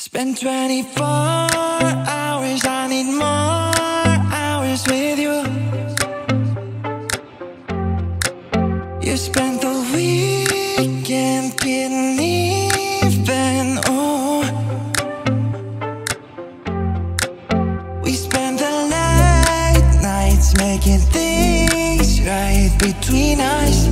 Spend 24 hours, I need more hours with you. You spent the weekend getting even, oh. We spend the late nights making things right between us.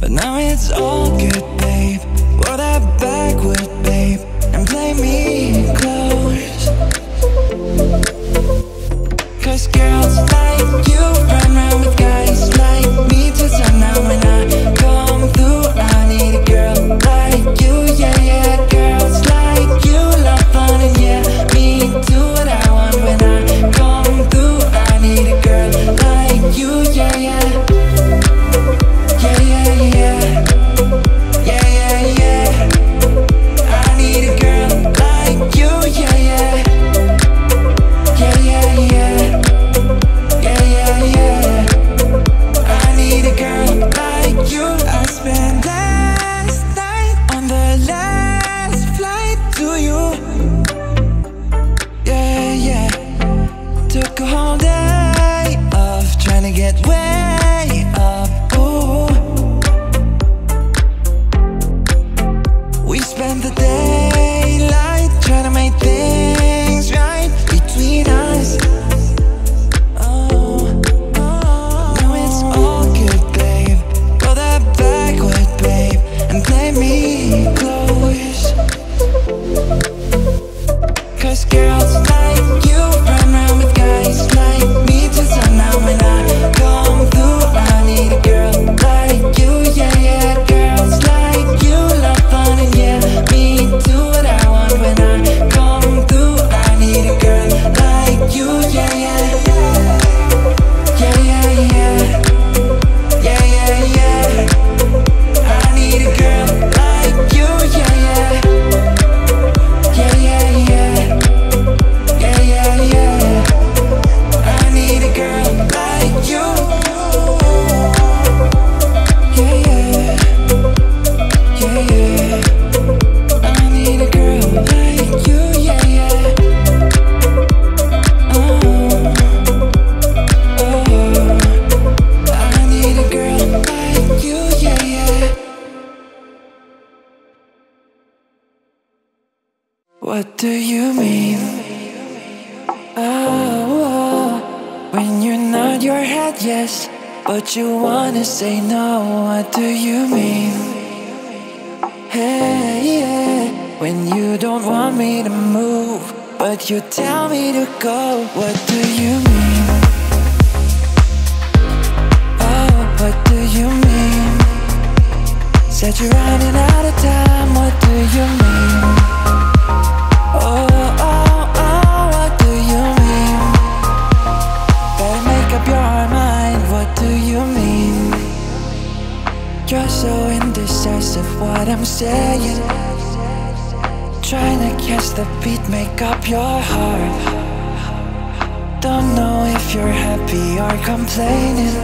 But now it's all good, babe. Roll that backward, babe, and play me close. Cause girls like you run around with guys like me till sundown. When I come through, I need a girl like you, yeah, yeah. Girls like you love fun, and yeah, me do what I want. When I come through, I need a girl like you, yeah, yeah. Yeah, yeah, yeah. What do you mean? Oh, when you nod your head yes, but you wanna say no. What do you mean? Hey, yeah. When you don't want me to move, but you tell me to go. What do you mean? Oh, what do you mean? Said you're running out of time. What do you mean? Oh, oh, oh, what do you mean? Better make up your mind, what do you mean? You're so indecisive, what I'm saying. Trying to catch the beat, make up your heart. Don't know if you're happy or complaining.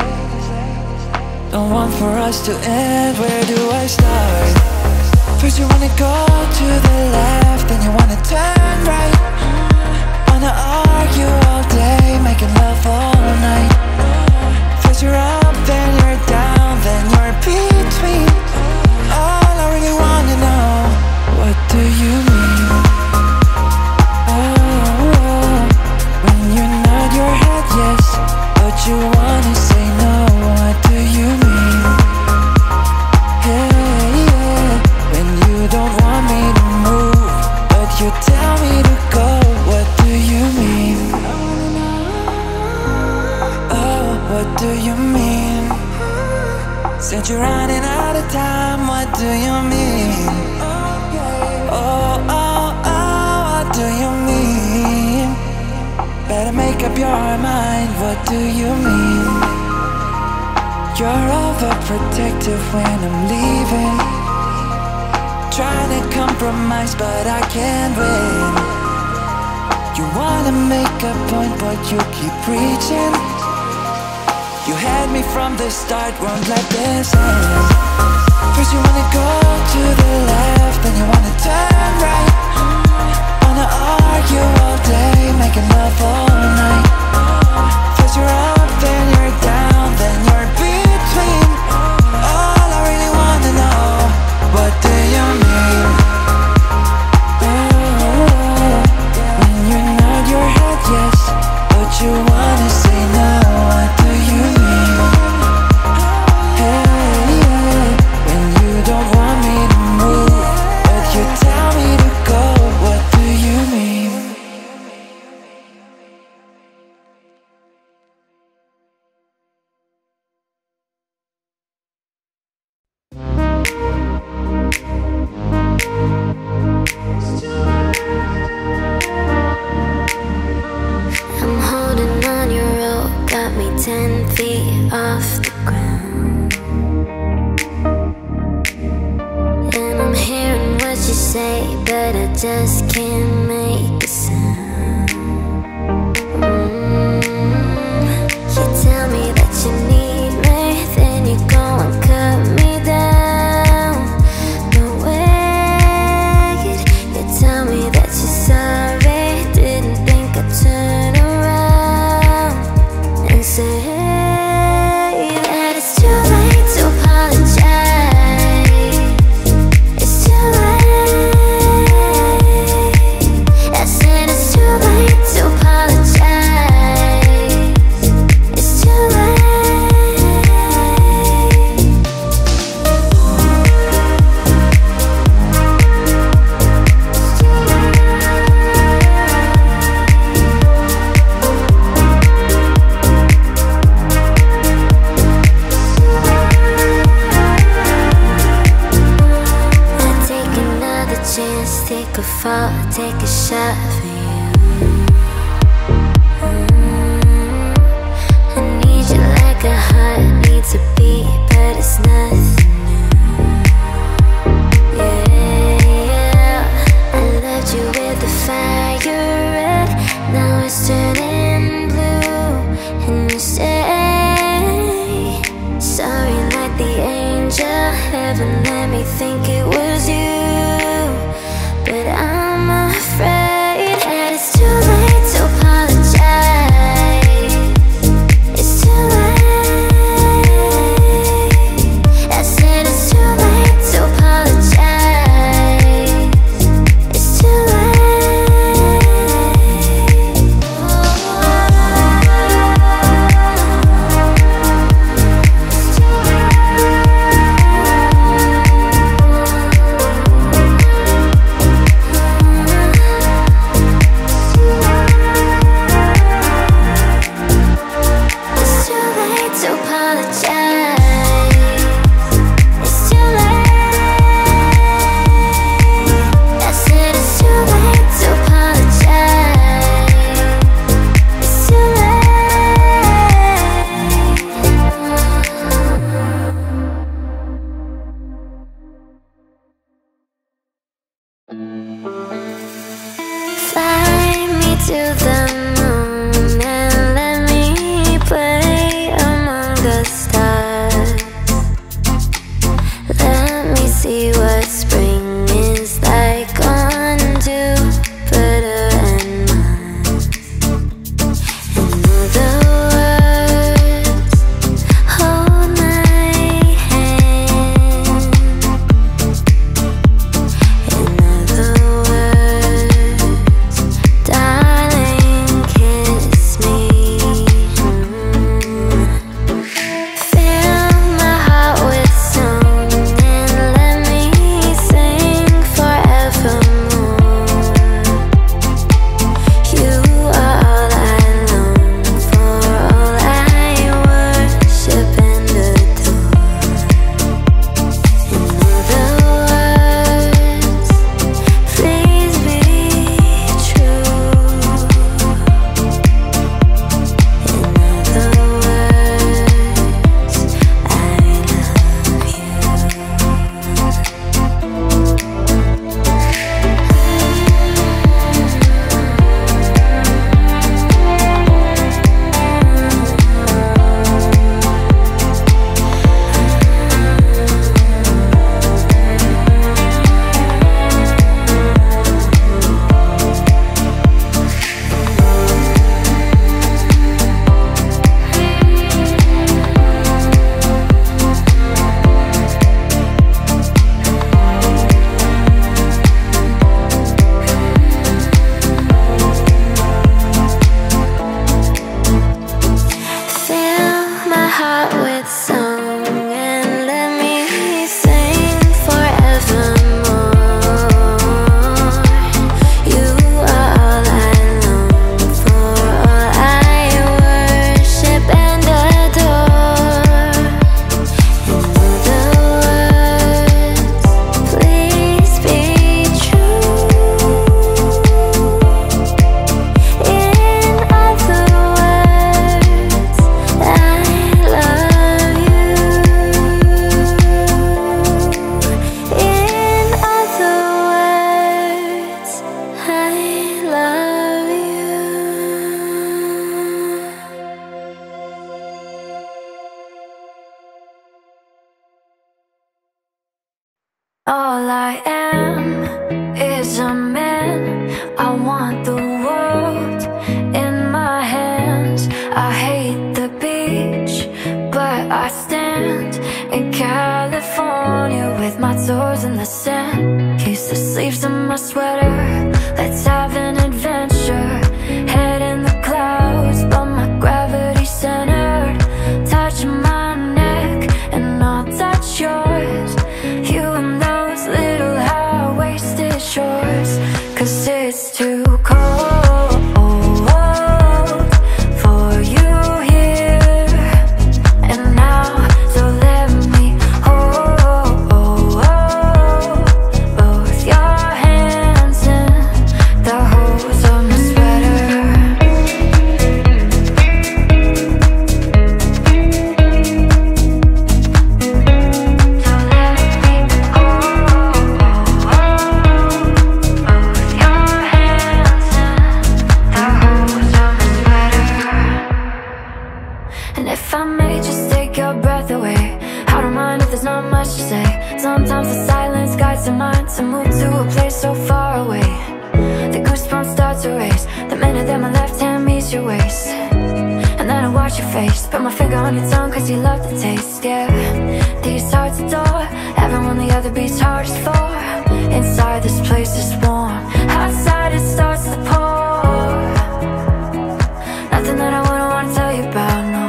Don't want for us to end, where do I start? First you wanna go to the left, then you wanna turn right. Wanna argue all day, making love all night. First you're up, then you're down, then you're between. All I really wanna know, what do you mean? Oh, when you nod your head yes, but you wanna say no. What do you mean? Hey, yeah. When you don't want me to move, but you tell me to go. What do you mean? Oh, what do you mean? Said you're running out of time. What do you mean? Oh, oh, oh, what do you mean? Better make up your mind. What do you mean? You're overprotective when I'm leaving. Trying to compromise, but I can't win. You wanna make a point, but you keep preaching. You had me from the start, won't let this end. First you wanna go to the left, then you say, but I just can't make a sound. You tell me that you need me, then you go and cut me down. No way. You tell me that you're sorry, didn't think I'd turn around and say, hey, that it's too late to apologize. Take a fall, take a shot for you. I need you like a heart needs a beat, but it's nothing new. Yeah, I loved you with the fire red, now it's turning blue. And you say sorry like the angel heaven let me think it was you. I said Kiss the sleeves of my sweater. Let's have an adventure. Head in the clouds, but my gravity centered. Touch my neck and I'll touch yours. You and those little high-waisted shorts. 'Cause it's too cold on your tongue, 'cause you love the taste, yeah. These hearts adore everyone the other beats hardest for. Inside this place is warm, outside it starts to pour. Nothing that I wouldn't want to tell you about, no,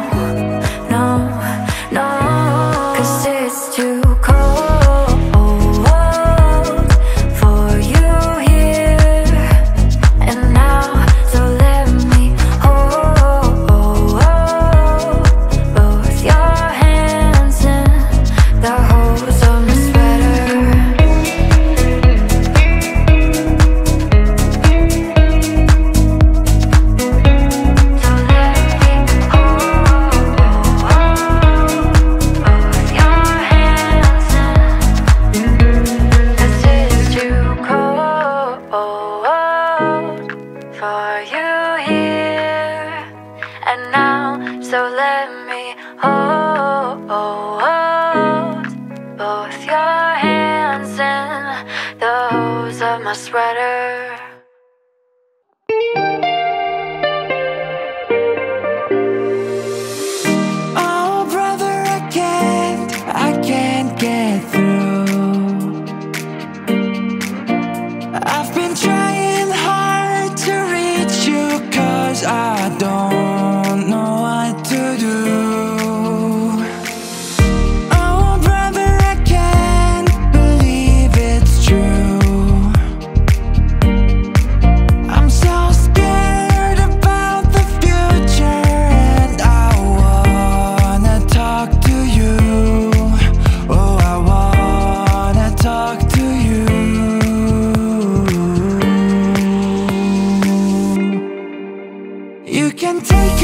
no, no. 'Cause it's too cold sweater. Oh brother, I can't get through. I've been trying hard to reach you, 'cause I don't know what to do. You can take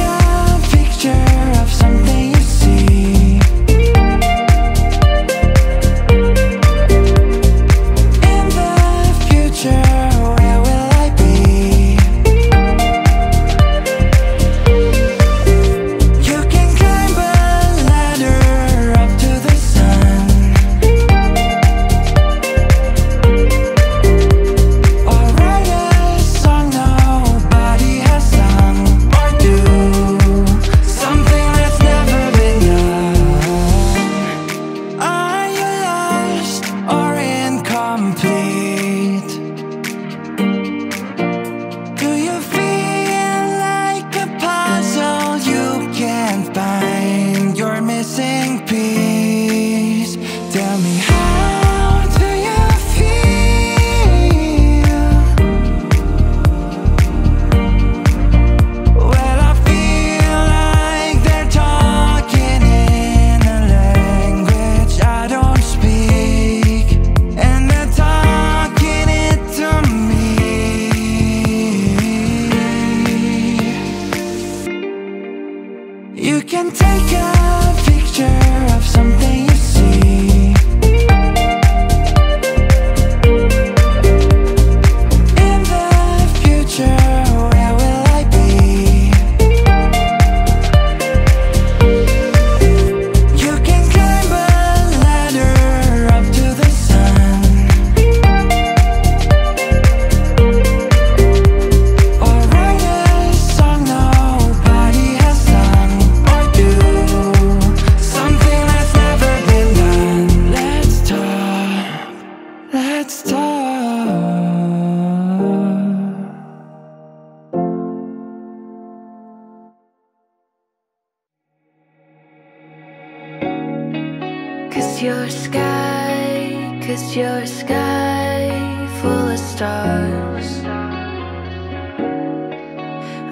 Just your sky full of stars.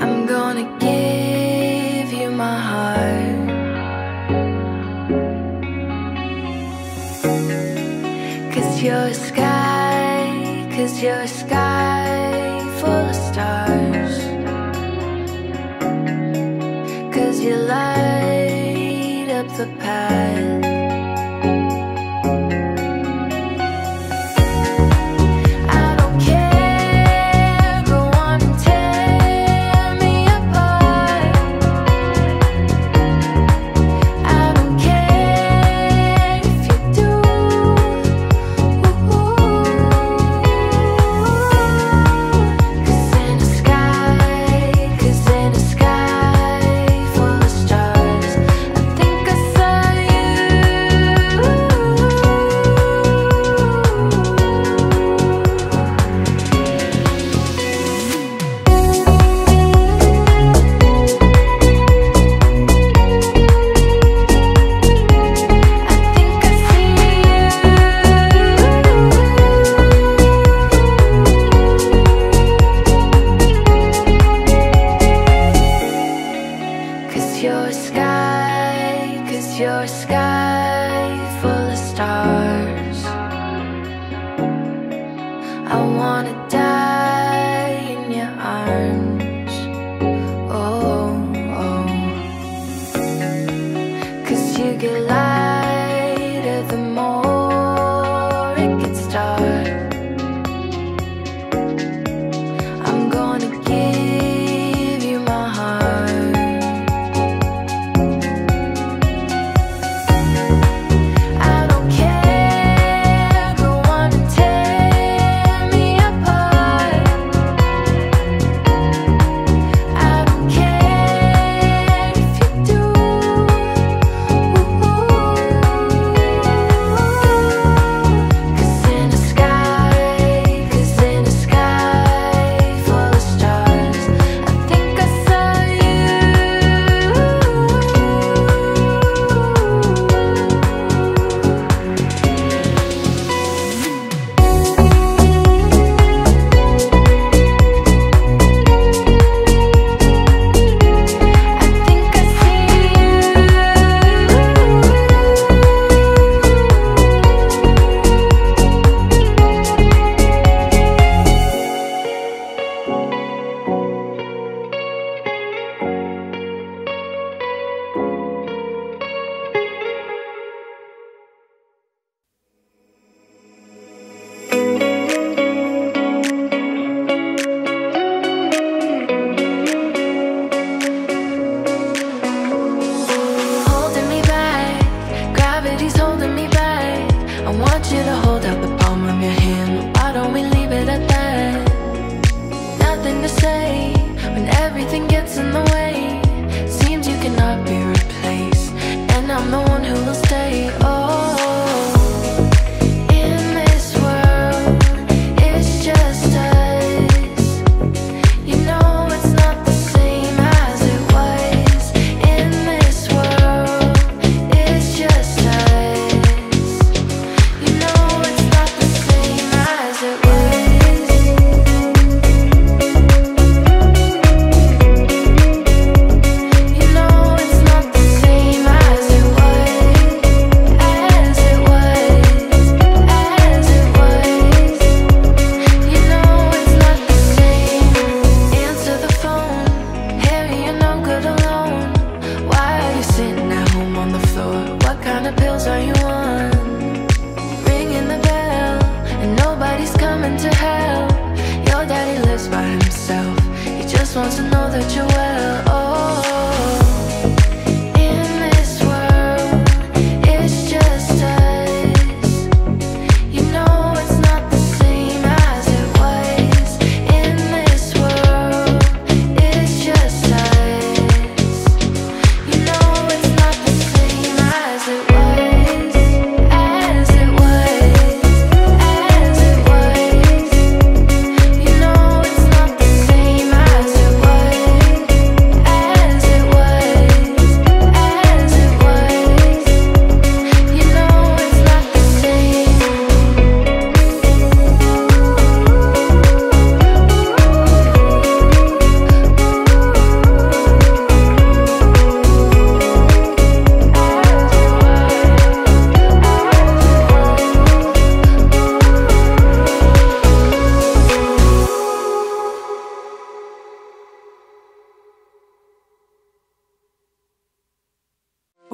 I'm gonna give you my heart. Cause your sky, cause your sky full of stars. Cause you light up the path. Your sky full of stars. I wanna die in your arms. Oh, oh. Cause you get lighter the more it gets dark. I'm gonna give you my heart.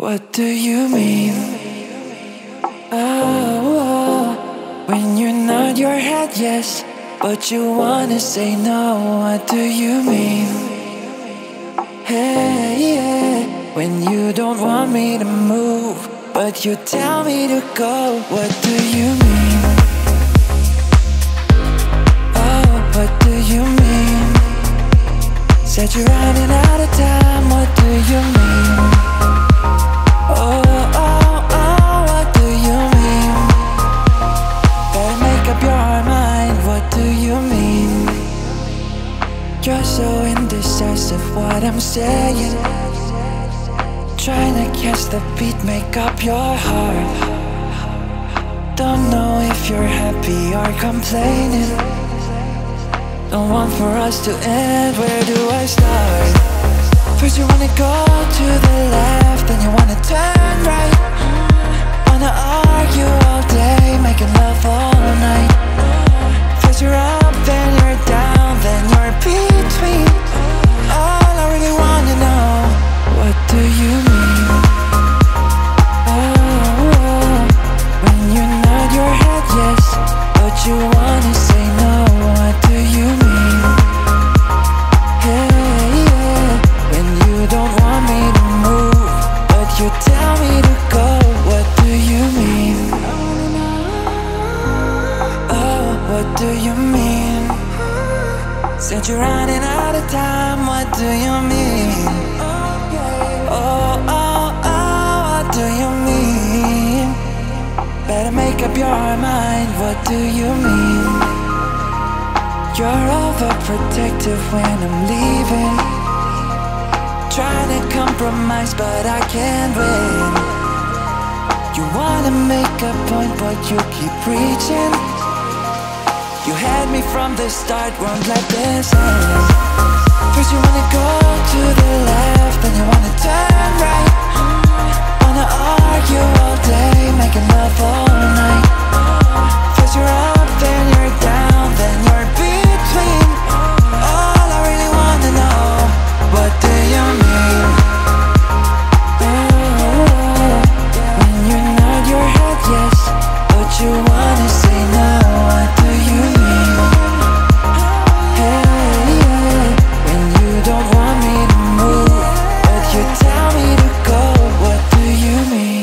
What do you mean? When you nod your head yes, but you wanna say no. What do you mean? Hey, yeah. When you don't want me to move, but you tell me to go. What do you mean? Oh, what do you mean? Said you're running out of time. What do you mean? Oh, oh, oh, what do you mean? Better make up your mind, what do you mean? You're so indecisive, what I'm saying. Trying to catch the beat, make up your heart. Don't know if you're happy or complaining. Don't want for us to end, where do I start? First you wanna go to the left, then you wanna turn right. Wanna argue all day, making love all night. First you're up, then you're down, then you're between. All I really wanna know, what do you mean? Oh, when you nod your head yes, but you wanna say no. What do you mean? Don't want me to move, but you tell me to go. What do you mean? Oh, what do you mean? Said you're running out of time. What do you mean? Oh, oh, oh, what do you mean? Better make up your mind. What do you mean? You're overprotective when I'm leaving. Trying to compromise, but I can't win. You wanna make a point, but you keep preaching. You had me from the start, won't let this end. First you wanna go to the left, then you wanna turn right. Wanna argue all day, making love all night. First you're up, then you're down, then you're between. All I really wanna know, what do you mean? Oh, when you nod your head yes, but you wanna say no. What do you mean? Hey, yeah. When you don't want me to move, but you tell me to go. What do you mean?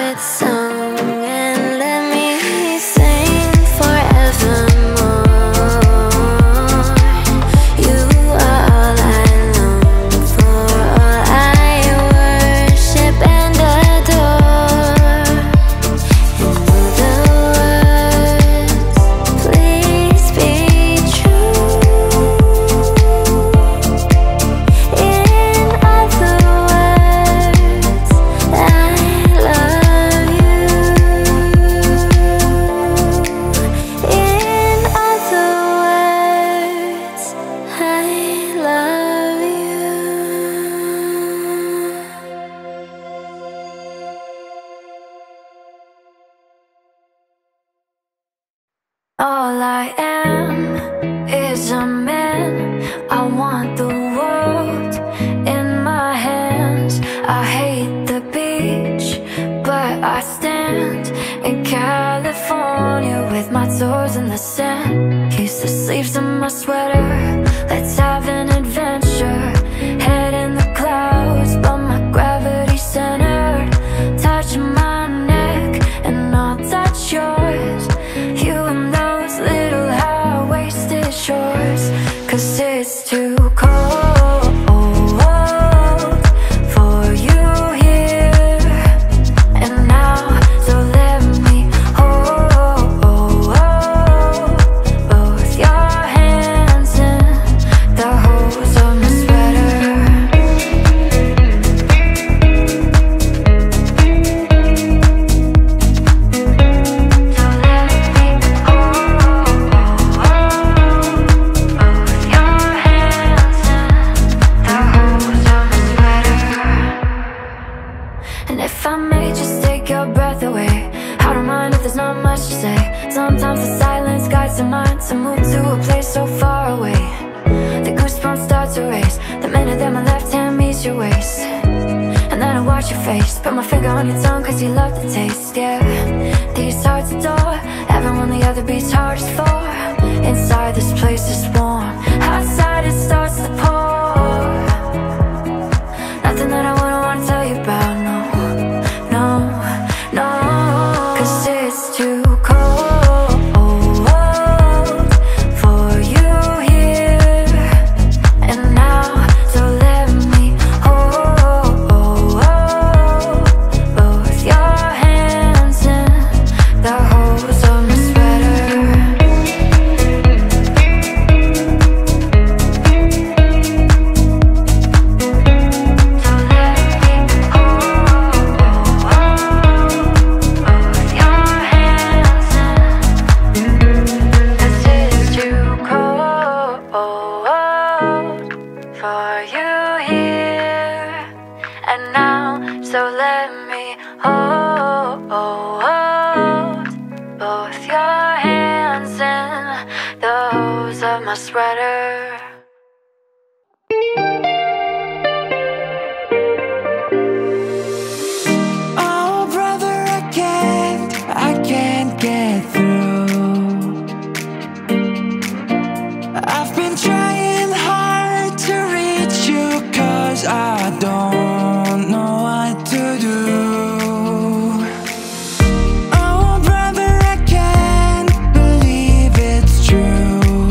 with song and let me sing forevermore. You are all I long for, all I worship and adore. In other words, please be true. In other all I am is a man. I want the world in my hands. I hate the beach, but I stand in California with my toes in the sand. Kiss the sleeves of my sweater. Let's have an adventure. Head in the clouds, but my gravity centered. Touch my neck and I'll touch yours. You and those little high-waisted shorts. 'Cause it's too cold for you here and now, so let me hold both your hands in the holes of my sweater. So let me hold both your hands in the holes of my sweater. And if I may just take your breath away, I don't mind if there's not much to say. Sometimes the silence guides the mind to move to a place so far away. The goosebumps start to race the minute that my left hand meets your waist. And then I watch your face, put my finger on your tongue 'cause you love the taste, yeah. These hearts adore, everyone the other beats hard as for. Inside this place is warm, outside it starts to pour. Nothing that I wouldn't wanna tell you about, no. 'Cause it's too cold for you here and now, so let me hold both your hands in the holes of my sweater. So let me hold your hands in. 'Cause it's too cold for you here and now, so let me hold both your hands in the holes of my sweater. Oh brother, I can't get through. I've been trying hard to reach you 'cause I don't know what to do. Oh brother, I can't believe it's true.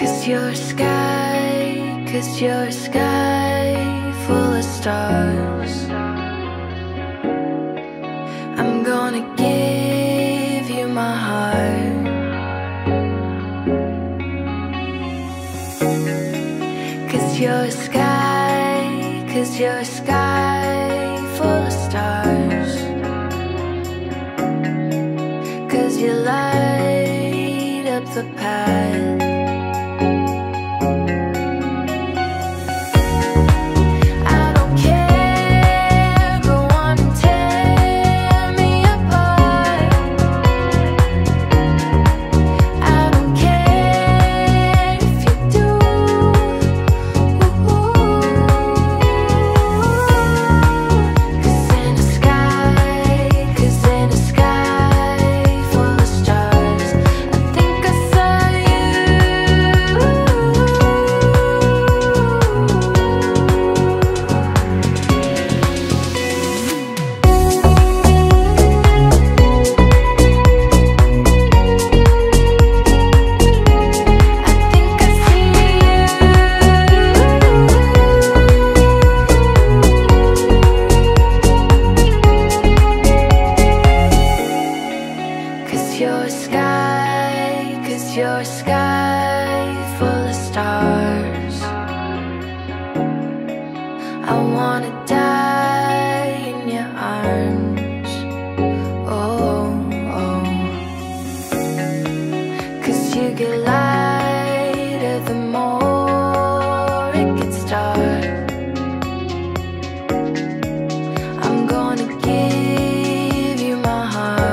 'Cause you're sky, 'cause you're a sky full of stars. I'm gonna give you my heart. 'Cause you're a sky, 'cause you're a sky full of stars. 'Cause you light up the path. Your sky full of stars. I wanna die in your arms. Oh, oh. 'Cause you get lighter the more it gets dark. I'm gonna give you my heart.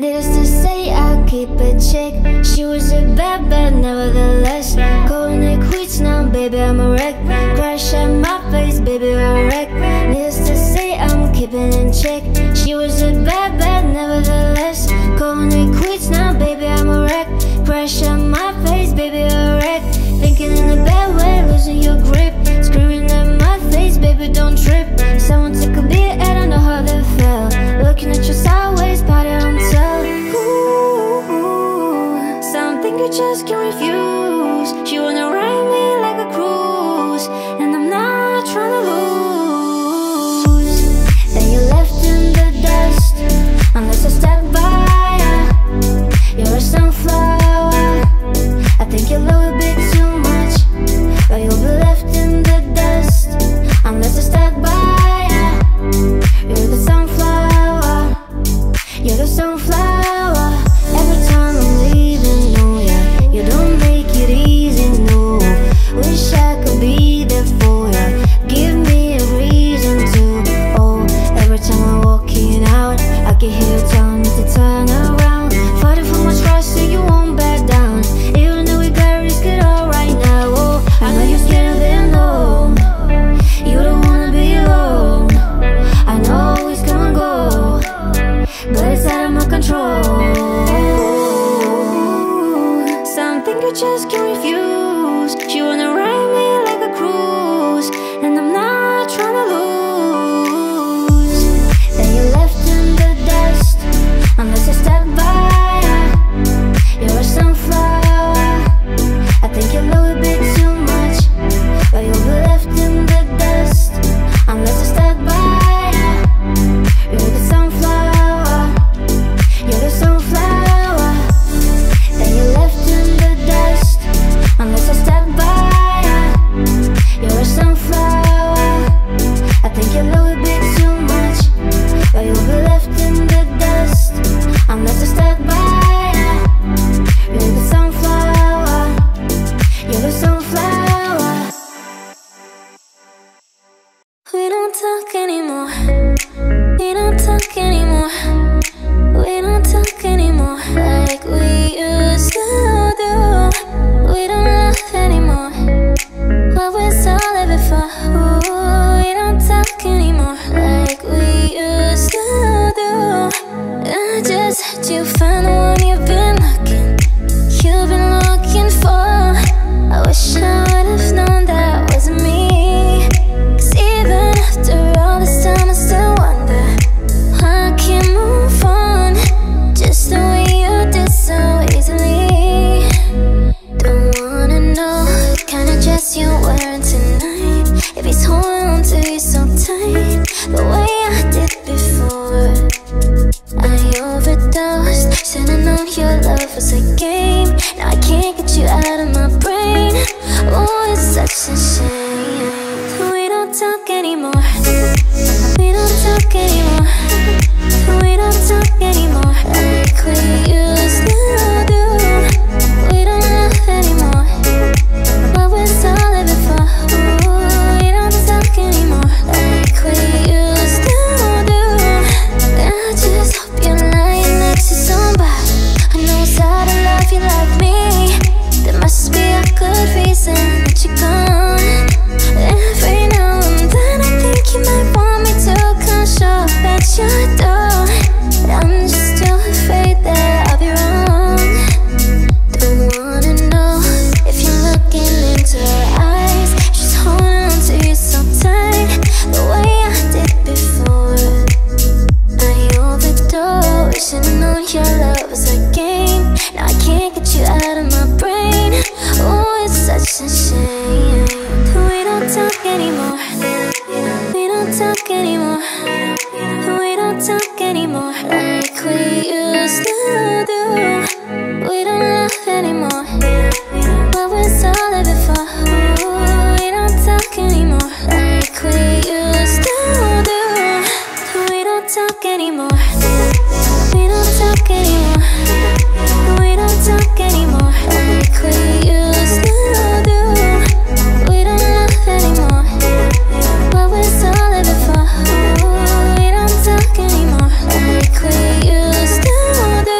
Needless to say, I'll keep a check. She was a bad, but nevertheless, calling it quits now, baby, I'm a wreck. Crash at my face, baby, I'm a wreck. Needless to say, I'm keeping in check. She was a bad, but nevertheless, calling it quits now, baby, I'm a wreck. Crash at my face, baby, I'm a wreck. Thinking in a bad way, losing your grip, screaming at my face, baby, don't trip. Someone took a beat, I don't know how they felt, looking at you sideways, party on top. Ooh, something you just can't refuse. She wanna ride me like a cruise, and I'm not trying to lose. Then you're left in the dust, unless I step by ya. You're a sunflower, I think you love a bit too much, or you'll be left in the dust, unless I step by ya. You're the sunflower, you're the sunflower. Every time I'm leaving, no, yeah, you don't make it easy, no. Wish I could be there for ya, give me a reason to. Oh, every time I'm walking out, I can hear you telling me to turn around. Fighting for my trust so you won't back down, even though we gotta risk it all right now. Oh, I know you're scared of it, no, you don't wanna be alone. I know it's gonna go, but it's out of my control. Ooh, something you just can't refuse. She wanna ride me like a cruise, and I'm not trying to lose. Then you're left in the dust, unless I step by ya. You're a sunflower, I think you love a bit too much, but you'll be left in the dust, unless I step by ya. You're the sunflower, you're the sunflower. Then you're left in the dust, unless I step by ya. You're a sunflower, I think you love a bit too much, but you'll be left in the dust, unless I step by ya. You're the sunflower, you're the sunflower. We don't talk anymore, we don't talk anymore, we don't talk anymore like we used to do. We don't laugh anymore, what we saw there before. Ooh, we don't talk anymore like we used to do. I just had you find the one you've been looking for. I wish I would've known that wasn't me, 'cause even after all this time I still wonder why I can't move on. Just the way you did so easily. Don't wanna know what kind of dress you're wearing tonight, if he's holding on to you so tight, the way I did before. I overdosed, should've known your love was a game, now I can't get you out of my brain. Oh, it's such a shame. We don't talk anymore, we don't talk anymore, we don't talk anymore like we used to do. We don't laugh anymore, but we saw it before. Ooh, we don't talk anymore like we used to do. I just hope you're lying next to somebody who knows how to love you like me. There must be a good reason that you're gone. Every now and then I think you might want me to come show that you're done. I'm just still afraid that I'll be wrong. Don't wanna know if you're looking into her eyes, she's holding on to you so tight, the way I did before. I overdosed, should've known your love was a game, now I can't get you out of my brain. Oh, it's such a shame. We don't talk anymore, we don't talk anymore, talk anymore like we used to do. We don't laugh anymore, but we saw it before. Ooh, we don't talk anymore like we used to do. We don't talk anymore, we don't talk anymore, we don't talk anymore like we used to do. We don't laugh anymore, but we saw it before. Anymore like we used to do.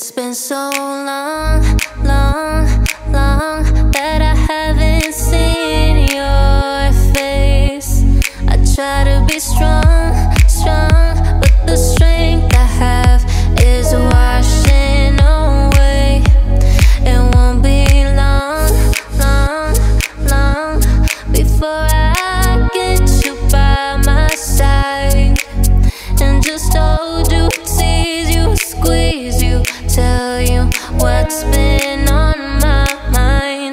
It's been so long, long, long that I haven't seen your face. I try to be strong, strong, but the strength I have is washing away. It won't be long, long, long before I get you by my side and just hold you, tease you, squeeze you, tell you what's been on my mind.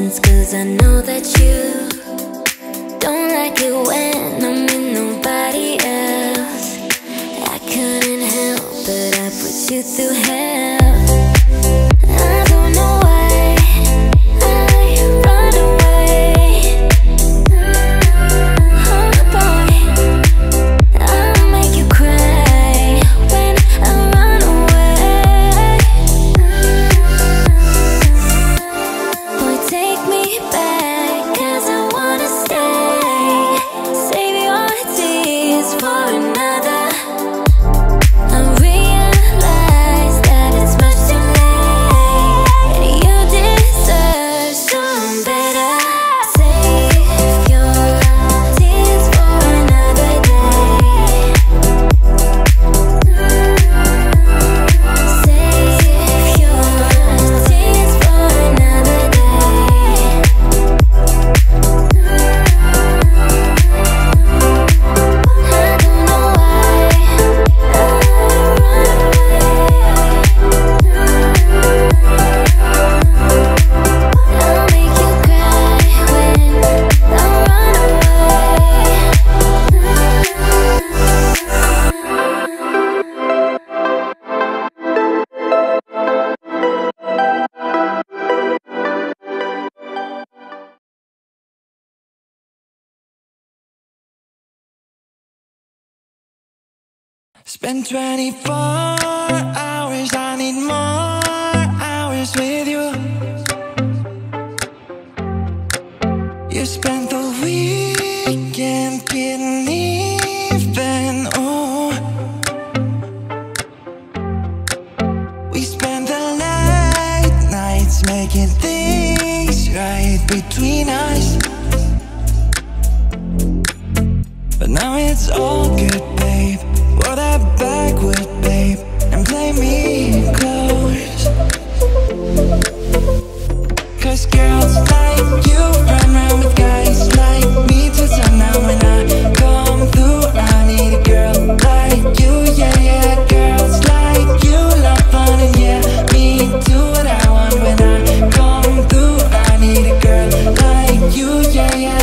distance, cause I know that you don't like it when I'm with nobody else. I couldn't help but I put you through hell. Spend 24 hours, I need more hours with you. You spent the weekend getting even, oh. We spend the late nights making things right between us. But now it's all good, babe. Throw that backward, babe, and play me close. Cause girls like you run around with guys like me till sundown. When I come through, I need a girl like you, yeah, yeah. Girls like you love fun and yeah, me do what I want. When I come through, I need a girl like you, yeah, yeah.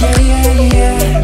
Yeah, yeah, yeah.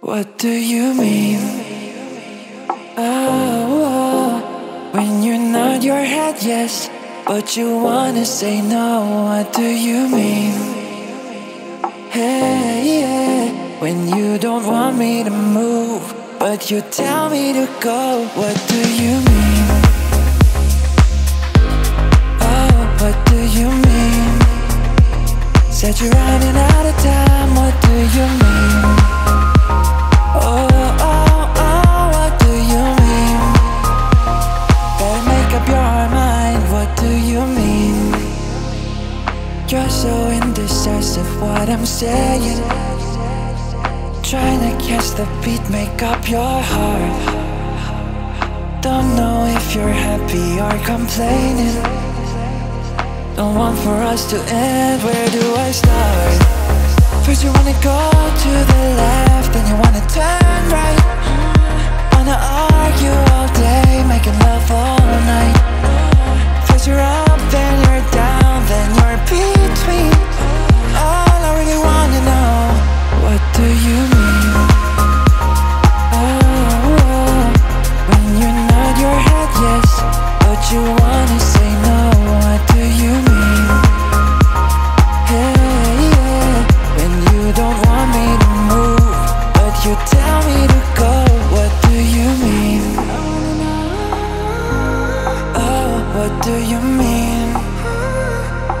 What do you mean? You're so indecisive, what I'm saying. Trying to catch the beat, make up your heart. Don't know if you're happy or complaining. Don't want for us to end, where do I start? First you wanna go to the left, then you wanna turn right. Wanna argue all day, making love all night. First you're up, then you're down, then you're between. All I really wanna know, what do you mean? Oh, when you nod your head yes, but you wanna say no. What do you mean? Hey, yeah. When you don't want me to move, but you tell me to go. What do you mean? Oh, what do you mean?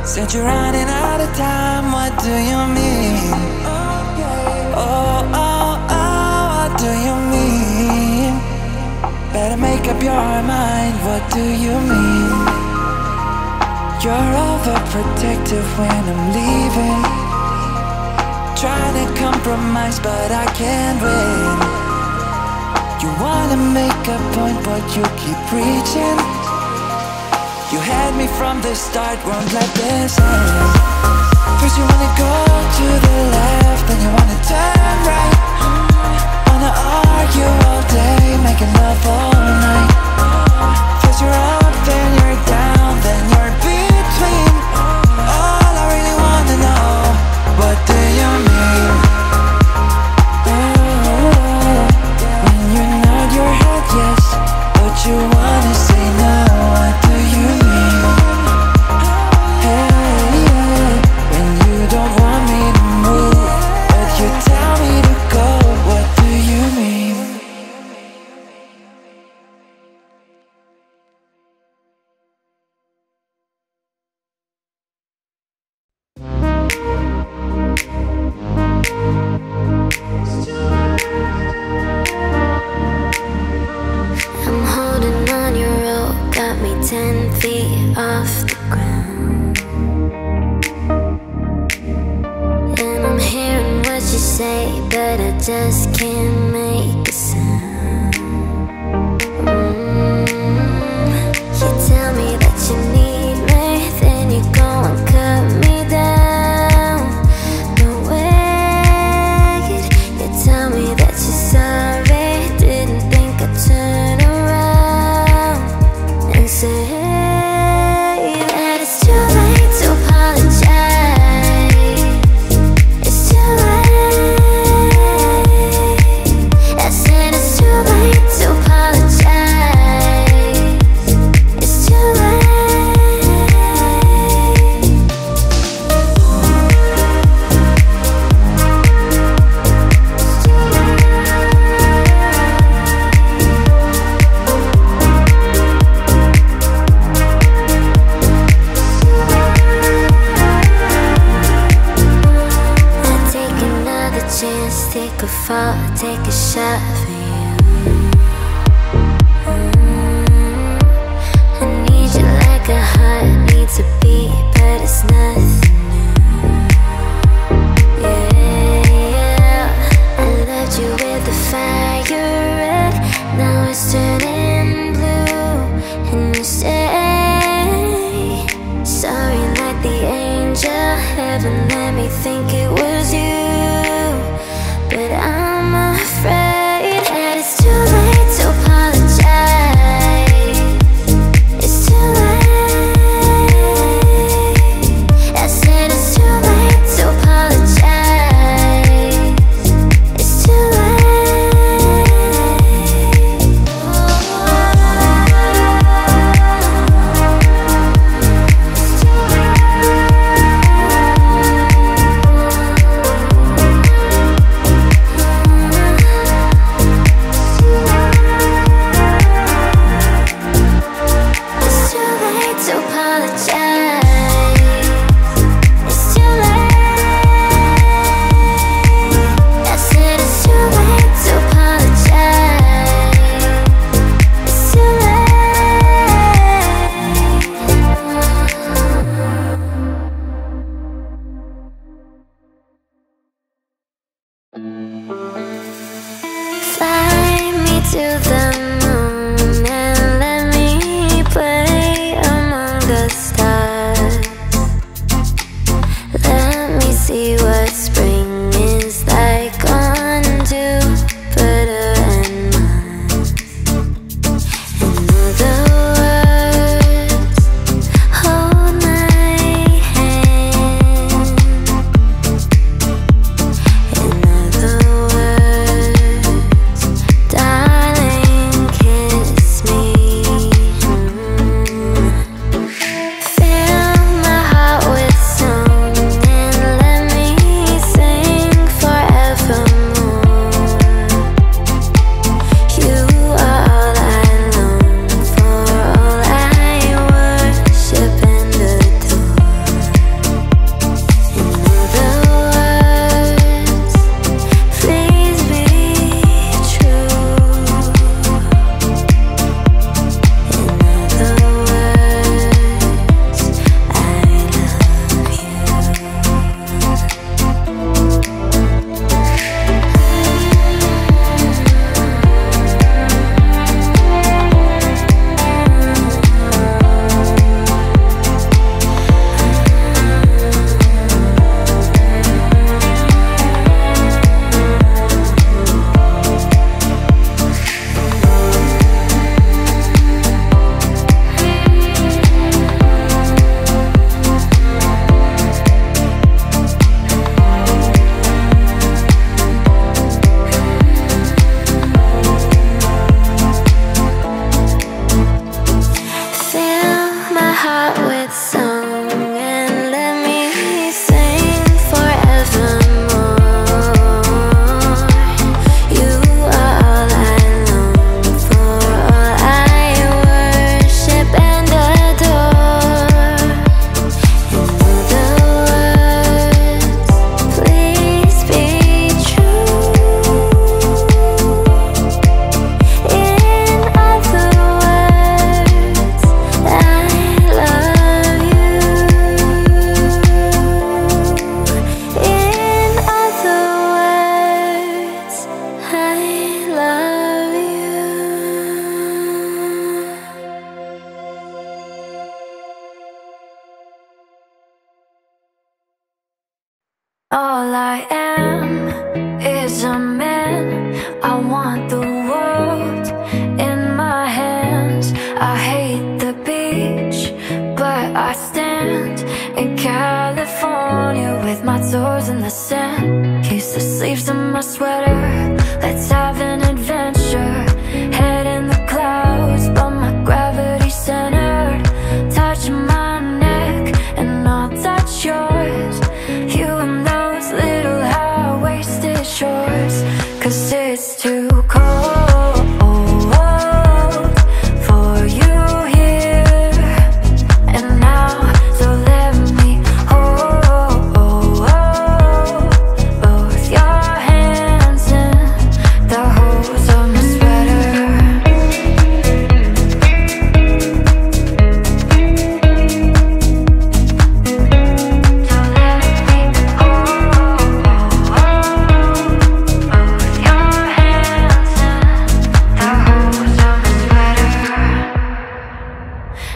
Said you're running out of time, what do you mean? Oh, oh, oh, what do you mean? Better make up your mind, what do you mean? You're overprotective when I'm leaving. Trying to compromise but I can't win. You wanna make a point but you keep preaching. You had me from the start, won't let this end. First you wanna go to the left, then you wanna turn right. Wanna argue all day, making love all night. First you're up, then you're down, then you're between. All I really wanna know, what do you mean? Oh, when you nod your head yes, but you wanna say no. What do you mean?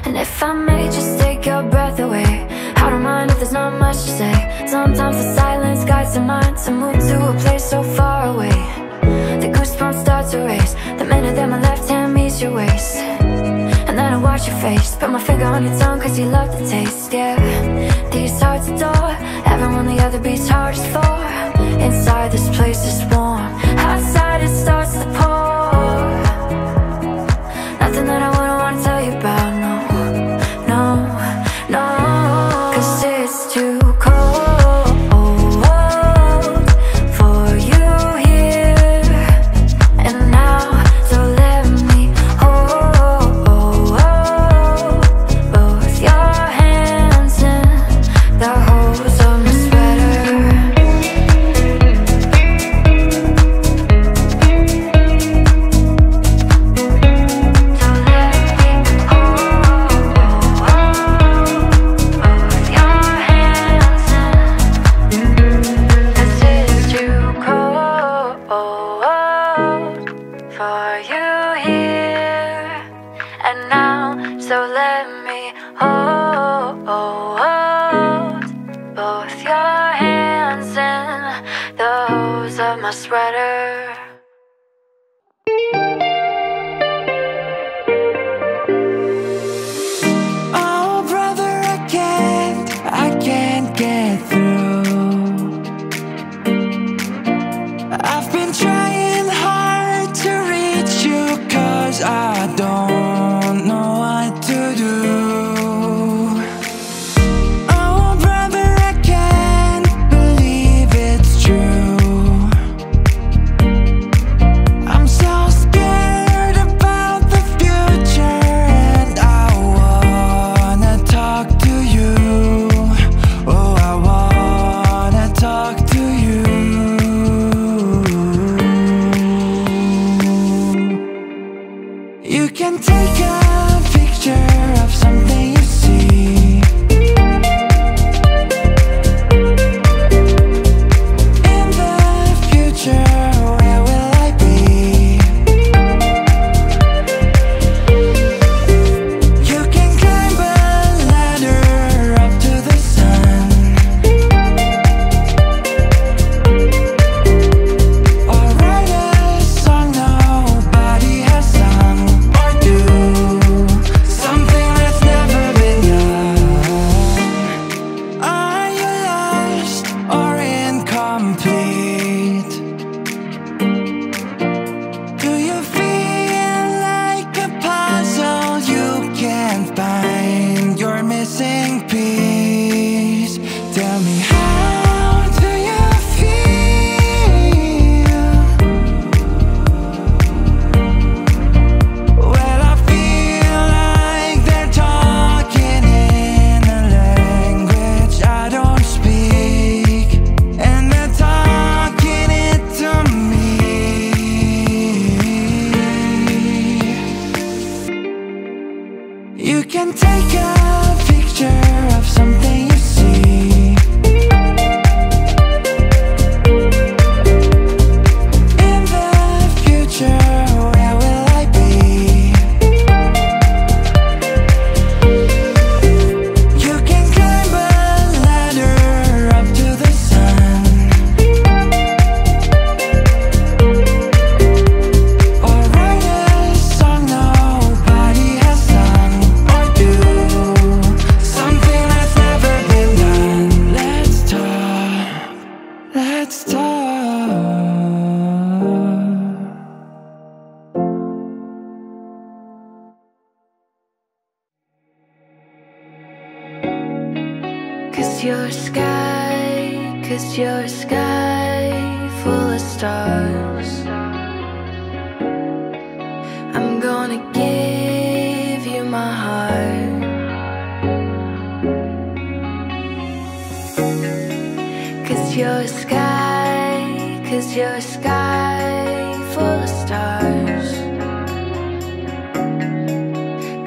And if I may just take your breath away, I don't mind if there's not much to say. Sometimes the silence guides the mind to move to a place so far away. The goosebumps start to race the minute that my left hand meets your waist. And then I watch your face, put my finger on your tongue cause you love the taste, yeah. These hearts adore, everyone the other beats hardest for. Inside this place is warm, outside it starts to pour. Nothing that I wouldn't want to tell you about, no, no, no. Cause it's too cold for you here and now, so let me hold both your hands in the holes of my sweater. For you here and now, so let me hold both your hands in the hose of my sweater. Oh brother, I can't get through. I've been trying I don't know what to do. Oh brother, I can't believe it's true. I'm so scared about the future and I wanna talk to you. Oh, I wanna talk to you. You can take a picture of something you see. In the future, where will I be? You can climb a ladder up to the sun, or write a song nobody has sung. Something that's never been done. Are you lost or incomplete? Do you feel like a puzzle you can't find your missing piece? Tell me, how do you feel? Well, I feel like they're talking in a language I don't speak, and they're talking it to me. You can take a picture of something you see. In the future, where will I be? You can climb a ladder up to the sun, or write a song nobody has sung, or do something that's never been done. Let's talk. Let's talk. Cause you're a sky full of stars. I'm gonna give you my heart. Cause you're a sky full of stars.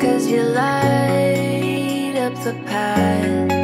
Cause you light up the path.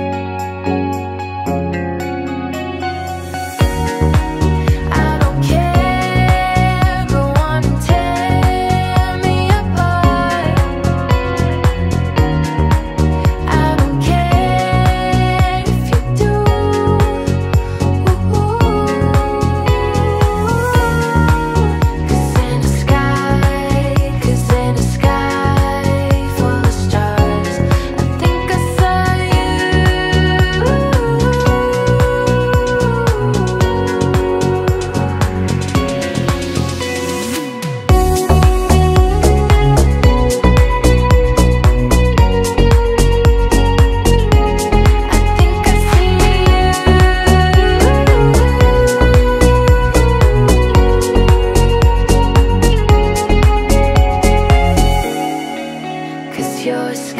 'cause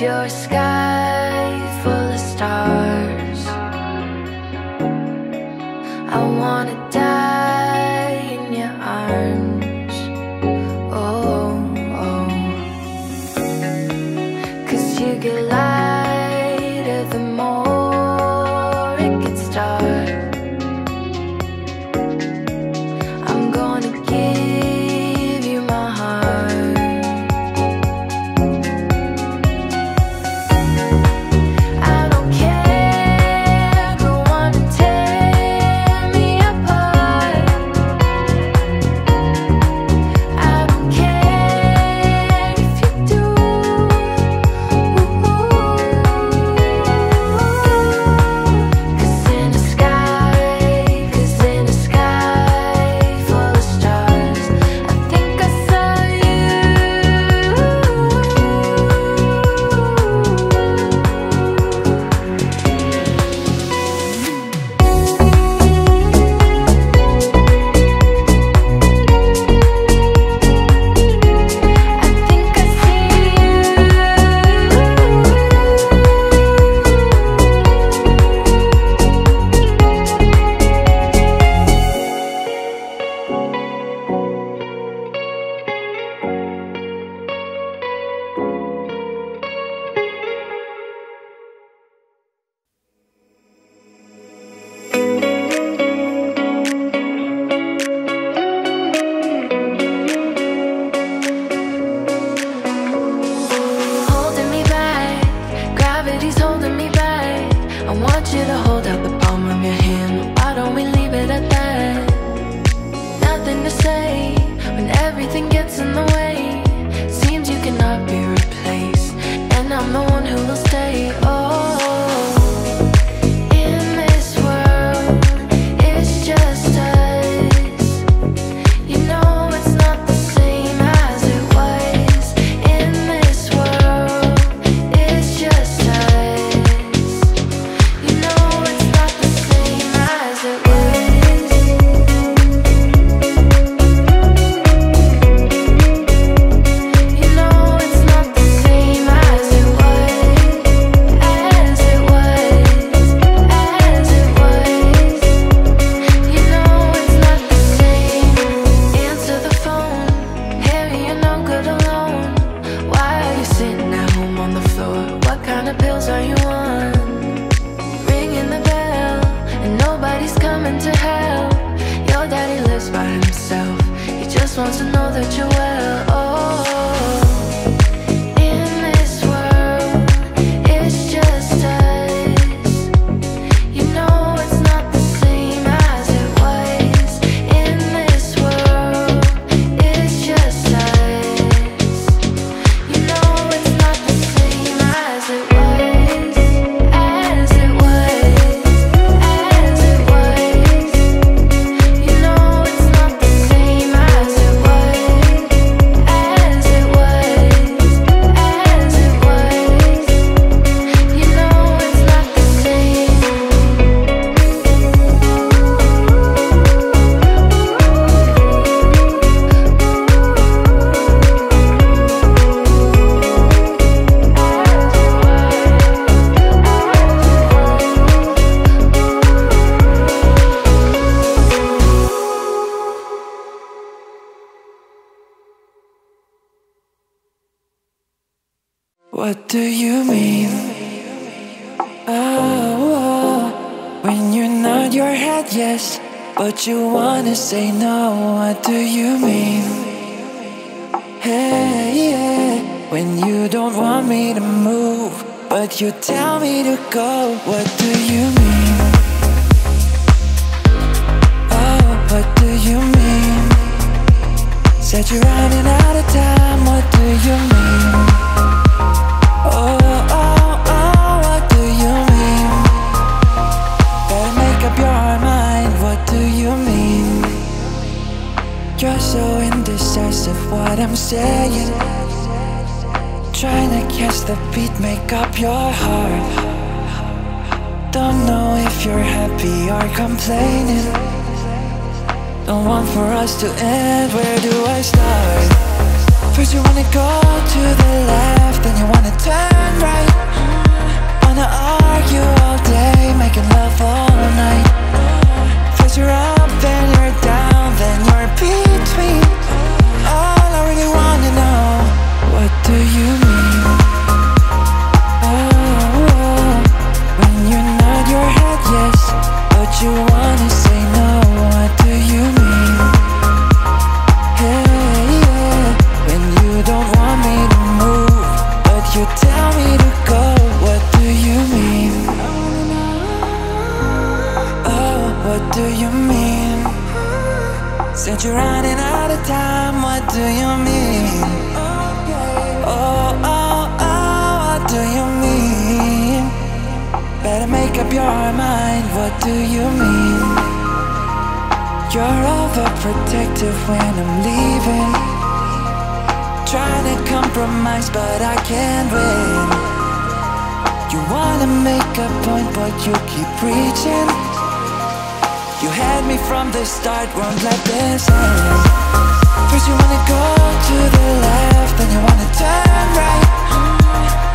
you're a sky full of stars. I wanna die in your arms. Oh, oh. 'Cause you get lighter the more it gets dark. I'm gonna give you my heart. I don't care, go on and tear me apart. I don't care if you do. Ooh. 'Cause in the sky full of stars, I think I saw you. I think I see you. Holding me back, gravity's holding me back. I want you to hold out the palm of your hand. Why don't we leave it at that? Nothing to say when everything gets in the way. Seems you cannot be replaced, and I'm the one who will stay. Oh, in this world, it's just us. You know it's not the same as it was. In this world, it's just us. You know it's not the same as it was. You know it's not the same as it was, as it was, as it was. You know it's not the same. Answer the phone, Harry, you're no good alone. Why are you sitting at home on the floor? What kind of pills are you on? Ringing the bell, and nobody's coming to help. Your daddy lives by himself. He just wants to know that you're well. Oh, in this world, it's just us. You know it's not the same as it was. In this world, it's just us. You know it's not the same as it was. As it was. As it was. You know it's not the same as it was. As it was. As it was. You know it's not the same. What do you mean? Oh, when you nod your head yes, but you wanna say no. What do you mean? Hey, yeah. When you don't want me to move, but you tell me to go. What do you mean? Oh, what do you mean? Said you're running out of time. What do you mean? Oh, oh, oh, what do you mean? Better make up your mind. What do you mean? You're so indecisive, what I'm saying. Trying to catch the beat, make up your heart. Don't know if you're happy or complaining. Don't want for us to end, where do I start? First you wanna go to the left, then you wanna turn right. Wanna argue all day, making love all night. First you're up, then you're down, then you're between. All I really wanna know, what do you mean? Oh, when you nod your head yes, but you wanna say no, what do you mean? Don't want me to move, but you tell me to go. What do you mean? Oh, what do you mean? Since you're running out of time, what do you mean? Oh, oh, oh, what do you mean? Better make up your mind, what do you mean? You're overprotective when I'm leaving. Trying to compromise, but I can't win. You wanna make a point, but you keep preaching. You had me from the start, won't let this end. First you wanna go to the left, then you wanna turn right.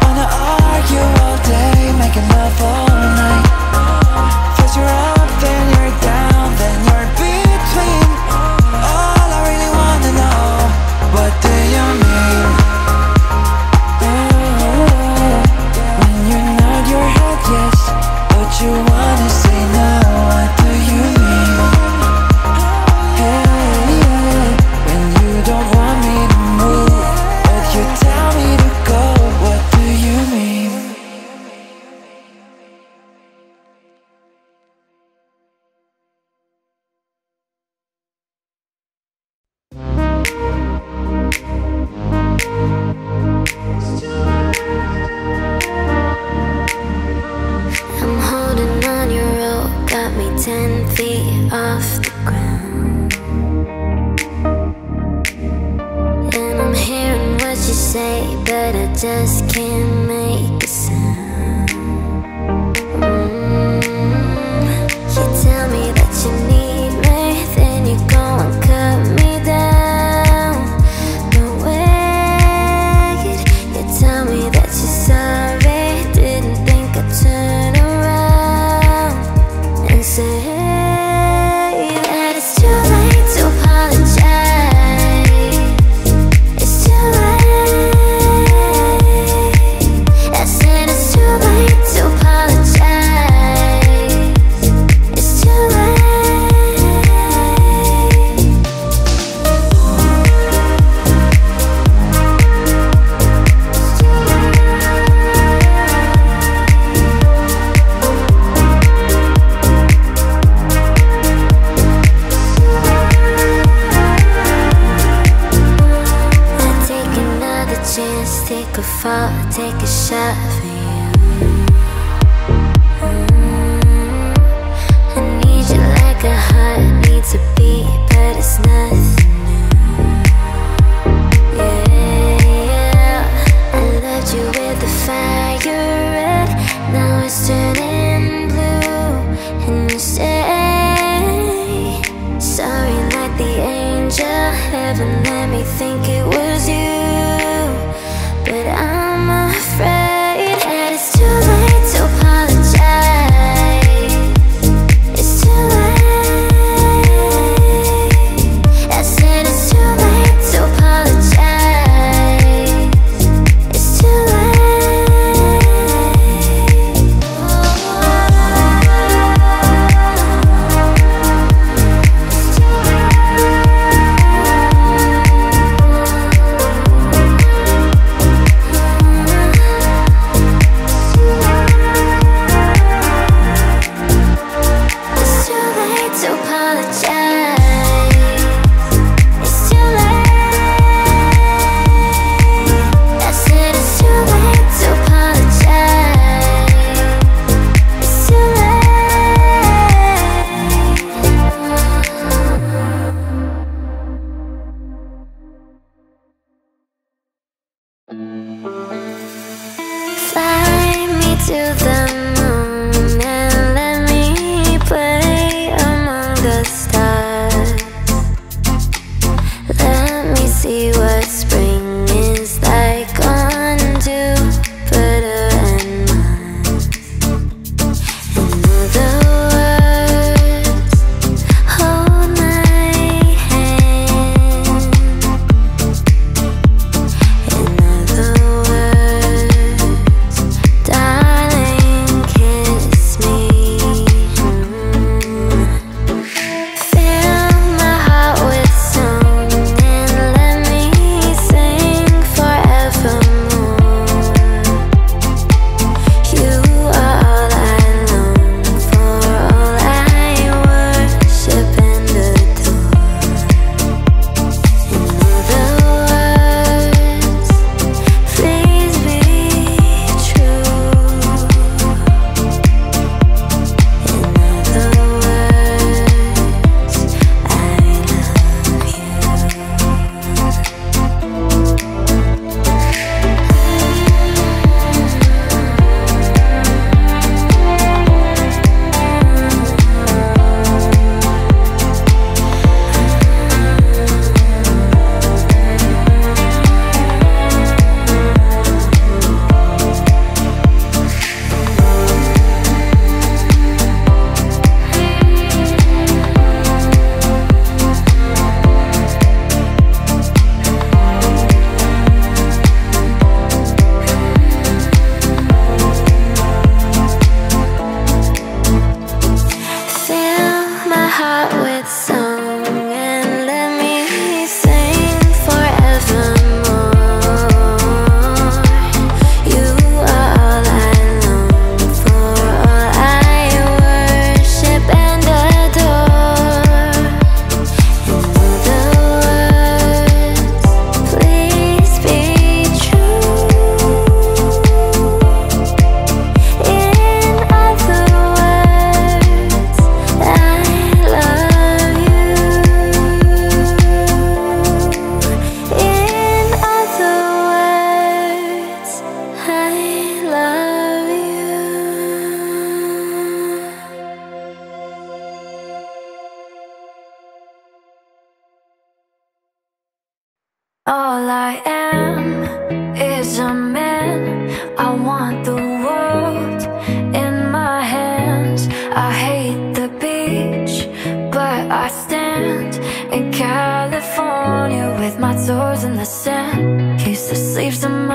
Wanna argue all day, making love all night. First you're up, then you're down, then you're between. All I really wanna know, what do you mean? You wanna say no, what do you mean? Hey, yeah, when you don't want me to move, but you tell me to go, what do you mean? I said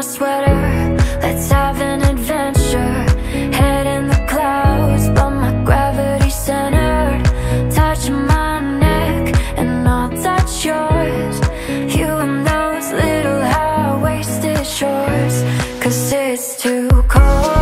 sweater, let's have an adventure. Head in the clouds, but my gravity's centered. Touch my neck and I'll touch yours. You and those little high-waisted shorts. 'Cause it's too cold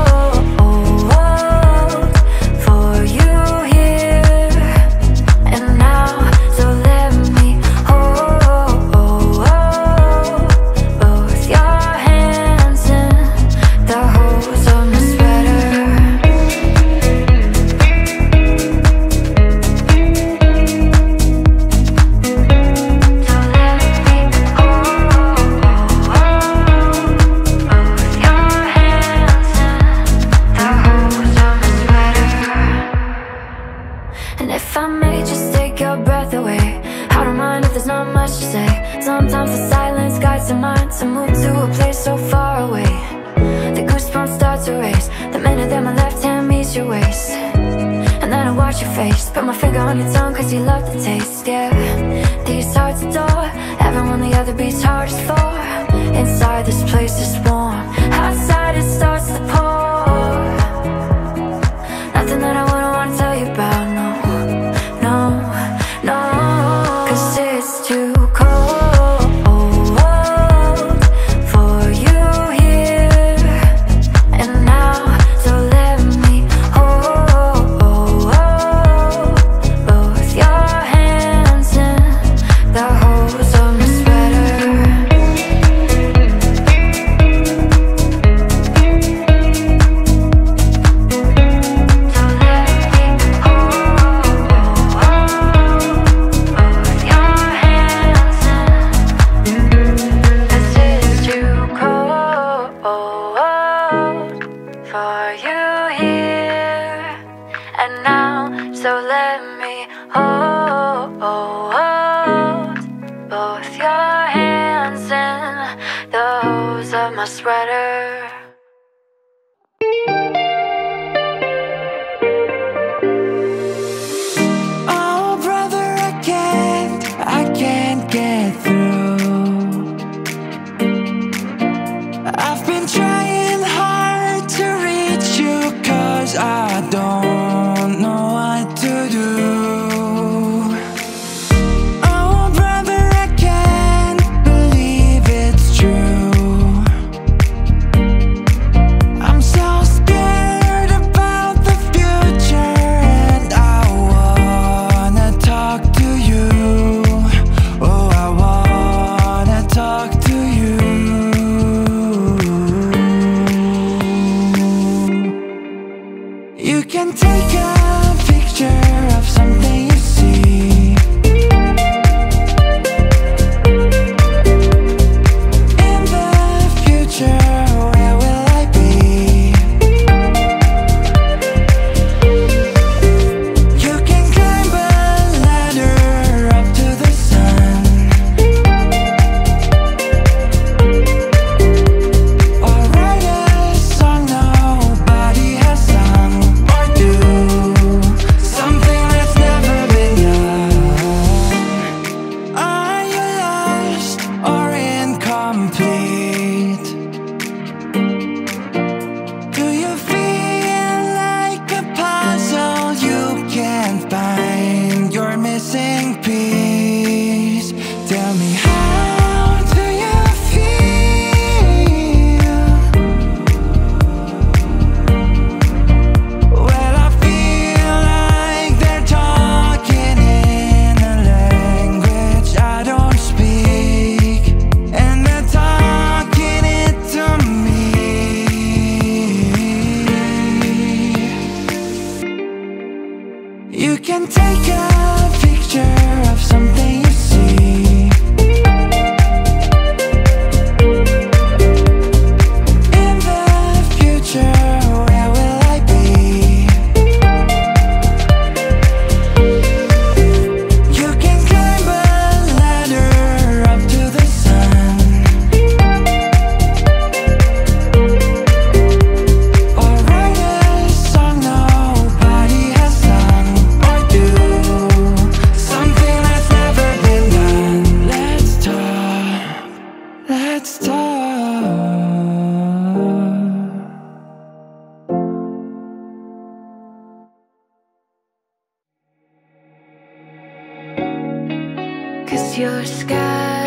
your sky,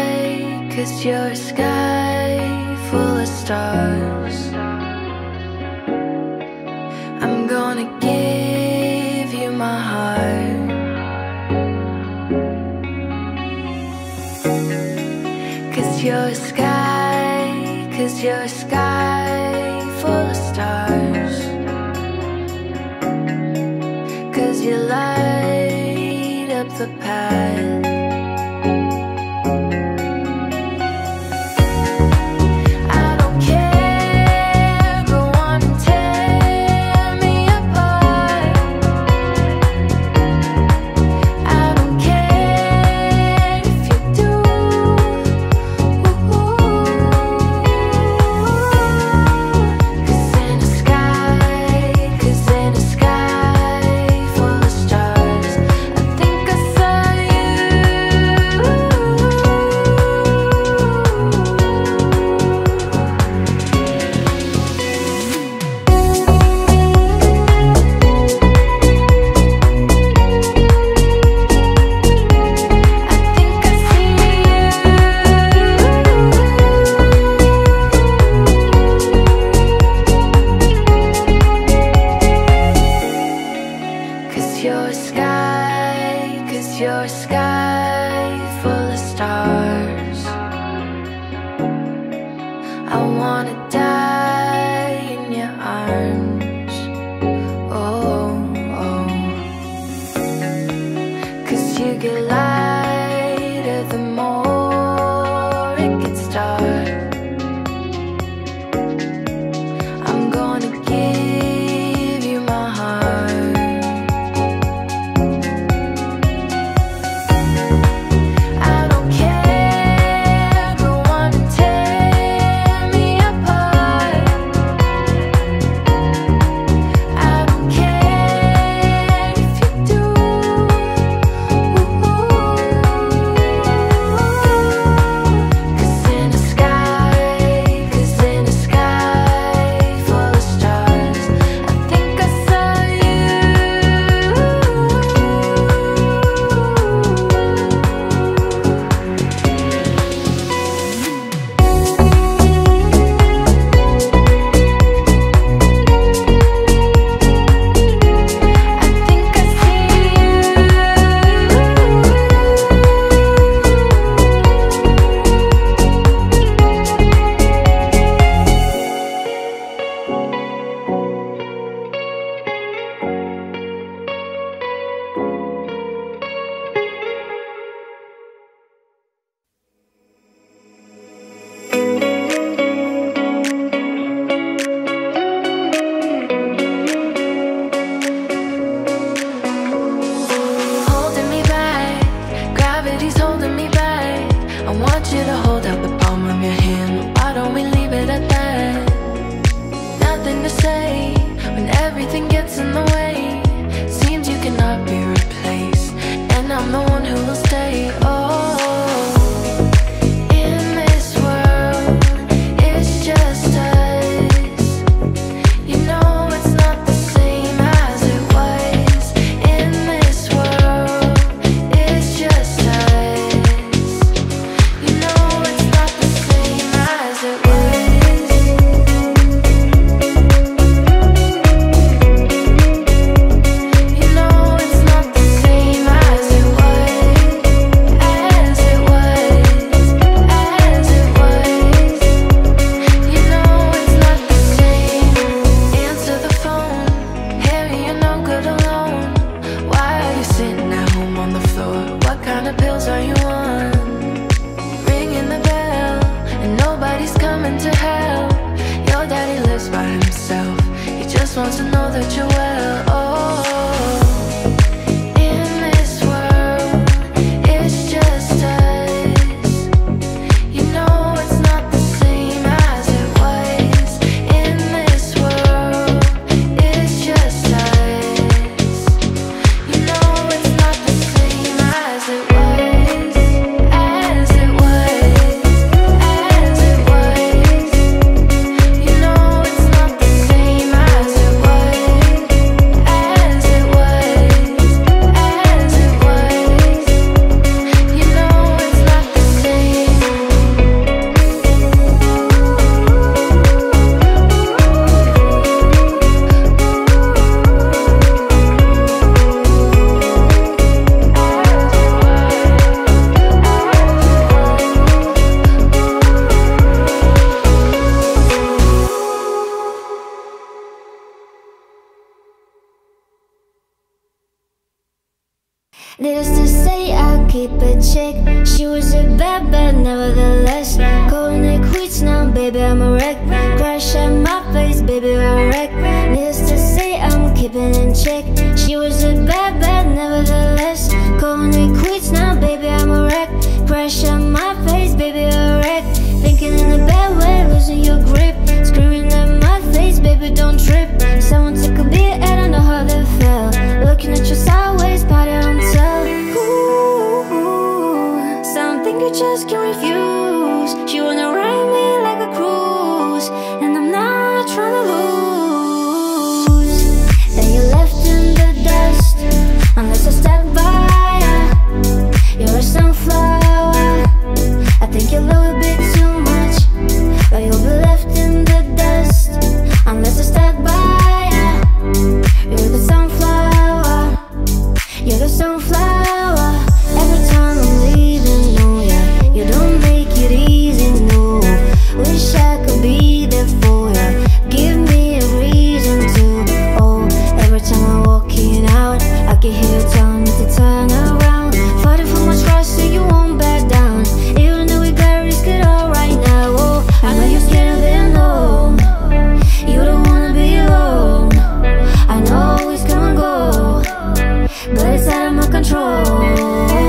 'cause you're a sky full of stars. I'm gonna give you my heart, 'cause you're a sky, 'cause you're a sky full of stars. 'Cause you light up the path. You're a sky, 'cause you're a sky full of stars. I wanna die in your arms. Oh, oh. 'Cause you get lighter the more it gets dark. I'm gonna give you my heart, 'Cause you're a sky, 'cause you're a sky full of stars. He's holding me back. I want you to hold out the palm of your hand. Why don't we leave it at that? Nothing to say when everything gets in the way. Seems you cannot be replaced, and I'm the one who will stay. Oh, wants to know that you're well. Oh, in this world, it's just us. You know it's not the same as it was. In this world, it's just us. You know it's not the same as it was. As it was. You know it's not the same as it was. They used to say I'll keep a chick. She was a bad, but nevertheless, calling it quits now, baby, I'm a wreck. Crash at my face, baby, I'm a wreck. They used to say I'm keeping in check. She was a bad, but nevertheless, calling it quits now, baby, I'm a wreck. Crash at my face, baby, I'm a wreck. Thinking in a bad way, losing your grip, screaming at my face, baby, don't trip. Someone took a beer, I don't know how they felt. Looking at you sideways, party on top. Ooh, something you just can't refuse. She wanna ride me like a cruise, and I'm not trying to lose. Then you left in the dust, unless I step by ya. You're a sunflower, I think you love a bit too much, but you'll be left in the dust, unless I step by ya. You're the sunflower, you're the sunflower. Every time I'm leaving, no, yeah, you don't make it easy, no. Wish I could be there for ya, give me a reason to. Oh, every time I'm walking out, I can hear you telling me to turn around. Fighting for my trust so you won't back down, even though we gotta risk it all right now. Oh, I know you're scared of being alone, you don't wanna be alone. I know it's come and go, but it's out of my control. Ooh,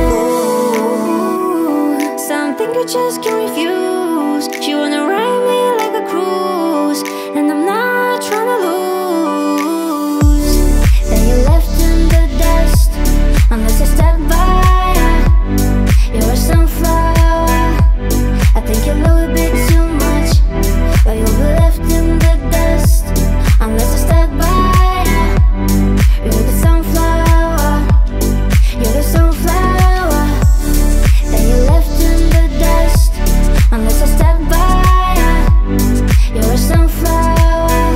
something you just can't refuse. She wanna ride me like a cruise, and I'm not trying to lose. Then you left in the dust, unless I step by ya. You're a sunflower, I think you love a bit too much, but you'll be left in the dust, unless I step by ya. You're the sunflower, you're the sunflower. Then you left in the dust, unless I step by ya. You're a sunflower,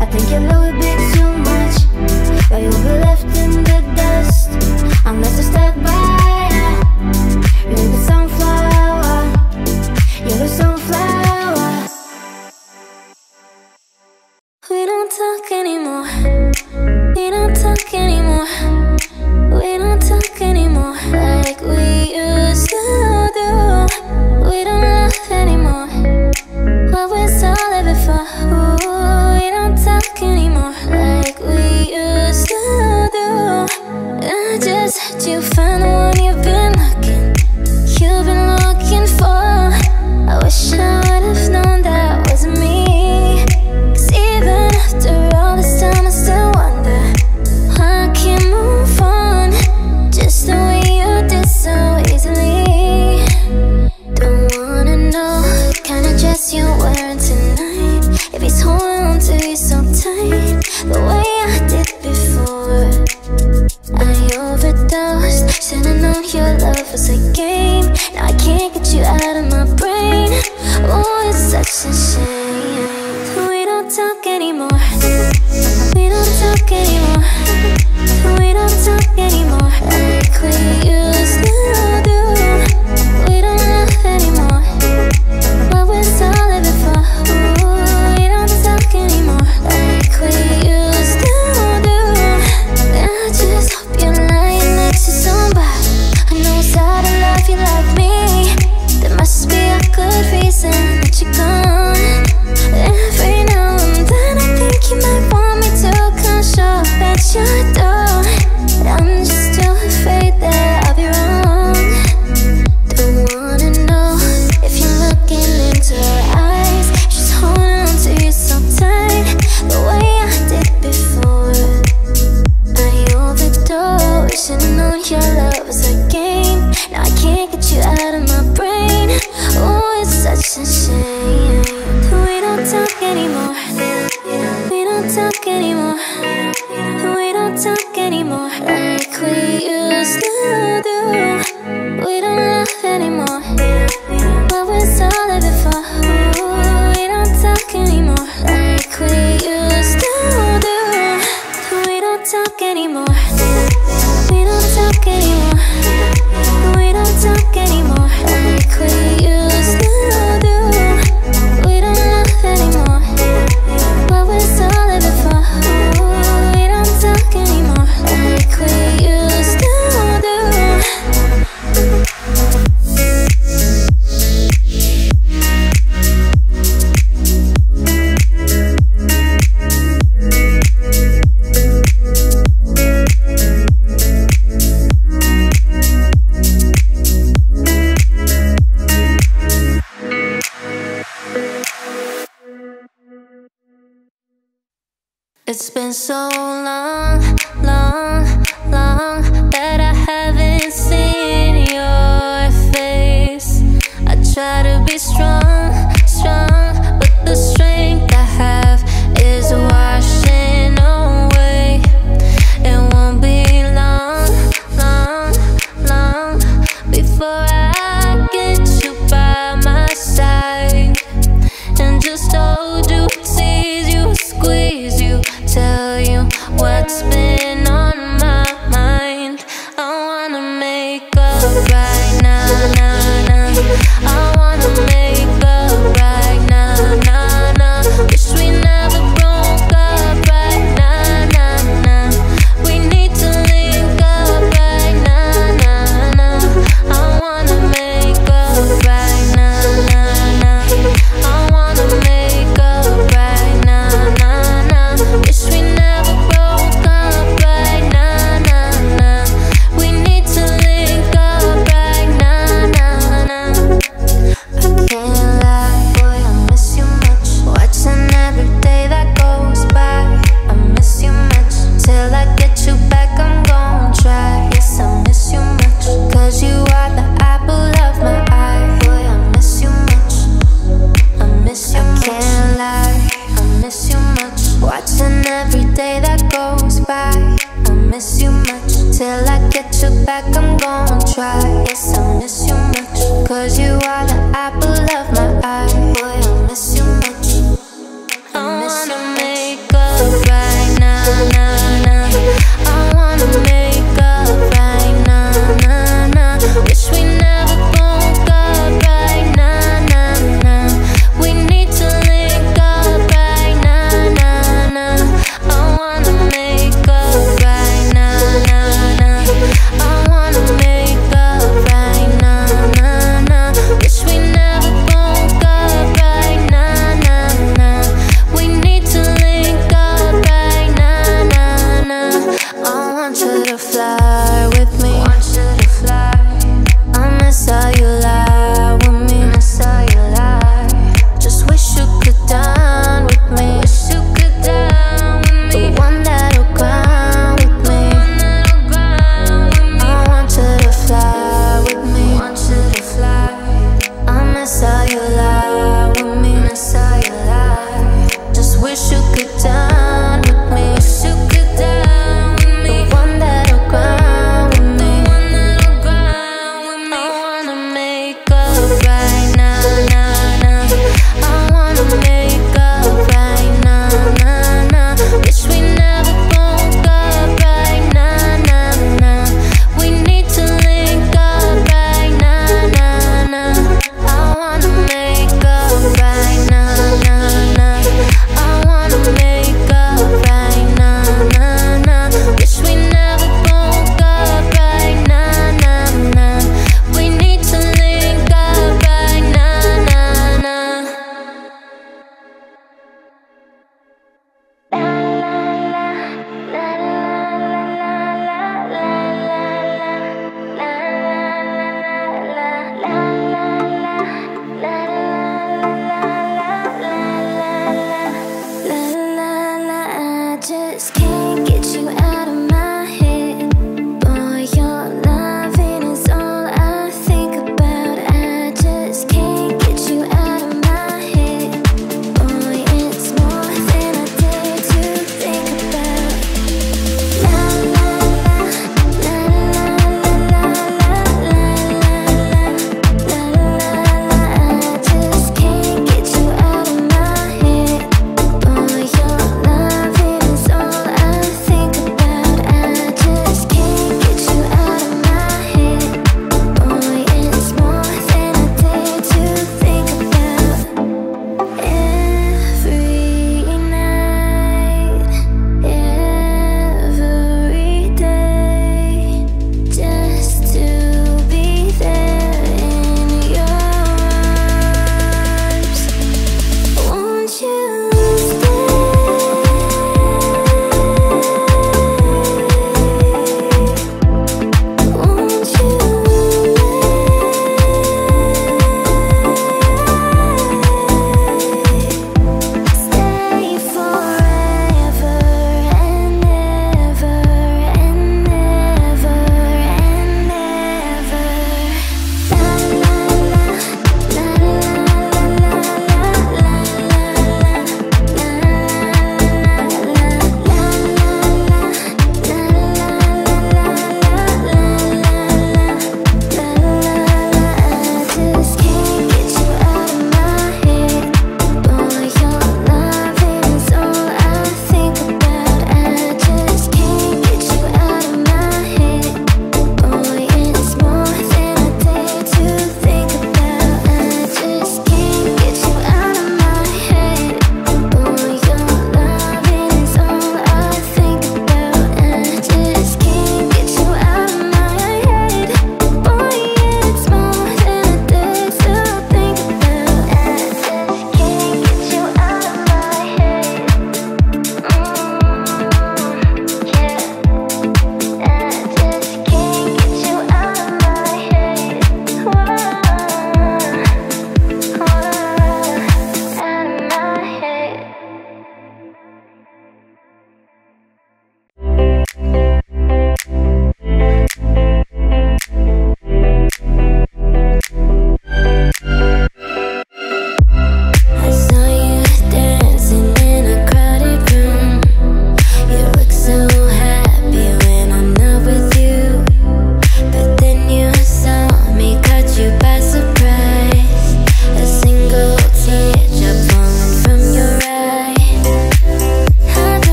I think you love a bit too much, but you'll be left in the dust, unless I step by ya. You're the sunflower, you're the sunflower. We don't talk anymore, we don't talk anymore, we don't talk anymore like we used to do. We don't laugh anymore, what we saw it before. Ooh, we don't talk anymore like we used to do. I just had you find the one you've been looking for. I wish I would've known that wasn't me, 'cause even after all this time I still wonder why I can't move on, just the way you did so easily. Don't wanna know what kind of dress you're wearing tonight, if he's holding on to you so tight, the way I did before. I overdosed, should've known your love was a game, now I can't get you out of my brain. Oh, it's such a shame. We don't talk anymore, we don't talk anymore, we don't talk anymore like we used to do. We don't laugh anymore, what we saw it before. Ooh, we don't talk anymore like we used to do. I just hope you're lying next to somebody who knows how to love you like me. There must be a good reason that you're gone. Every now and then I think you might want me to come show up at your door, but I'm just too afraid that I'll be wrong. Don't wanna know if you're looking into her eyes, she's holding on to you so tight, the way I did before. I overdosed, should've known your love was a game, now I can't get you out of my brain. Oh, it's such a shame. We don't talk anymore, we don't talk anymore, we don't talk anymore like we used to do. We don't laugh anymore, what we saw it before. Ooh, we don't talk anymore like we used to do. We don't talk anymore, we don't talk anymore, we don't talk anymore like we used to do. We don't laugh anymore, It's been so long, long, long that I haven't seen your face. I try to be strong, strong, but the strength I have is washing away. It won't be long, long, long before I get you by my side and just hold you, tease you, squeeze you, tell you what's been on my mind. I wanna make up right now, nah, nah. I wanna make up right now, nah, nah. Wish we never broke up right now, nah, nah. We need to link up right now, nah, nah. I wanna make up right now, nah, nah. I wanna make up right now, nah, nah. Wish we never broke up right now, nah, nah. We need to link up right now, nah, nah. I can't lie, boy, I miss you much. Watching every day that goes by, I miss you much. Till I get you back, I'm gonna try. Yes, I miss you much, 'cause you are the apple of my eye. Boy, I miss you much, I miss you much. I can't lie, I miss you much. Watching every day that goes by, I miss you much. Till I get you back, I'm gonna try. Yes, I miss you much, 'cause you are the apple of my eye. Boy, I miss you much, I wanna make up right now, nah, nah. I wanna make up right now, nah, nah. Wish we never broke up right now, nah, nah. We need to link up right now, nah, nah. I wanna make up right now, nah, nah. I wanna make up right now, nah, nah. Wish we never broke up right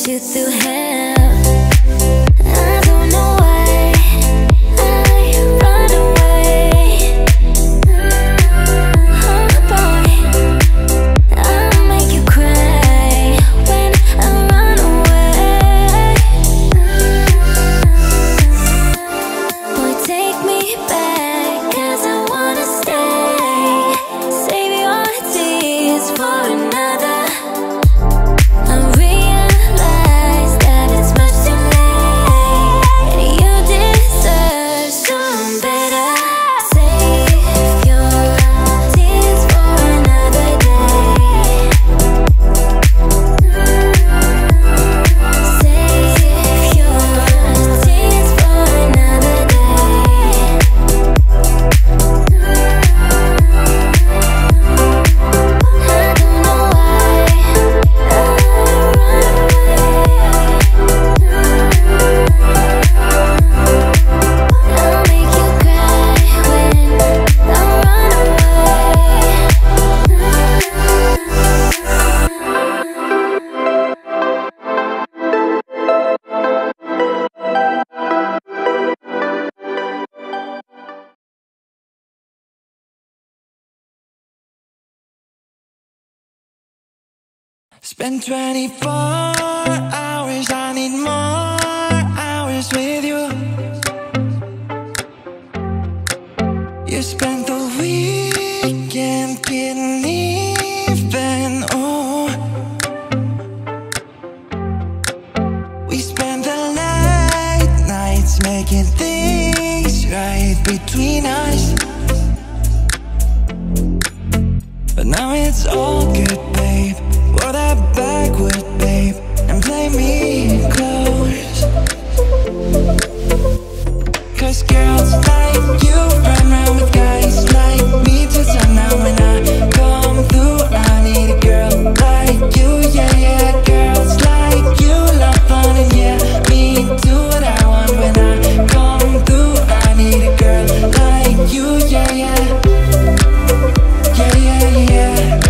push you through hell. I don't know why I run away. Oh boy, I'll make you cry when I run away. Boy, take me back, cause I wanna stay. Save your tears for another. Spend 24 hours, I need more hours with you. You spent the weekend getting even, oh. We spend the late nights making things right between us. But now it's all good, babe. Wear that backward, babe, and play me close. Cause girls like you run around with guys like me till sundown. When I come through, I need a girl like you, yeah, yeah. Girls like you love fun, and yeah, me do what I want. When I come through, I need a girl like you, yeah, yeah. Yeah, yeah, yeah.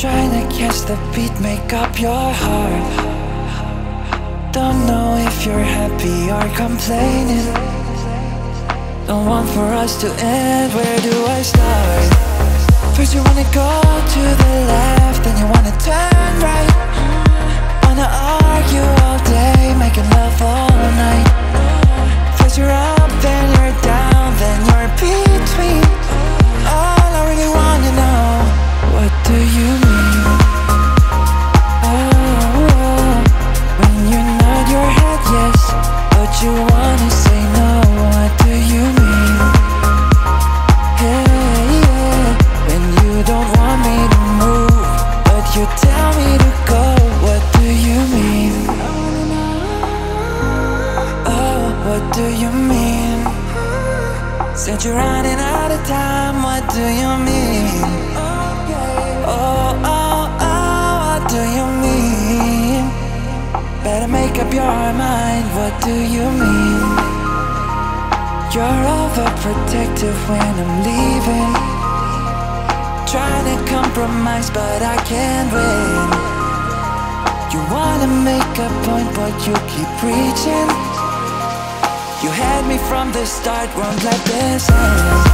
trying to catch the beat, make up your heart. Don't know if you're happy or complaining. Don't want for us to end, where do I start? First you wanna go to the left, then you wanna turn right. Wanna argue all day, making love all night. First you're up, then you're down, then you're between. All I really wanna know, what do you mean? Oh, when you nod your head yes, but you wanna say no. What do you mean? Hey, yeah. When you don't want me to move, but you tell me to go. What do you mean? Oh, what do you mean? Said you're running out of time. What do you mean? What do you mean? Better make up your mind. What do you mean? You're overprotective when I'm leaving. Trying to compromise, but I can't win. You wanna make a point, but you keep preaching. You had me from the start, won't let this end.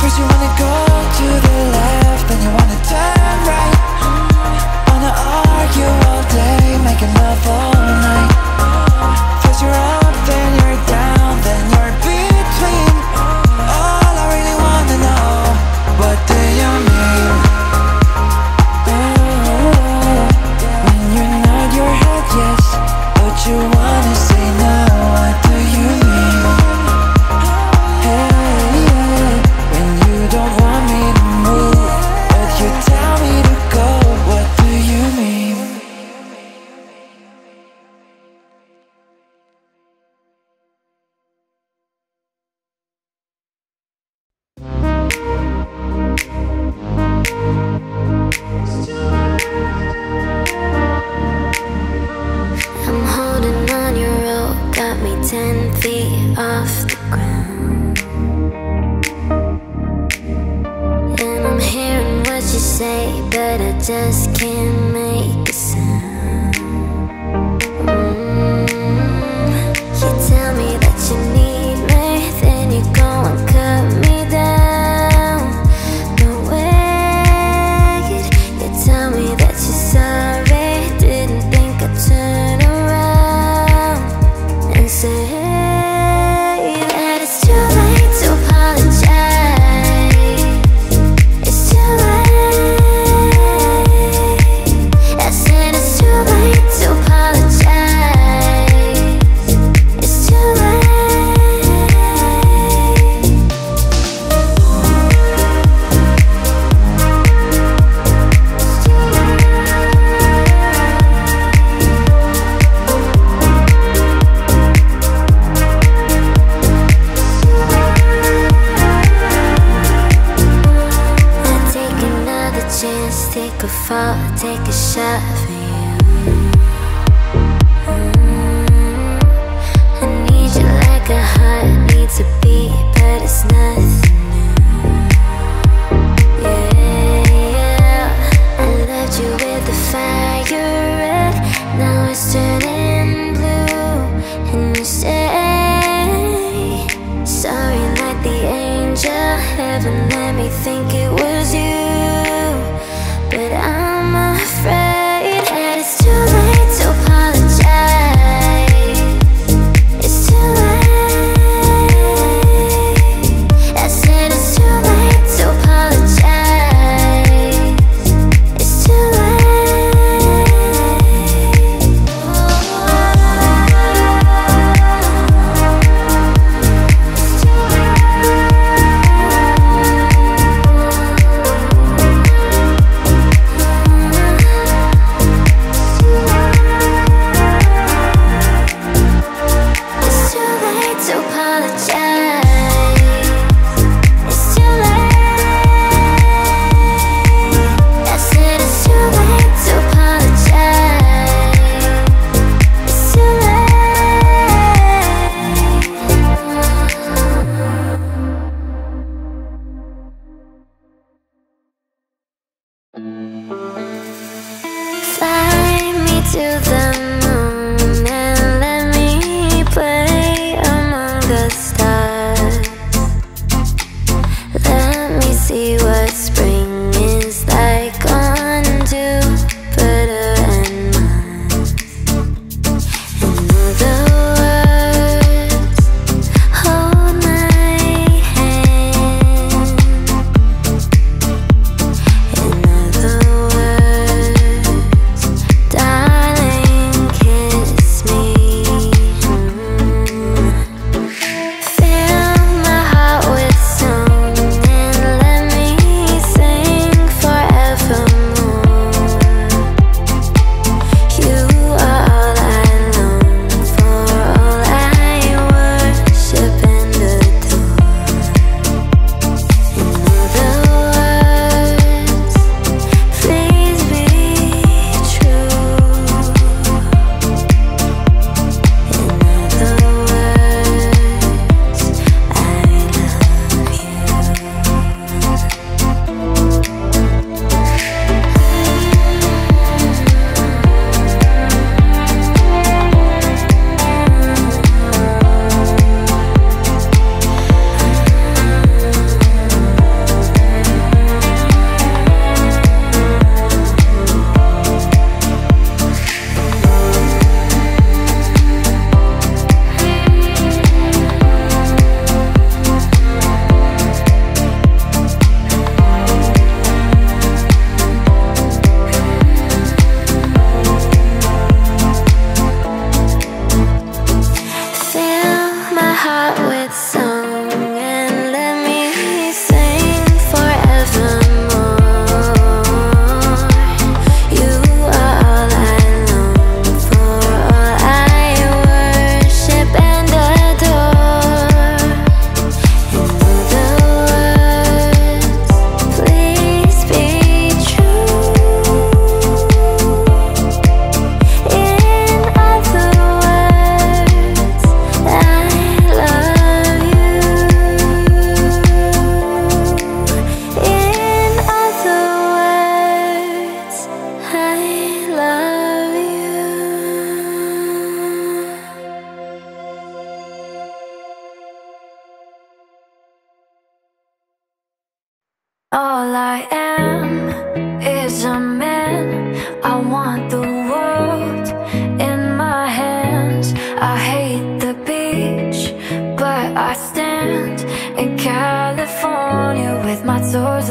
First you wanna go to the left, then you wanna turn right. Wanna argue all day, making love all night. First you're up, then you're down, then you're between. All I really wanna know, what do you mean? Oh, when you nod your head yes, but you wanna say no. What do you mean? Hey, yeah. When you don't want me to move, but you tell me to go. What do you mean? I'm holding on your rope, got me 10 feet off the ground. And I'm hearing what you say, but I just can't make a sound. You tell me that you need me, then you go and cut me down. No way. You tell me that you're sorry, didn't think I'd turn around and say that it's too late to apologize. It's too late.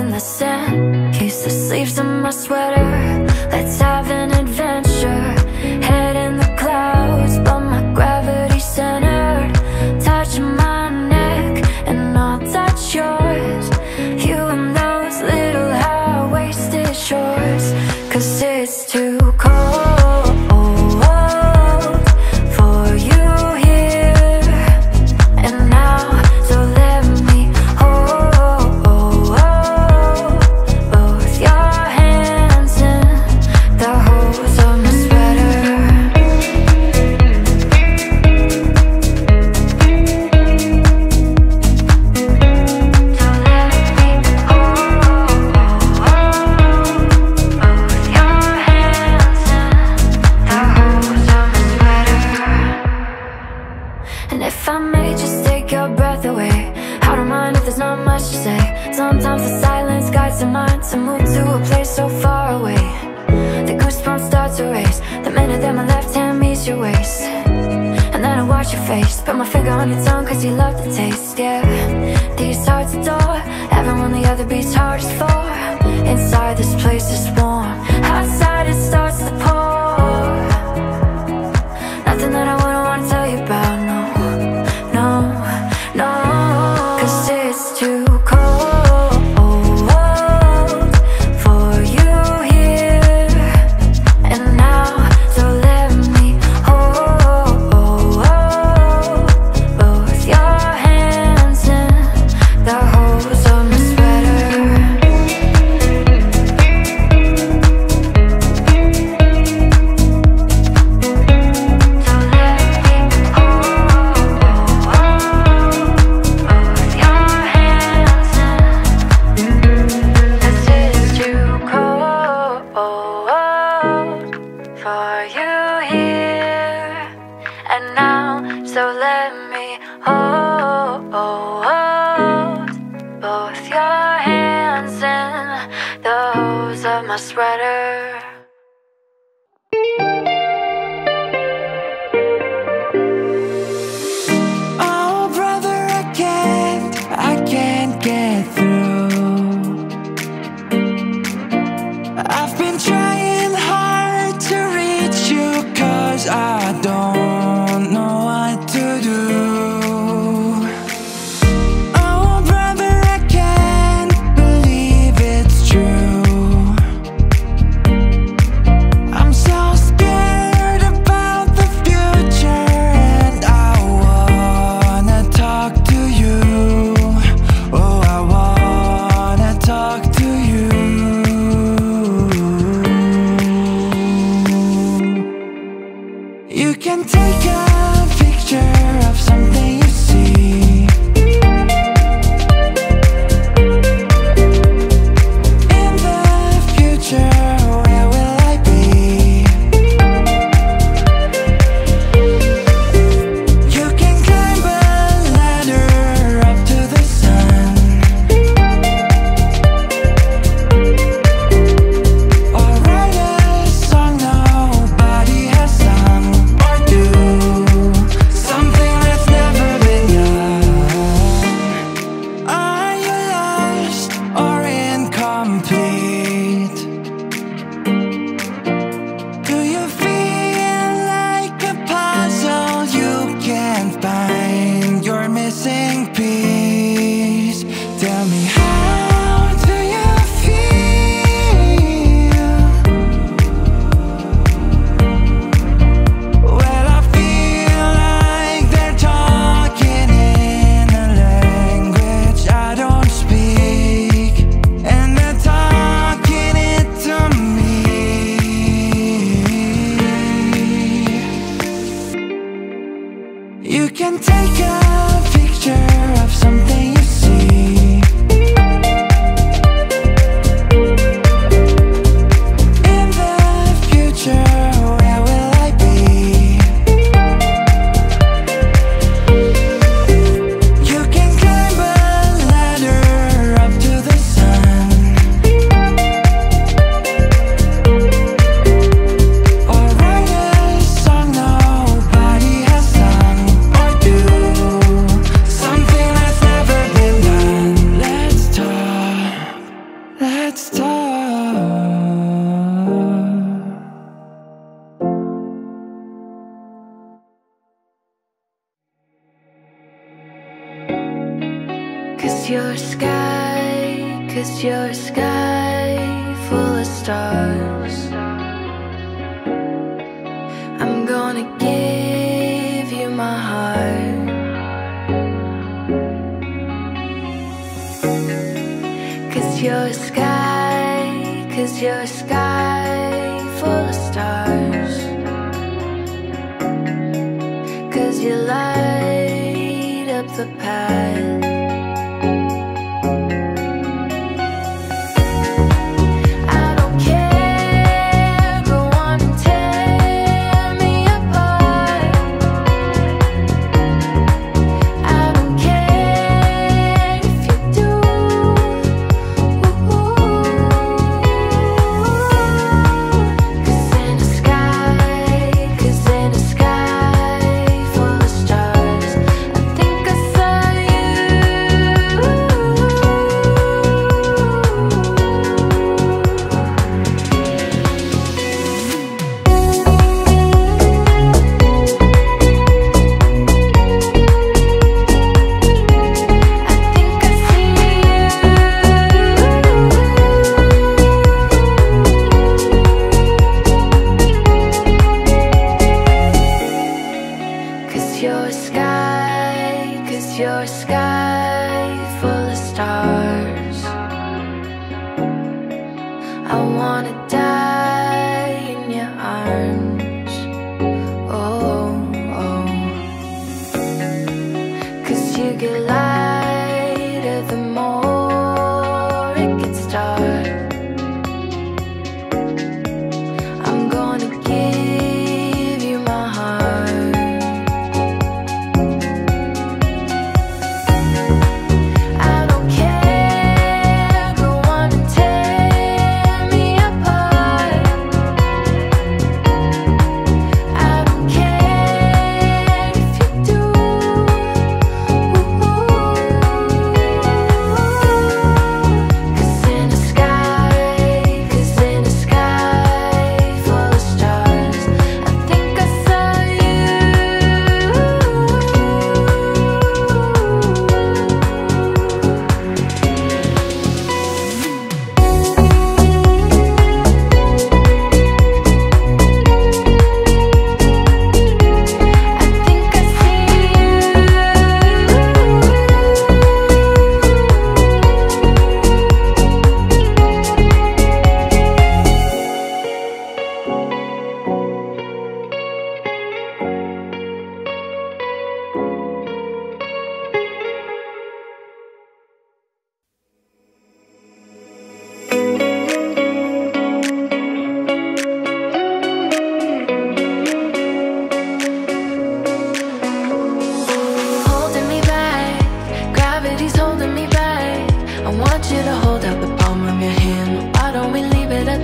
in the sand. Kiss the sleeves of my sweater. Let's have an adventure. Head in the clouds, but my gravity centered. Touch my neck and I'll touch yours. You and those little high-waisted shorts. 'Cause it's too cold it's time. Cause you're sky full of stars. I'm gonna give you my heart. Cause you're a sky full of stars. Cause you light up the path. Cause you're a sky full of stars. I wanna die in your arms. Oh, oh. Cause you get lighter the more it gets dark. I'm gonna give you my heart. As it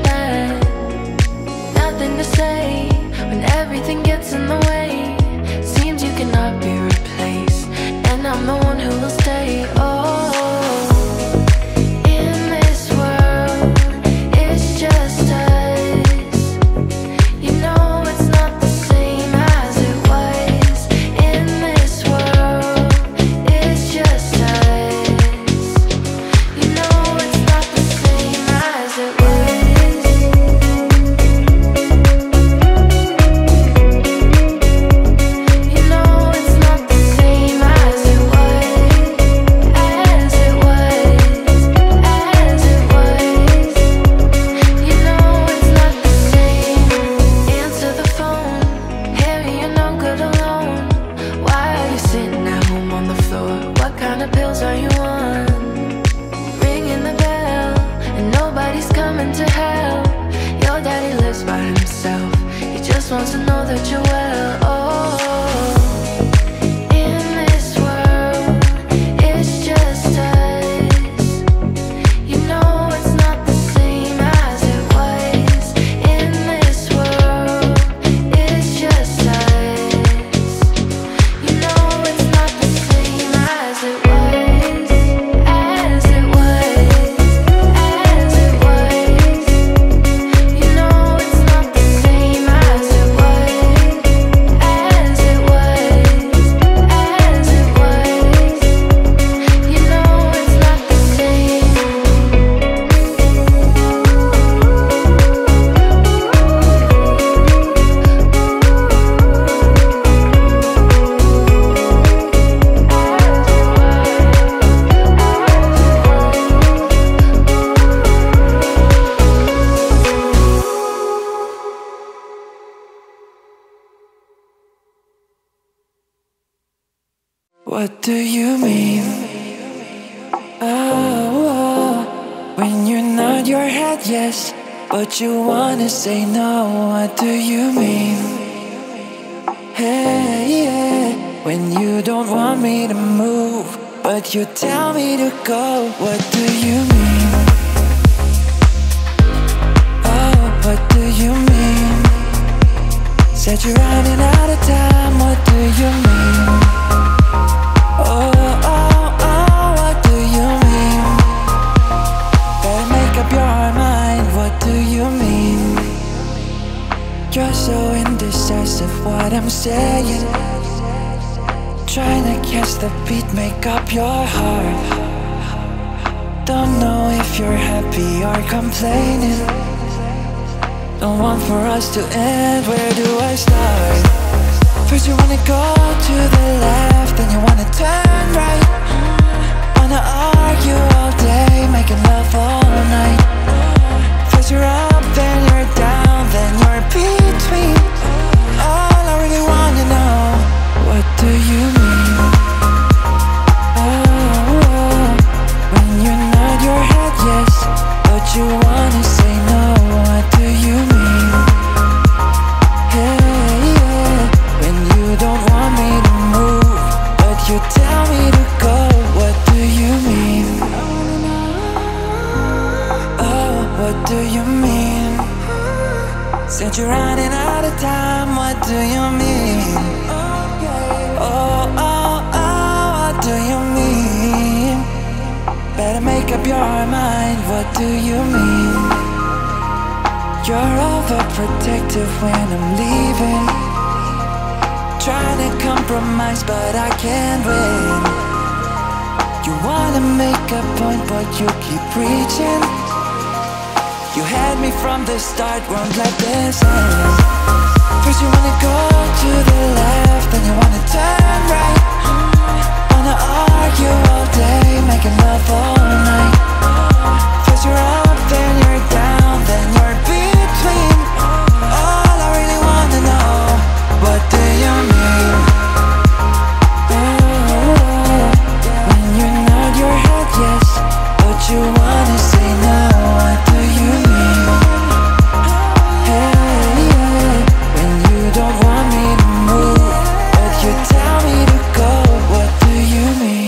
was. What do you mean? Oh, when you nod your head yes, but you wanna say no. What do you mean? Hey, yeah. When you don't want me to move, but you tell me to go. What do you mean? Oh, what do you mean? Said you're running out of time. What do you mean? Oh, oh, oh, what do you mean? Better make up your mind, what do you mean? You're so indecisive, what I'm saying. Trying to catch the beat, make up your heart. Don't know if you're happy or complaining. Don't want for us to end, where do I start? First you wanna go to the left, then you wanna turn right. Wanna argue all day, making love all night. First you're up, then you're down, then you're between. All I really wanna know, what do you mean? Oh, oh. When you nod your head yes, but you wanna say no. What do you mean? Don't want me to move, but you tell me to go. What do you mean? Oh, what do you mean? Said you're running out of time. What do you mean? Oh, oh, oh, what do you mean? Better make up your mind. What do you mean? You're overprotective when I'm leaving. Trying to compromise, but I can't win. You wanna make a point, but you keep preaching. You had me from the start, won't let this end. First you wanna go to the left, then you wanna turn right. Wanna argue all day, making love all night. First you're up, then you're down, then you're between. All I really wanna know, what do you mean? You wanna say no, what do you mean? Hey, yeah. When you don't want me to move, but you tell me to go, what do you mean?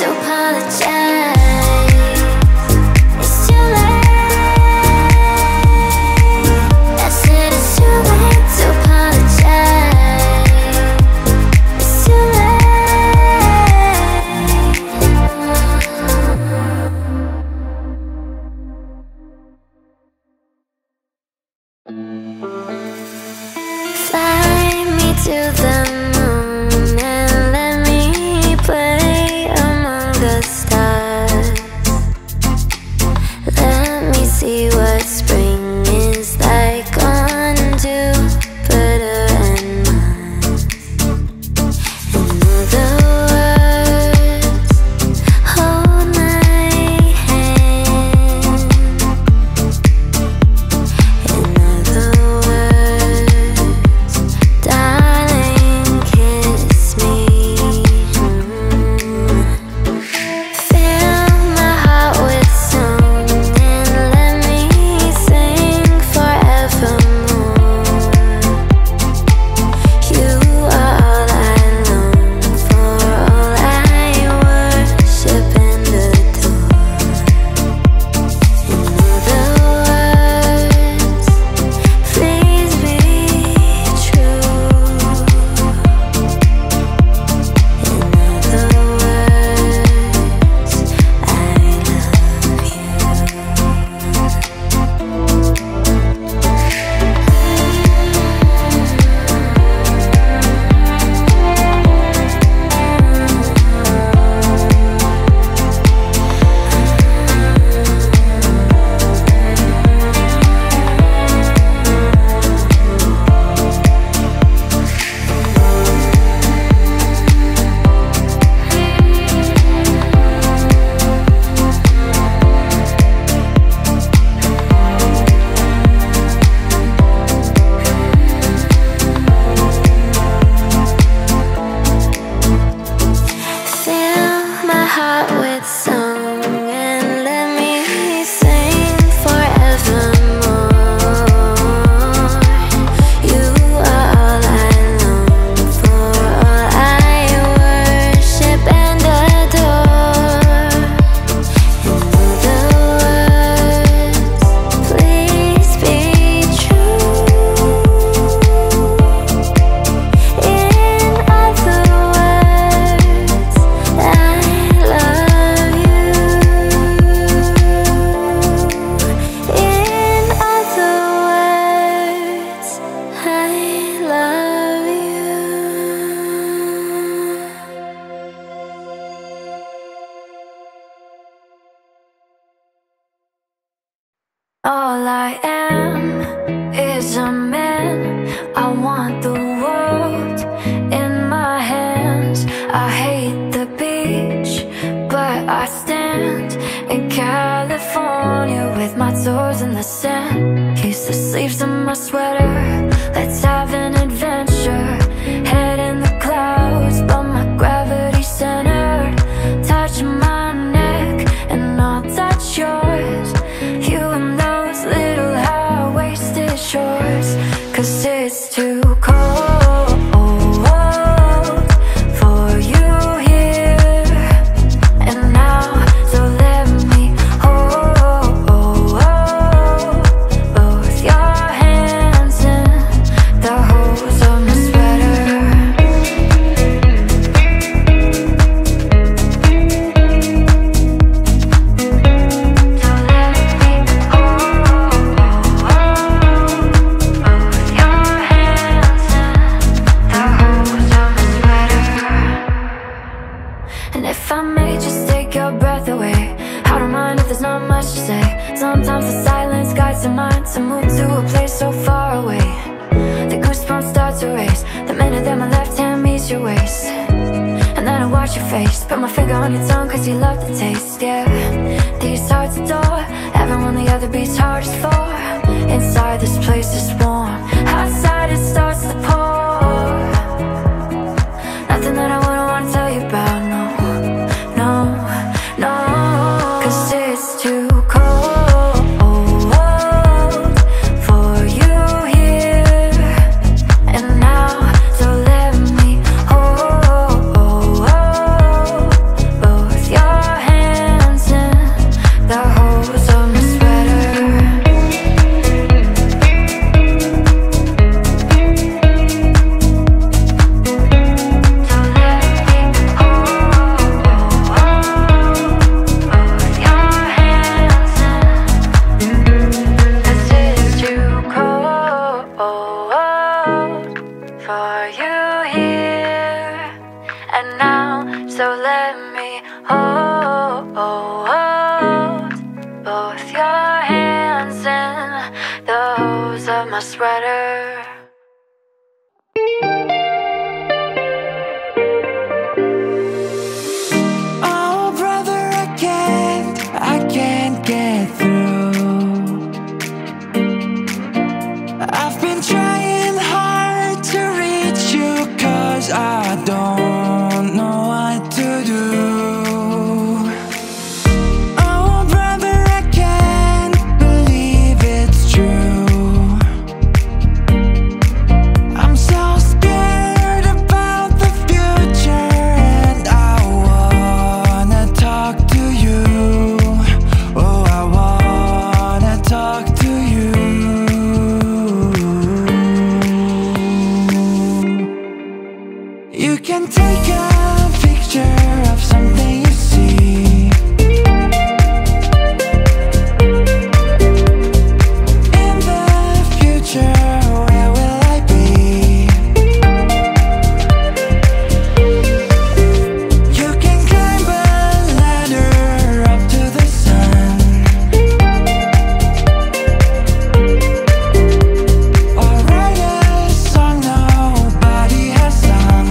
to apologize. All I am is a man. I want the world in my hands. I hate the beach, but I stand in California with my toes in the sand. Kiss the sleeves of my sweater. Let's have an adventure. Head in the clouds, but my gravity centered. Touch my neck and I'll touch yours. Shores, 'cause it's too cold for you here and now, so let me hold both your hands in the holes of my sweater. So let me hold sometimes the silence guides the mind to move to a place so far away. The goosebumps start to race the minute that my left hand meets your waist. And then I watch your face, put my finger on your tongue 'cause you love the taste, yeah. These hearts adore everyone the other beats hard as for. Inside this place is warm, outside it starts to pour. Nothing that I wouldn't want to tell you about, no, no, no. 'Cause it's too cold my sweater. Oh brother, I can't get through. I've been trying hard to reach you, 'cause I don't know what to do. You can take a picture of something you see. In the future, where will I be? You can climb a ladder up to the sun, or write a song nobody has sung.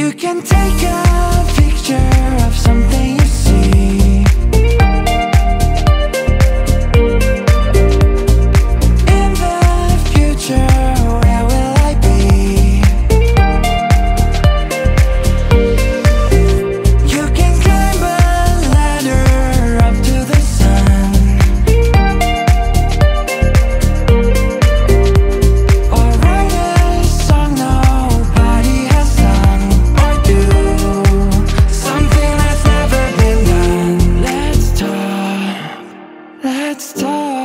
You can take a picture of something you see. In the future, where will I be? You can climb a ladder up to the sun, or write a song nobody has sung. Or do something that's never been done. Let's talk.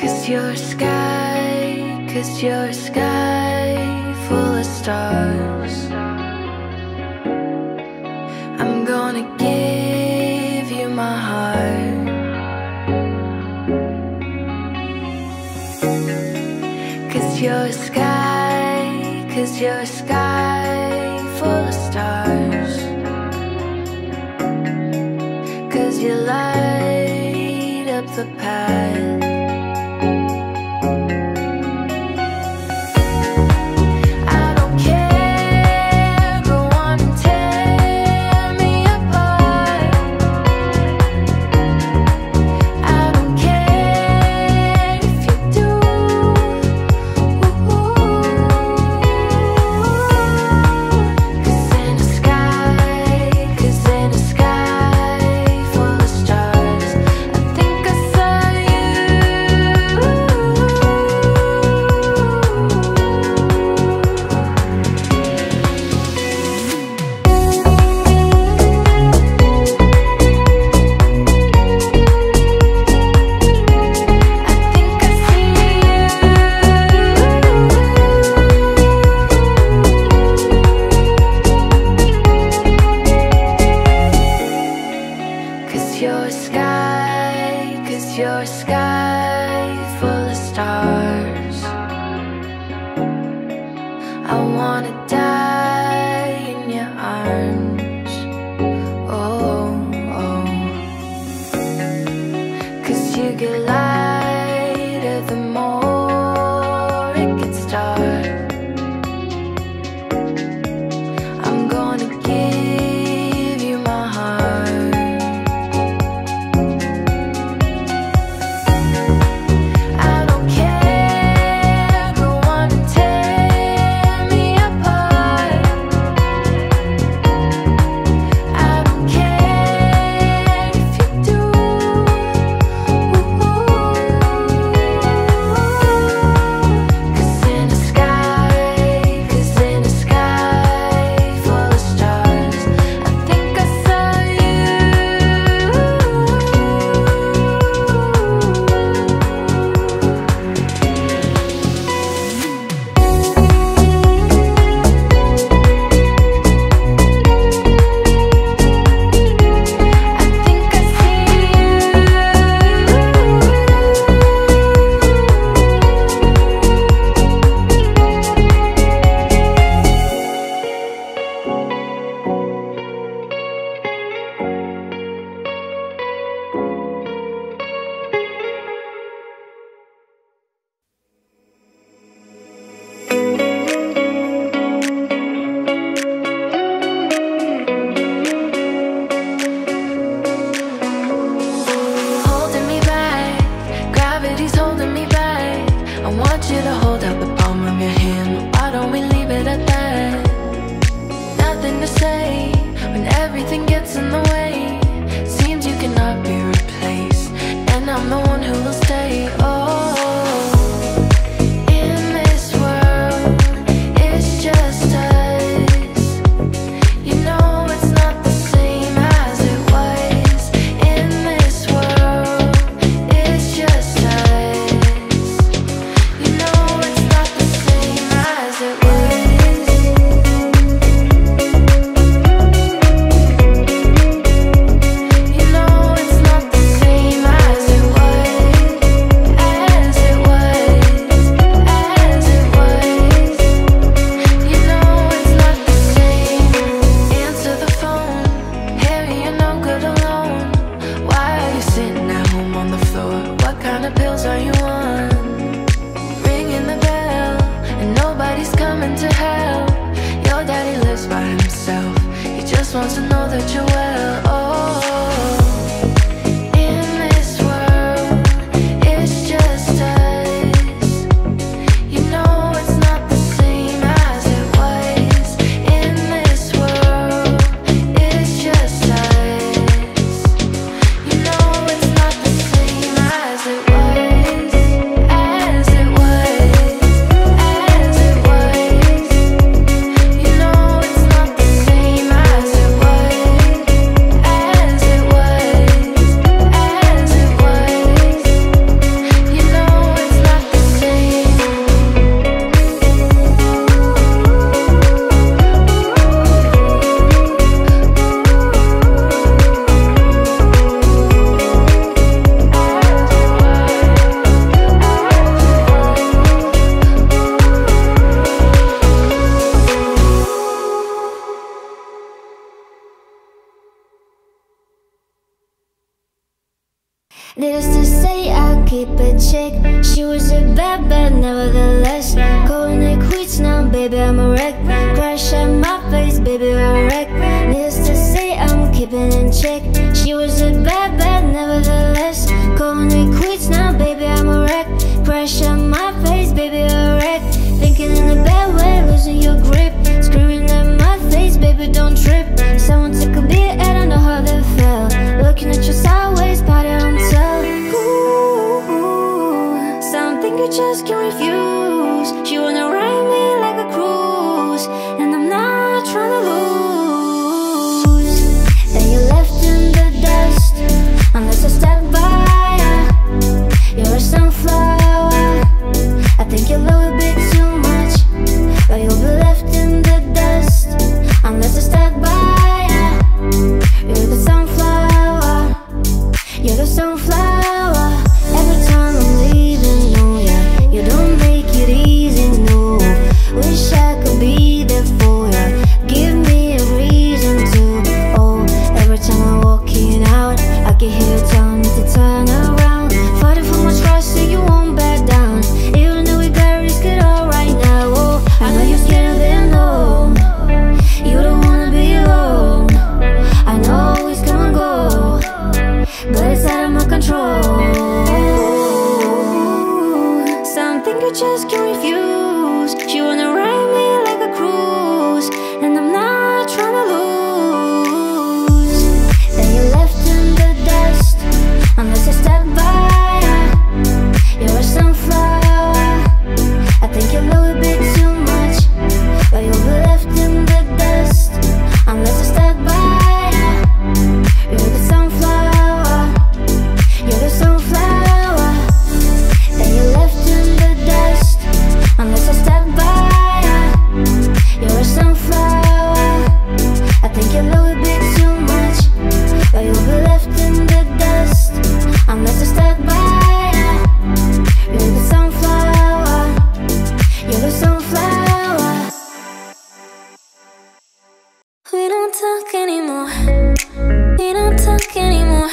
Cause you're a sky full of stars. I'm gonna give you my heart. Cause you're a sky full of stars. 'Cause you light up the path. You're a sky full of stars. I wanna die in your arms. Oh, oh. 'Cause you get lighter the more it gets dark. I'm gonna give you my heart. I don't care, go on and tear me apart. I'm the one who will stay. Oh, in this world, it's just us. You know it's not the same as it was. In this world, it's just us. You know it's not the same as it was. Wants to know that you're well. Oh, in this world, it's just us. You know it's not the same as it was. In this world, it's just us. You know it's not the same as it was. Needless to say, I'll keep a check. She was a bad, but nevertheless, calling it quits now, baby, I'm a wreck. Crash at my face, baby, I'm a wreck. Needless to say, I'm keeping in check. She was a bad, but nevertheless, calling it quits now, baby, I'm a wreck. Crash at my face, baby, I'm a wreck. Thinking in a bad way, losing your grip, screaming at my face, baby, don't trip. Someone took a beer, I don't know how that felt. Looking at you sideways, party on top. You just can't refuse. She wanna ride me like a cruise, and I'm not trying to lose. Then you left in the dust, unless I stuck by ya. You're a sunflower. I think you love a bit too much, but you'll be left in the dust, unless I stuck by ya. You're the sunflower. You're the sunflower. Every time I'm leaving, no, yeah, you don't make it easy, no. Wish I could be there for ya, give me a reason to. Oh, every time I'm walking out, I can hear you telling me to turn around. Fighting for my trust so you won't back down, even though we gotta risk it all right now. Oh, I know you're scared of it, no. You don't wanna be alone. I know it's come and go, but it's out of my control. You just can't refuse. She wanna ride me like a cruise, and I'm not trying to lose. Then you left in the dust, unless I stuck by ya. You're a sunflower. I think you love a bit too much, but you'll be left in the dust, unless I stuck by ya. You're the sunflower. You're the sunflower. Unless I step by ya. You're a sunflower. I think you love a bit too much, but you'll be left in the dust, unless I step by ya. You're the sunflower. You're the sunflower. We don't talk anymore. We don't talk anymore.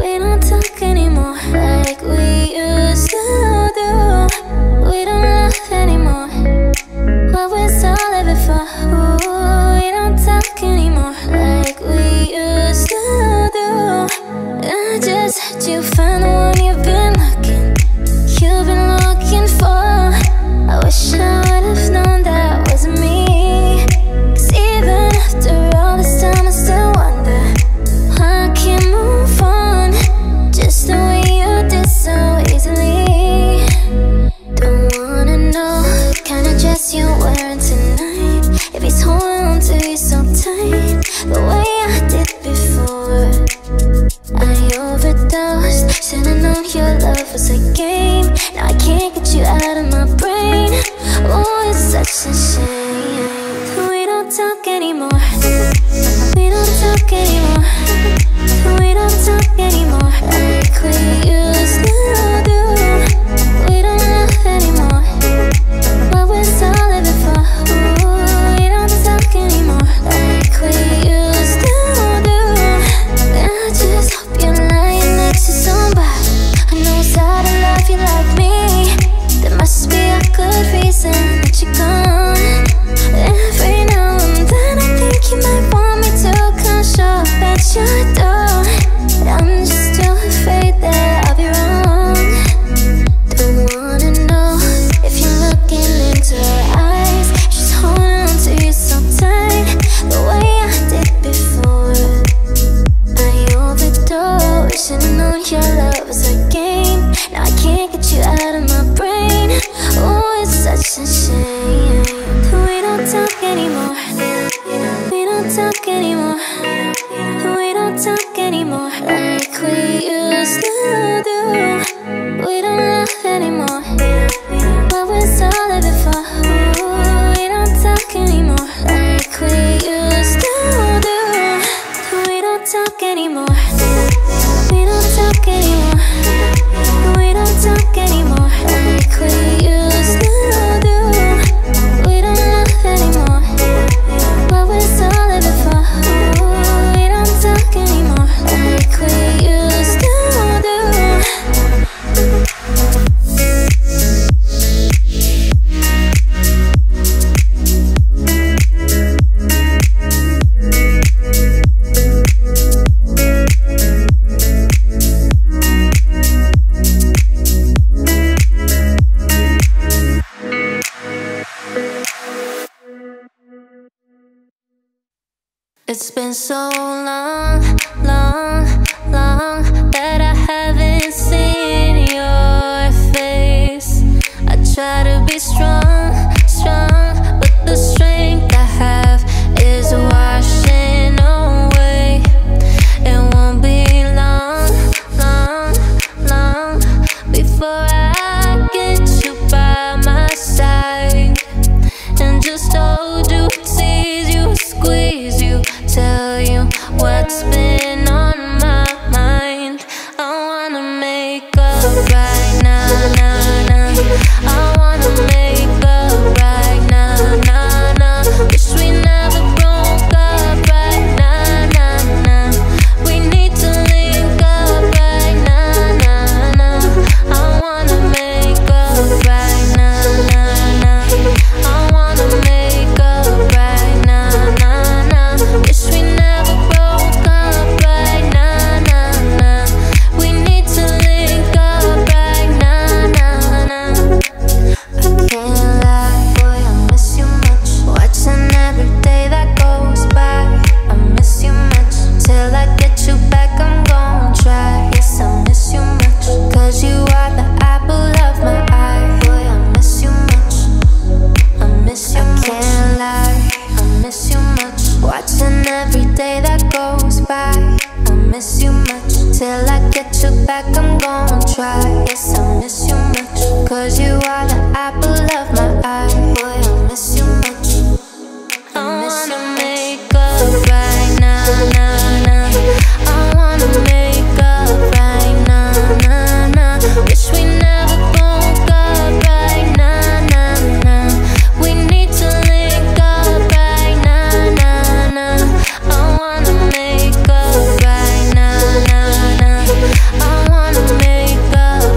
We don't talk anymore like we used to do. We don't laugh anymore. What was all of it for? Ooh, we don't talk anymore like we used to do. I just had you find the one you've been looking for. I wish I would've known that was me. 'Cause even after all this time I still wonder why I can't move on. Just the way was a game. Now I can't get you out of my brain. Oh, it's such a shame. We don't talk anymore. We don't talk anymore. We don't talk anymore. Like we used to do. We don't love anymore. What was all of it for? Ooh, we don't talk anymore. Like we used to do. And I just hope you're lying next to somebody who knows how to love you like me. There must be a good reason that you're gone. Every now and then I think you might want me to come show up at your door. I'm just too afraid that I'll be wrong. Don't wanna know if you're looking into her eyes. She's holding on to you so tight, the way I did before. I overdosed. Should've known your love was a game. Now I can't get you out of my brain. Oh, it's such a shame. We don't talk anymore. We don't talk anymore. We don't talk anymore. Like we used to do. We don't laugh anymore. What was all of it for? We don't talk anymore. Like we used to do. We don't talk anymore. We don't talk anymore. We don't talk anymore. Like we used to do. We don't laugh anymore. What was all of it for? We don't talk anymore. Like we used to do. It's been so long, long, long that I haven't seen your face. I try to be strong, strong, but the strength I have is washing away. It won't be long, long, long before I get you by my side and just hold you, tease you, squeeze you. Tell you what's been on my mind. I wanna make up right now, nah, nah. I wanna make up right now, nah, nah. Wish we never broke up right now, nah, nah. We need to link up right now, nah, nah. I wanna make up right now, nah, nah. I wanna make up right now, nah. Wish we never broke up right now, nah, nah. We need to link up right now, nah, nah. I can't lie, boy, I miss you much. Watching every day that goes by, I miss you much. Till I get you back, I'm gonna try. Yes, I miss you much. Cause you are the apple of my eye. Boy, I miss you much. I miss you much. I can't lie, I miss you much. Watching every day that goes by, I miss you much. Till I get you back, I'm gonna try. Yes, I miss you much. Cause you are the apple of my eye. Boy, I miss you much. I wanna make up right now, nah, nah. I wanna make up right now, nah, nah. Wish we never broke up right now, nah, nah. We need to link up right now, nah. I wanna make up right now, nah, nah. I wanna make up.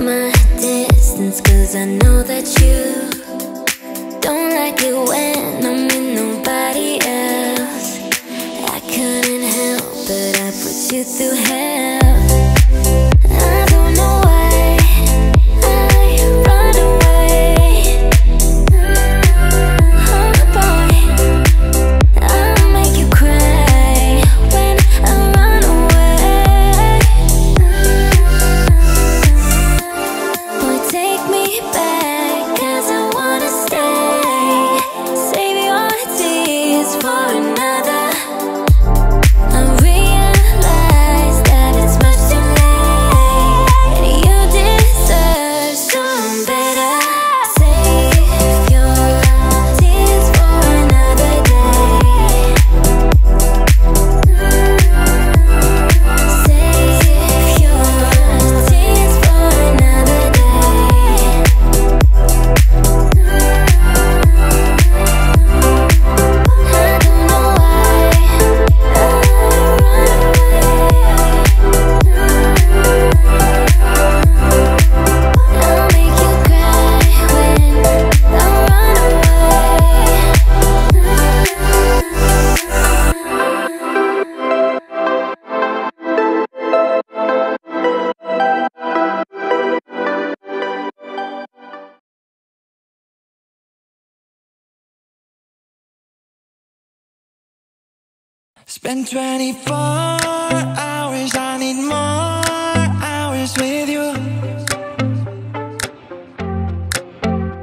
my distance, cause I know that you don't like it when I'm with nobody else. I couldn't help but I put you through hell. Spend 24 hours, I need more hours with you.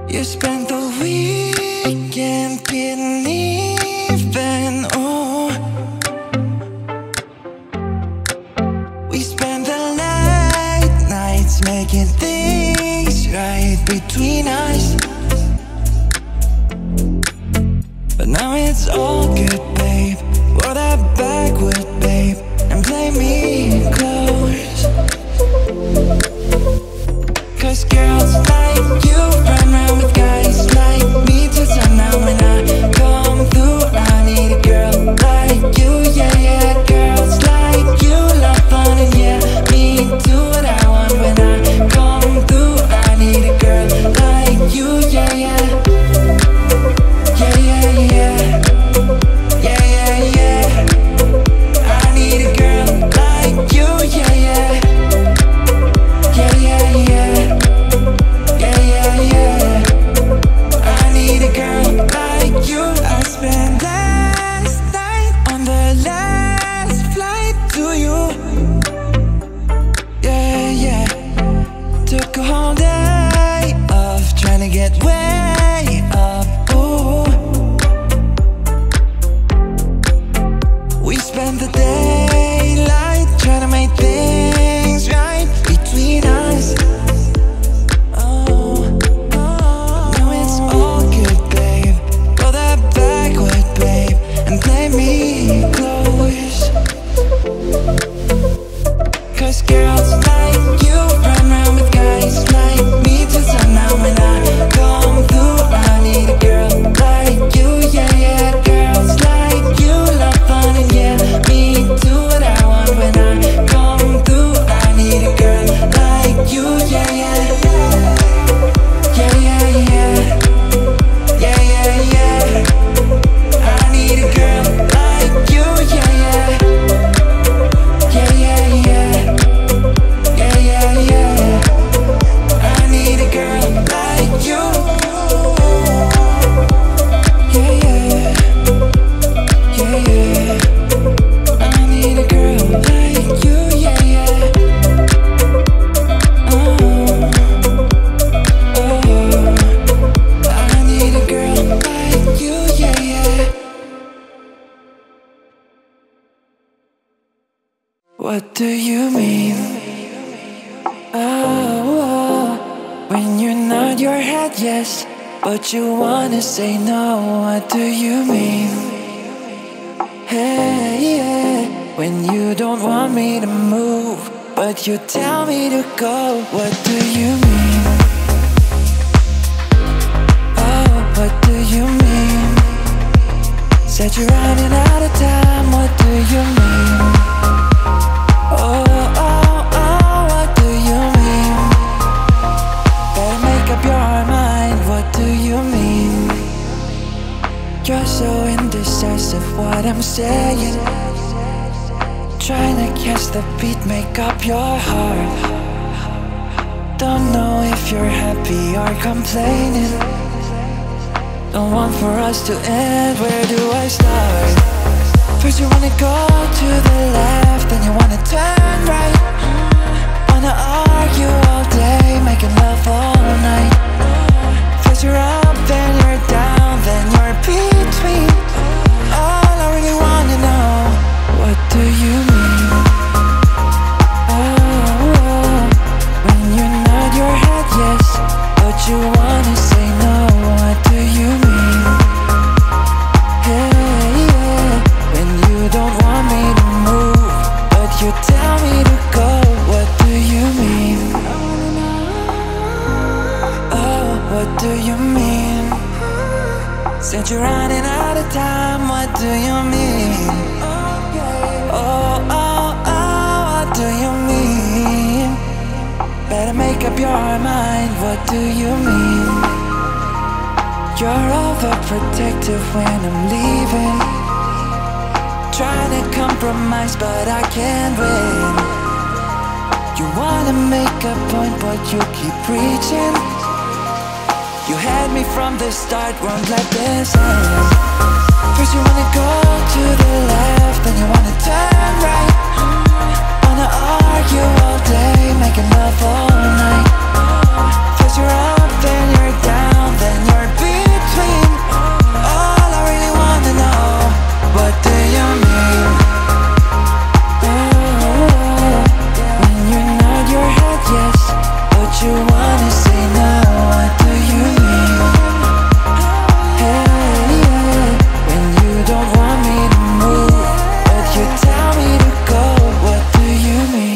You spent the weekend getting even, oh. We spend the late nights making things right between us. But now it's all good, babe. Wear that backward, babe, and play me close. Cause girls like you run around with guys like me till sundown. When I come through, I need a girl like you, yeah, yeah. Girls like you love fun, and yeah, me do what I want. When I come through, I need a girl like you, yeah, yeah. Yeah, yeah, yeah. what I'm saying. Trying to catch the beat, make up your heart. Don't know if you're happy or complaining. Don't want for us to end, where do I start? First you wanna go to the left, then you wanna turn right. Wanna argue all day, making love all night. First you're up, then you're down, then you're between. All I really wanna know, what do you mean? Oh, when you nod your head yes, but you wanna say no. What do you mean? Hey, yeah. When you don't want me to move, but you tell me to go. What do you mean? Oh, what do you mean? Said you're running out of time. What do you mean? Oh, oh, oh, what do you mean? Better make up your mind. What do you mean? You're overprotective when I'm leaving. Trying to compromise, but I can't win. You wanna make a point, but you keep preaching. You had me from the start, won't let this end. First you wanna go to the left, then you wanna turn right. Wanna argue all day, making love all night. First you're up, then you're down, then you're beat. All I really wanna know, what do you mean? Oh, when you nod your head yes, but you wanna say no. What do you mean? Hey, yeah. When you don't want me to move, but you tell me to go. What do you mean?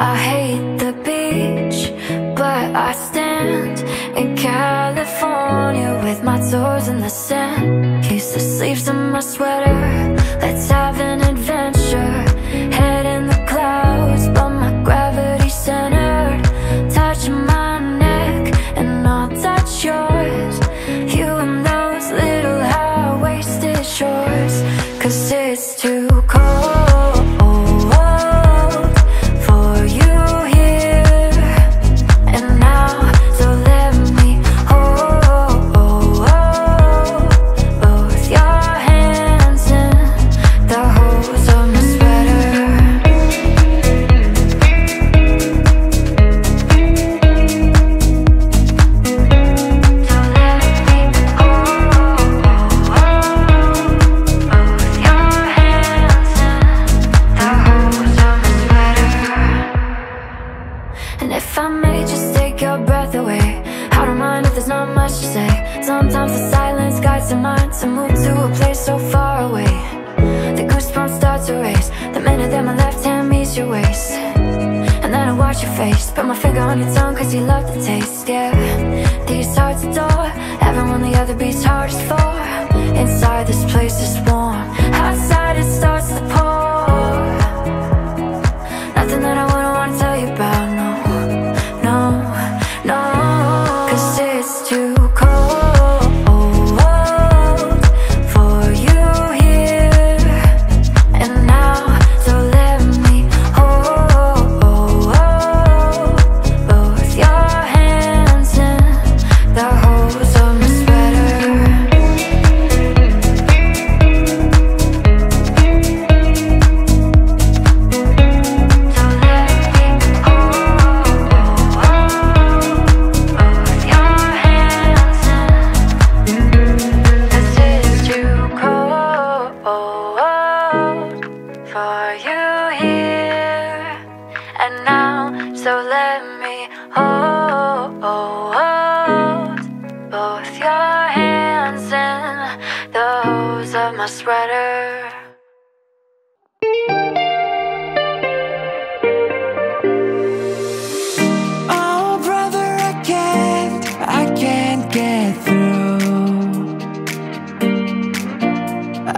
I hate the beach, but I stand in California with my toes in the sand. Kiss the sleeves of my sweater, let's have an adventure. Head in the clouds, but my gravity centered. Touch my neck and I'll touch yours, you and those little high-waisted shorts. 'Cause it's too cold on your tongue, 'cause you love the taste, yeah. These hearts adore everyone the other beats hardest for. Inside this place is warm, outside it starts to pour. Nothing that I wouldn't want to tell you about, no, no, no. 'Cause it's too cold sweater. Oh brother, I can't get through.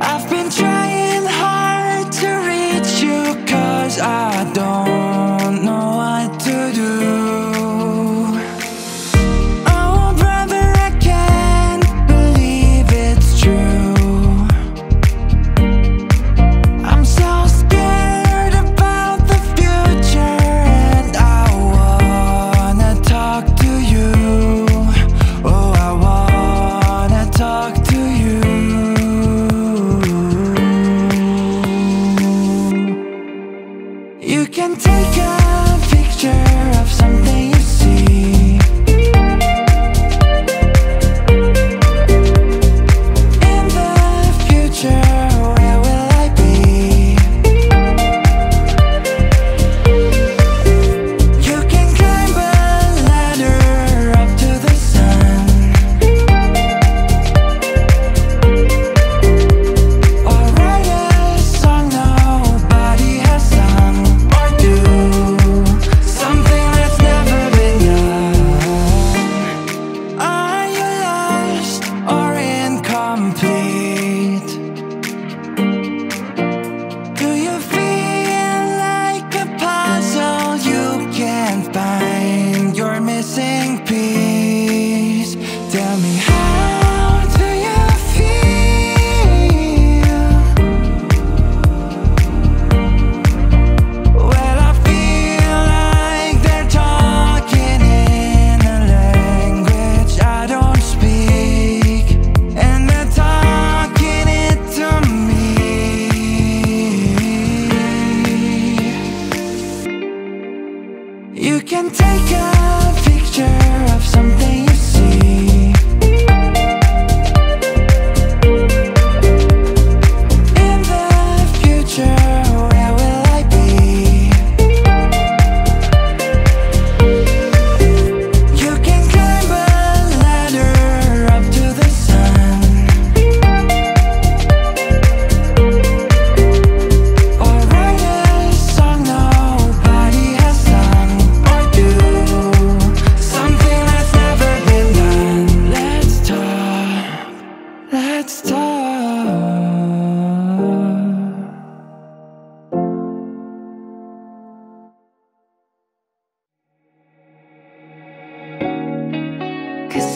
I've been trying hard to reach you, 'cause I don't know what to do.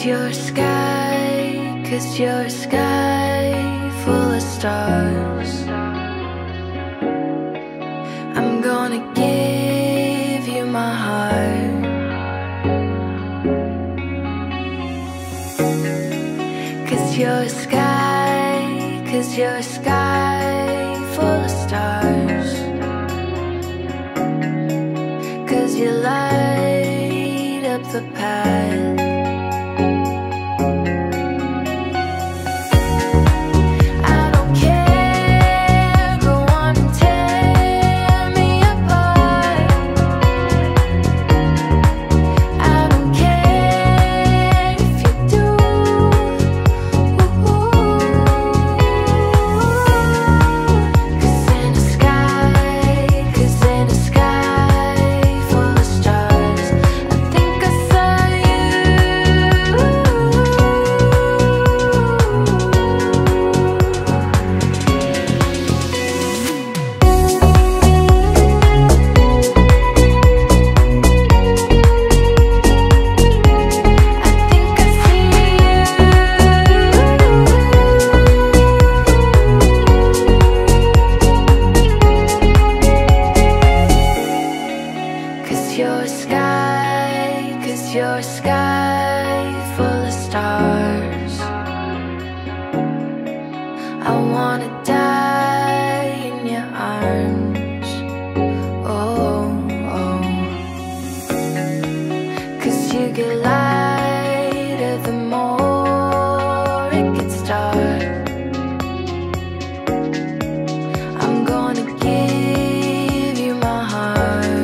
'Cause your sky, 'cause your sky full of stars. I'm gonna give you my heart. 'Cause your sky, 'cause your sky full of stars. 'Cause you light up the path. Your sky, 'cause your sky full of stars. I wanna die in your arms. Oh, oh. 'Cause you get lighter the more it gets dark. I'm gonna give you my heart.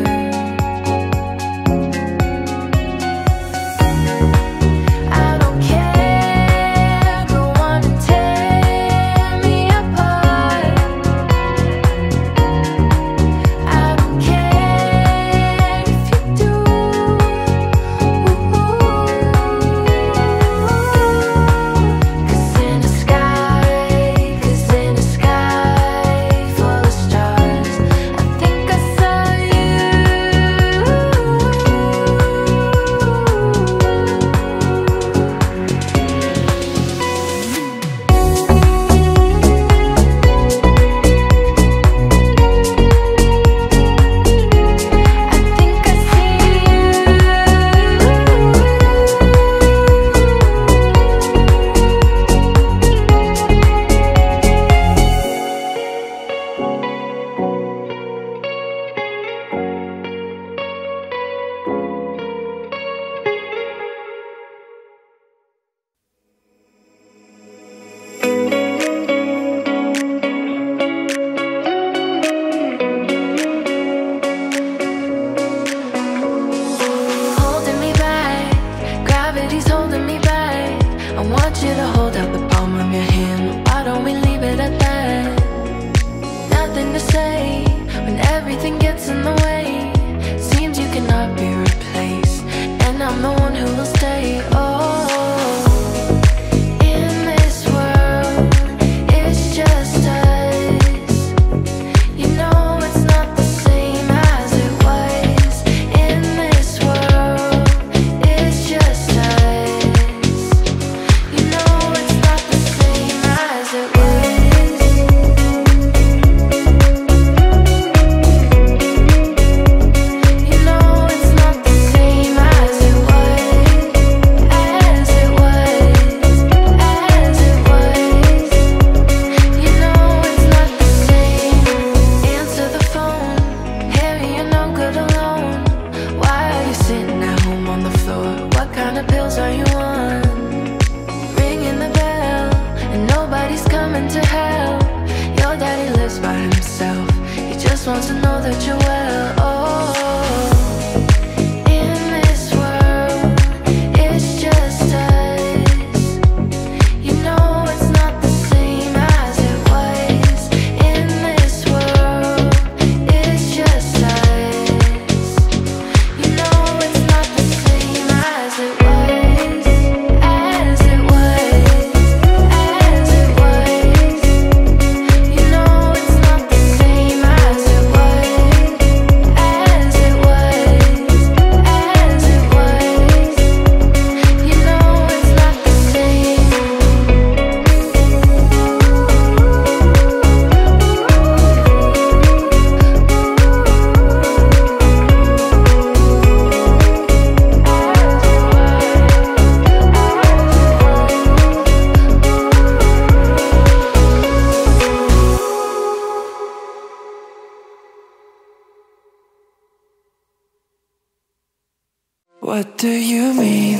What do you mean?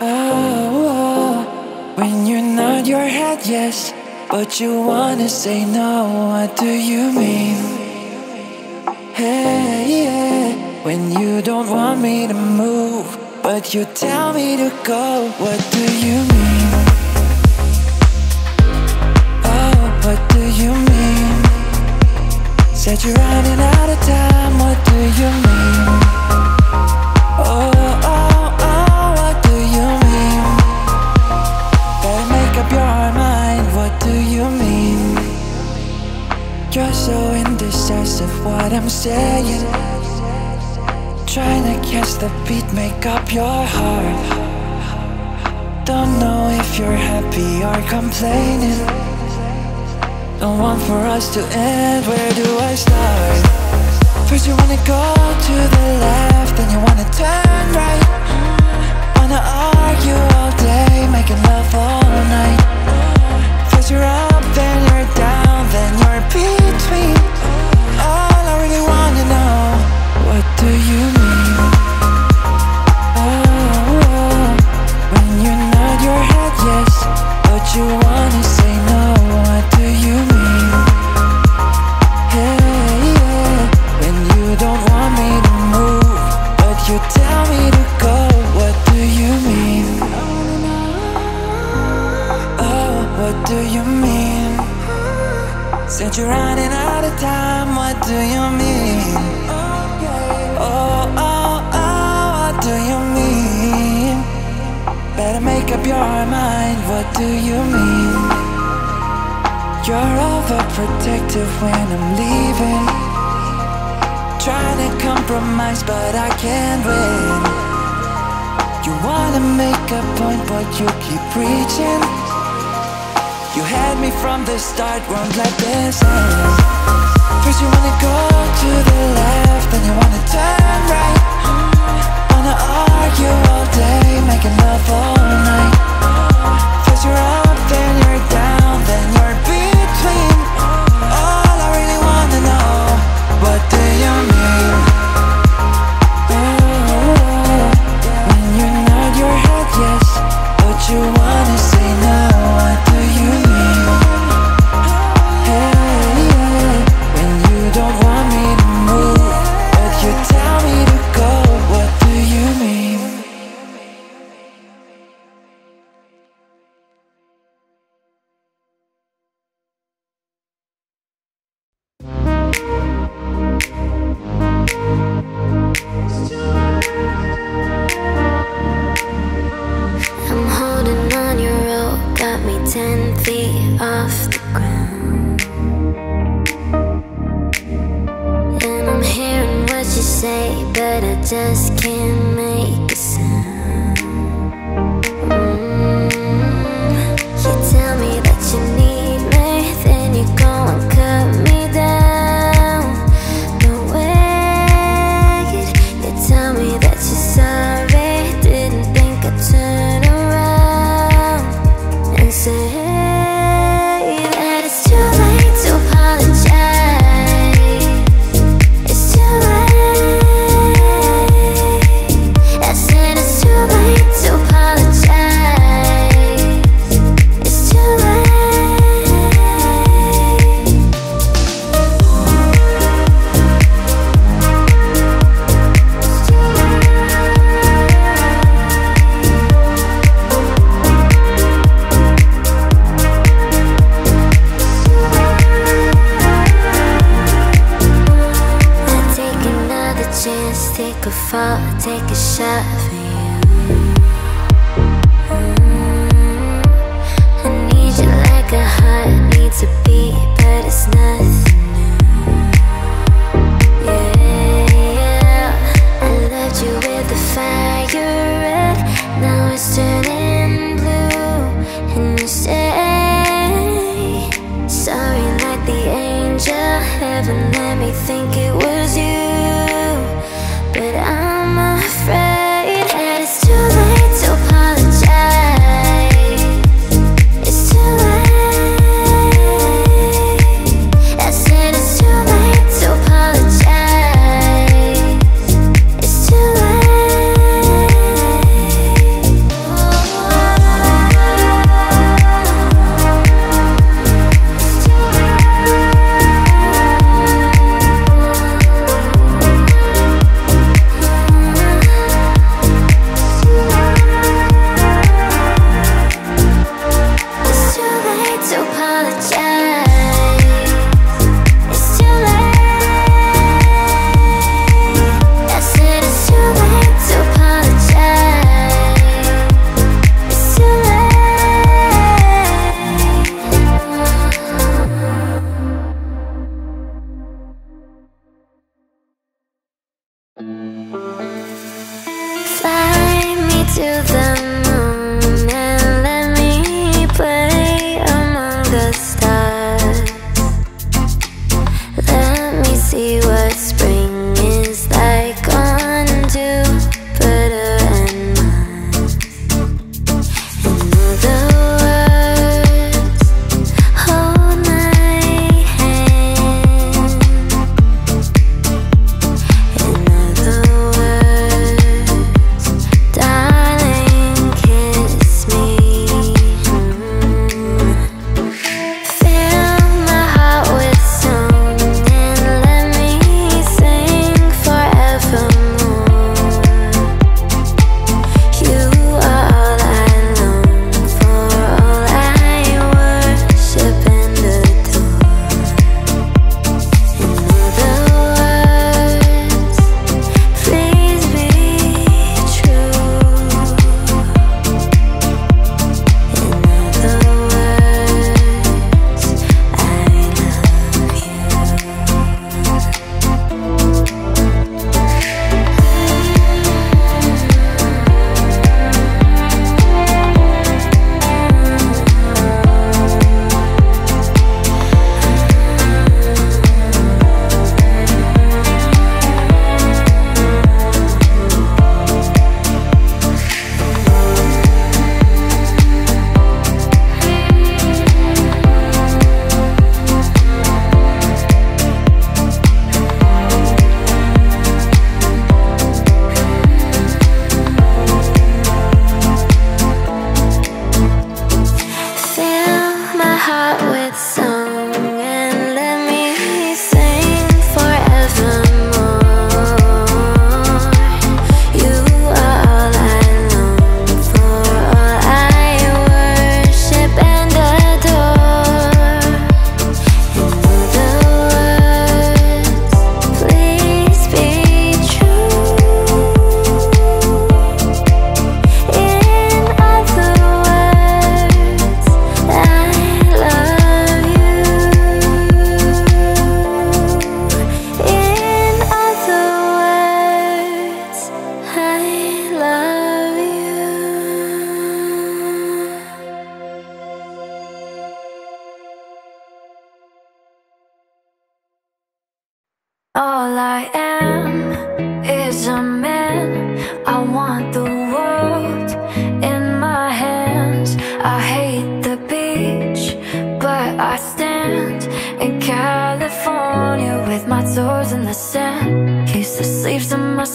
Oh, when you nod your head yes, but you wanna say no. What do you mean? Hey, yeah. When you don't want me to move, but you tell me to go. What do you mean? Oh, what do you mean? Said you're running out of time. What do you mean? Oh, oh, oh, what do you mean? Better make up your mind. What do you mean? You're so indecisive, what I'm saying. Trying to catch the beat, make up your heart. Don't know if you're happy or complaining. Don't want for us to end, where do I start? First you wanna go to the left, then you wanna turn right. Wanna argue all day, making love all night. First you're up, then you're down, then you're between. All I really wanna know, what do you mean? Oh, when you nod your head yes, but you wanna say no. What do you mean? Don't want me to move, but you tell me to go. What do you mean? Oh, what do you mean? Said you're running out of time. What do you mean? Oh, oh, oh, what do you mean? Better make up your mind. What do you mean? You're overprotective when I'm leaving. Trying to compromise, but I can't win. You wanna make a point, but you keep preaching. You had me from the start, won't let this end. First you wanna go to the left, then you wanna turn right. Wanna argue all day, making love all night. First you're up, then you're down, then you're between. All I really wanna know, what do you mean? Oh, when you nod your head yes, but you wanna say no. What do you mean? Hey, yeah. When you don't want me to move, but you tell me to go. What do you mean? I said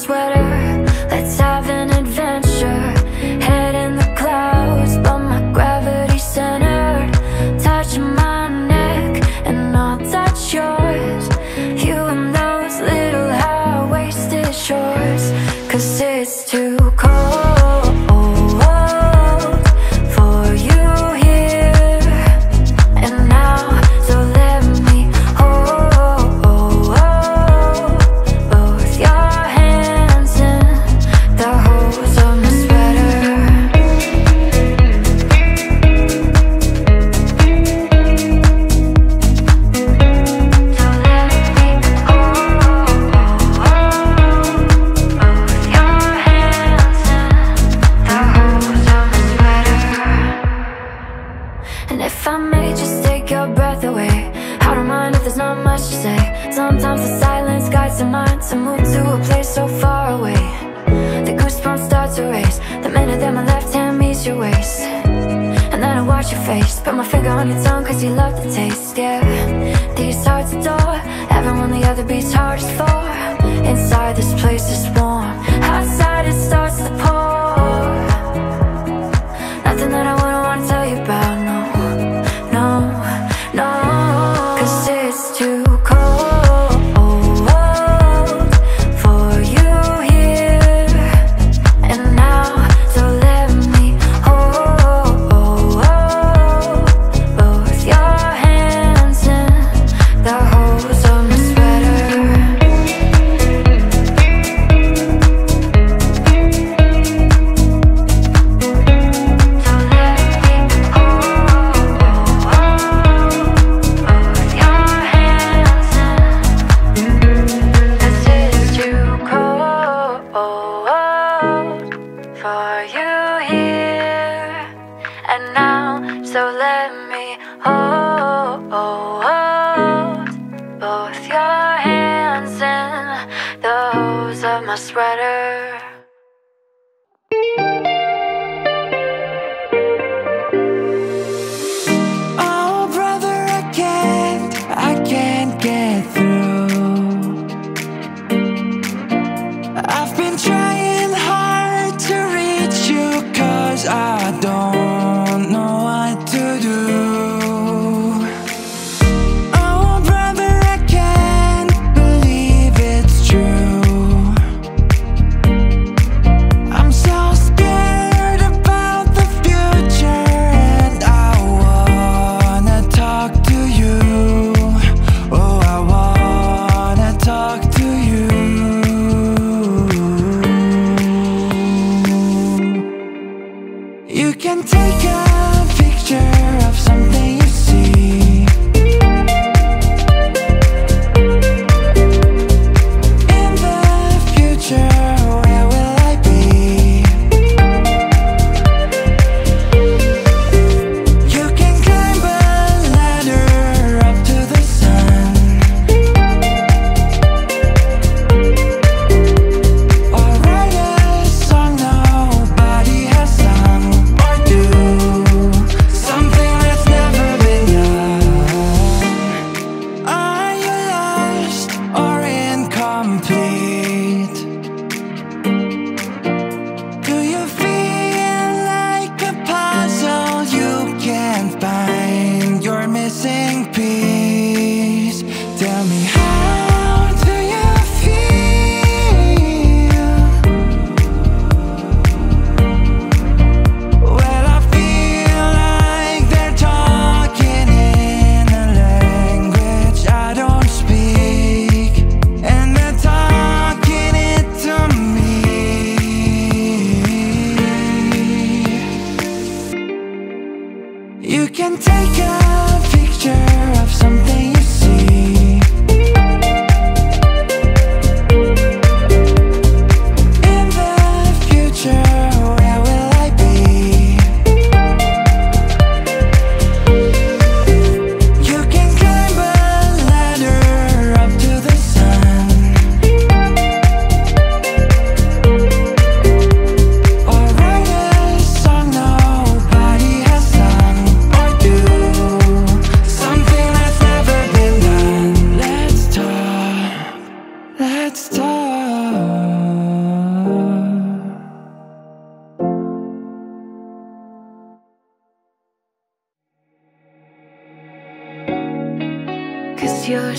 sweater. Let's have an adventure. Head in the clouds, but my gravity centered. Touch my neck and I'll touch yours. You and those little high-waisted shorts. 'Cause it's too cold can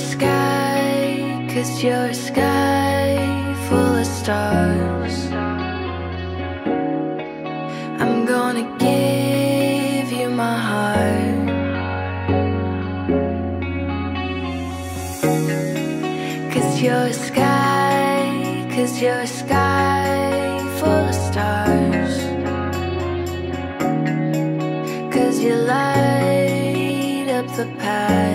sky, 'cause you're a sky full of stars. I'm gonna give you my heart, 'cause you're a sky, 'cause you're a sky full of stars. 'Cause you light up the path.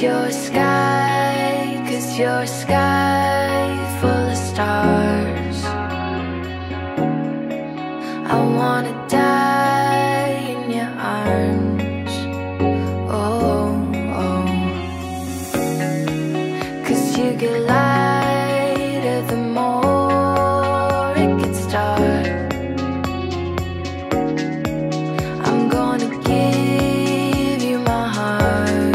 You're a sky, 'cause you're a sky full of stars. I wanna die in your arms. Oh, oh. 'Cause you get lighter the more it gets dark. I'm gonna give you my heart,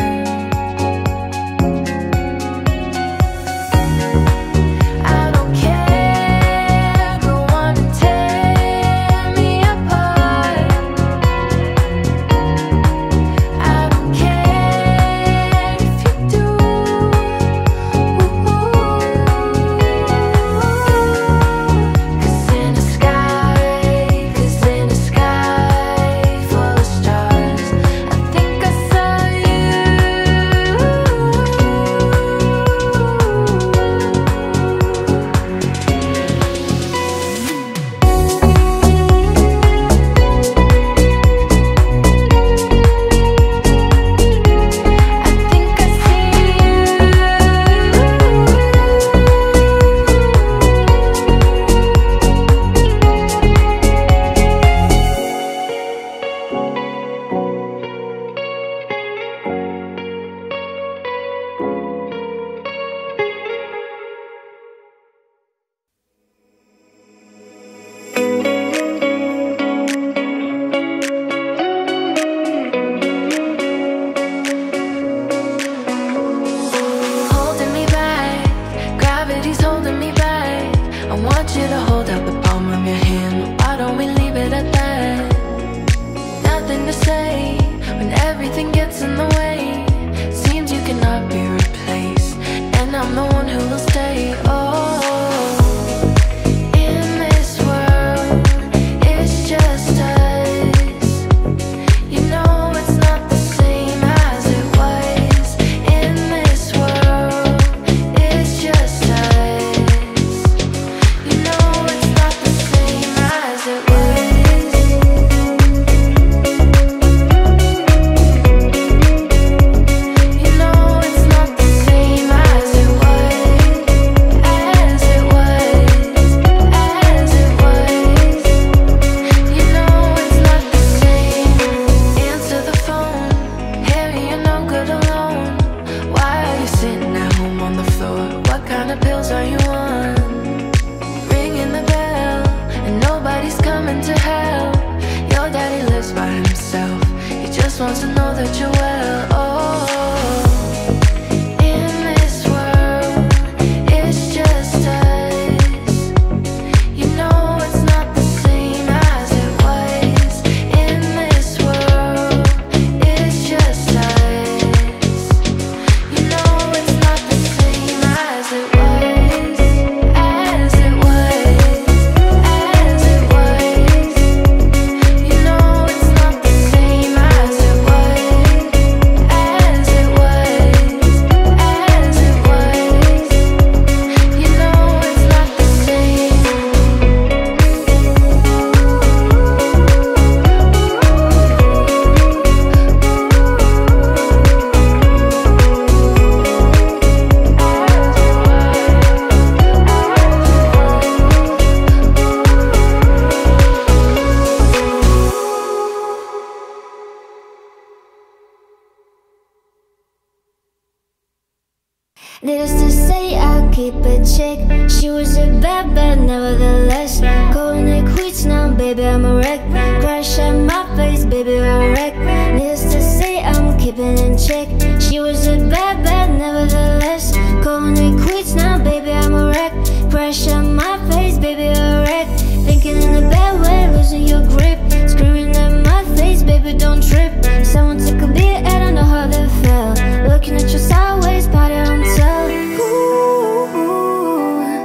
Needless to say, I'll keep a check. She was a bad, but nevertheless, calling it quits now, baby, I'm a wreck. Crash at my face, baby, I'm a wreck. Needless to say, I'm keeping in check. She was a bad, but nevertheless, calling it quits now, baby, I'm a wreck. Crash at my face, baby, I'm a wreck. Thinking in a bad way, losing your grip, screaming at my face, baby, don't trip. Someone took a beer, I don't know how they felt, looking at you sideways, party on top. Ooh,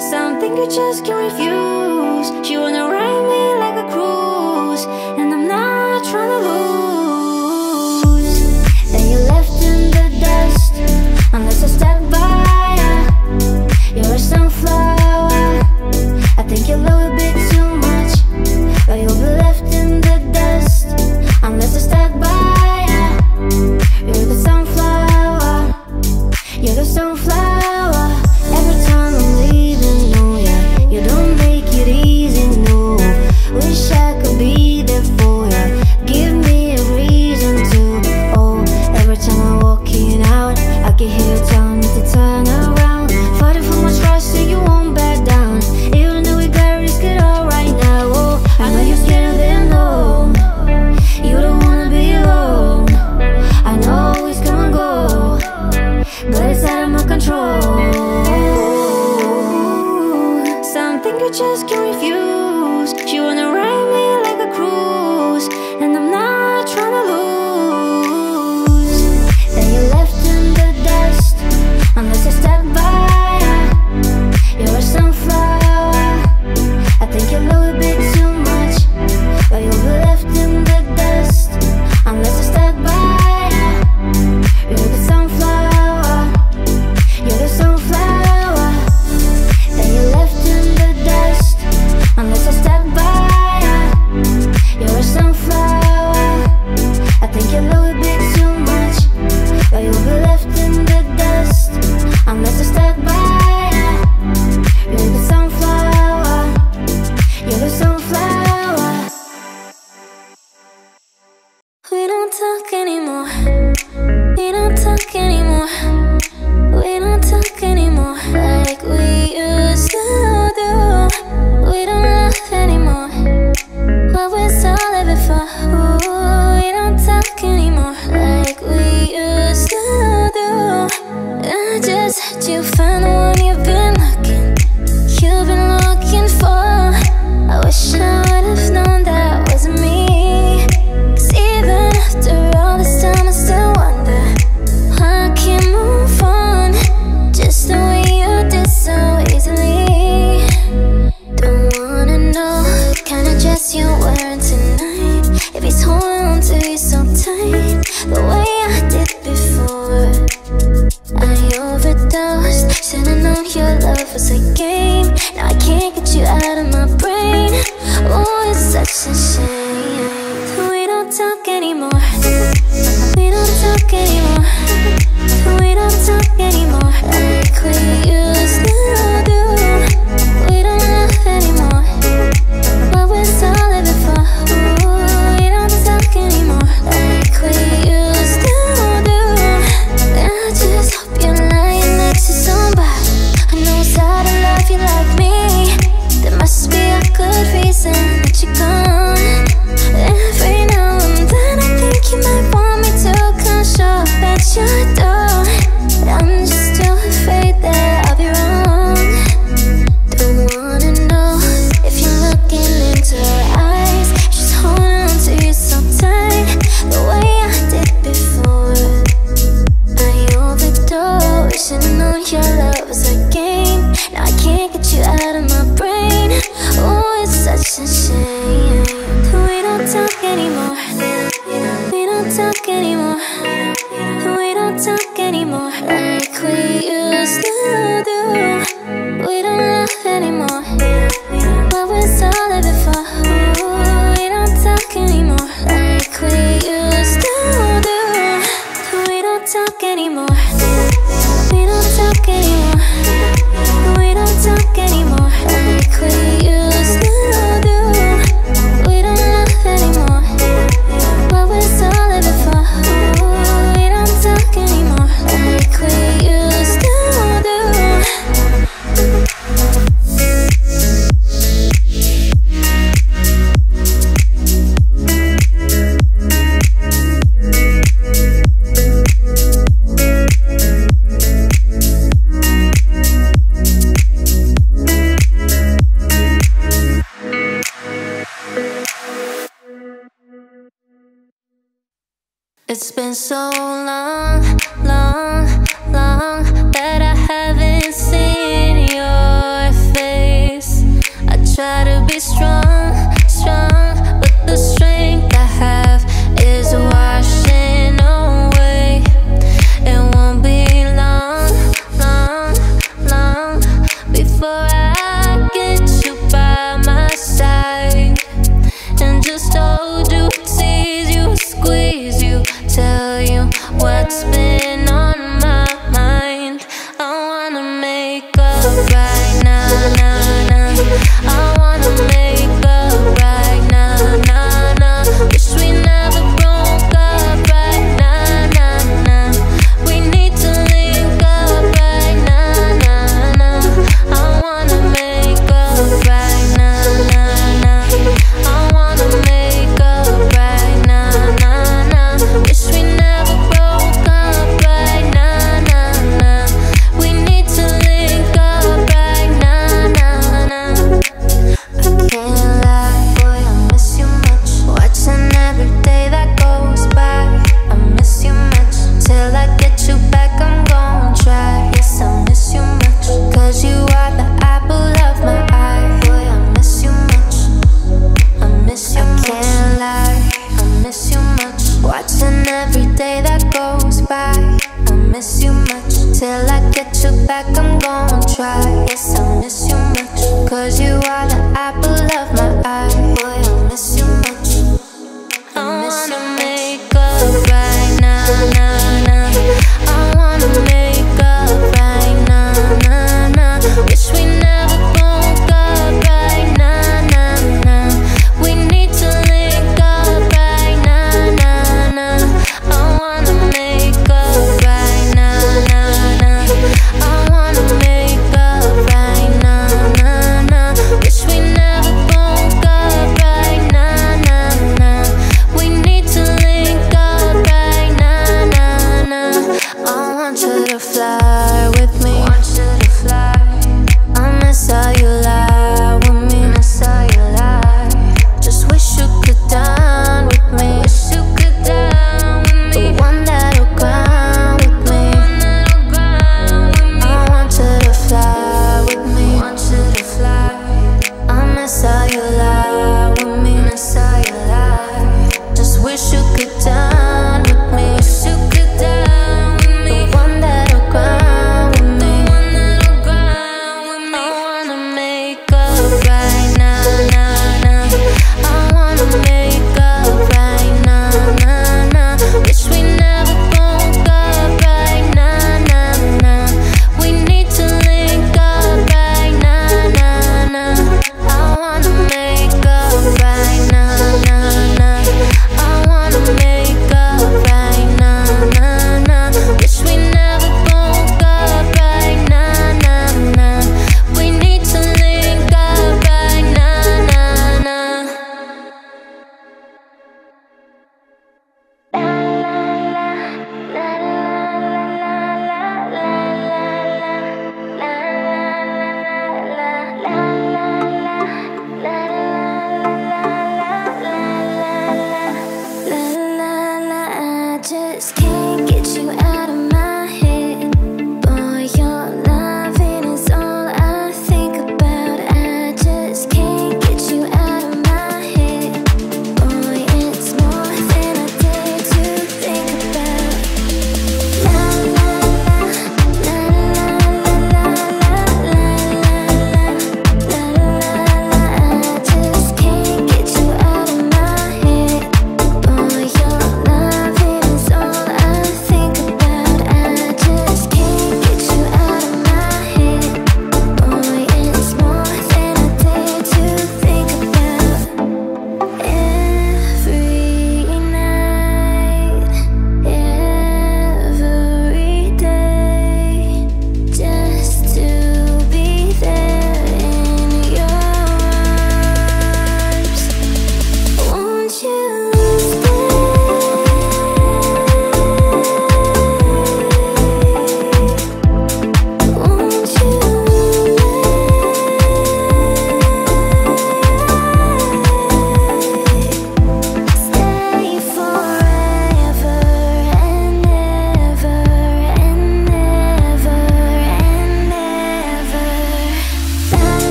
something you just can't refuse. She wanna ride me like a cruise, and I'm not trying to lose. Then you're left in the dust, unless I step by ya. You're a sunflower, I think you love a bit too much, but you'll be left in the dust, unless I step by ya. You're the sunflower, you're the sunflower. Every time I'm leaving, no, yeah, you don't make it easy, no. Wish I could be there for ya, give me a reason to. Oh, every time I'm walking out, I can hear you telling me to turn around. Fighting for my trust so you won't back down, even though we gotta risk it all right now. Oh, I know you're scared of it, no, you don't wanna be alone. I know it's come and go, but it's out of my control. Ooh, something you just can't refuse. She wanna ride me like a cruise, and I'm not trying to lose. Then you're left in the dust, unless I step by ya. You're a sunflower, I think you love a bit too much, but you'll be left in the dust, unless I step by ya. You're the sunflower, you're the sunflower. Then you're left in the dust, unless I step by ya. You're a sunflower, I think you love a bit too much, but you'll be left in the dust, unless I step by ya. You're the sunflower, you're the sunflower. We don't talk anymore, we don't talk anymore, we don't talk anymore like we used to do. We don't laugh anymore, what we saw living for. Ooh, we don't talk anymore like we used to do. I just had you find the one you've been looking for. I wish I would've known that wasn't me, 'cause even after all this time I still wonder why I can't move on, just the way you did so easily. Don't wanna know what kind of dress you wearing tonight, if he's holding on to you so tight, the way I did before. I overdosed, should've known your love was a game, now I can't get you out of my brain. Oh, it's such a shame. We don't talk anymore, we don't talk anymore, we don't talk anymore like we used to do. We don't laugh anymore, what we saw living for. Ooh, we don't talk anymore like we used to do. I just hope you're lying next to somebody who knows how to love you like me. There must be a good reason that you're gone. Every now and then I think you might want me to come show that you're done. I'm just too afraid that I'll be wrong. Don't wanna know if you're looking into her eyes, she's holding on to you so tight, the way I did before. I overdosed, should've known your love was a game, now I can't get you out of my brain. Oh, it's such a shame. We don't talk anymore, we don't talk anymore, we don't talk anymore like we used to do. We don't laugh anymore, what we saw living for. Ooh, we don't talk anymore like we used to do. We don't talk anymore, we don't talk anymore, we don't talk anymore like we used to do. We don't laugh anymore, what we saw living for. It's been so long, long, long that I haven't seen your face. I try to be strong, strong, but the strength I have is washing away. It won't be long, long, long before I get you by my side and just hold you, tease you, squeeze you, tell you what's been on my mind. I wanna make up right now, nah, nah. I wanna make up right now, nah, nah. Wish we never broke up right now, nah, nah. We need to link up right now, nah, nah. I wanna make up right now, nah, nah. I wanna make up right now, nah, nah. Wish we never broke up right now, nah, nah. We need to link up right now, nah, nah. I can't lie, boy, I miss you much. Watching every day that goes by, I miss you much. Till I get you back, I'm gonna try. Yes, I miss you much, 'cause you are the apple of my eye. Boy, I miss you much, I miss you much. I can't lie, I miss you much. Watching every day that goes by, I miss you much. Till I get you back, I'm gonna try. Yes, I miss you much, 'cause you are the apple of my eye. Boy, I miss you much, I wanna make up right now, nah, nah. I wanna make up right now, nah, nah. Wish we never broke up right now, nah, nah. We need to link up right now, nah, nah. I wanna make up right now, nah, nah. I wanna make up right now, nah, nah. Wish we never broke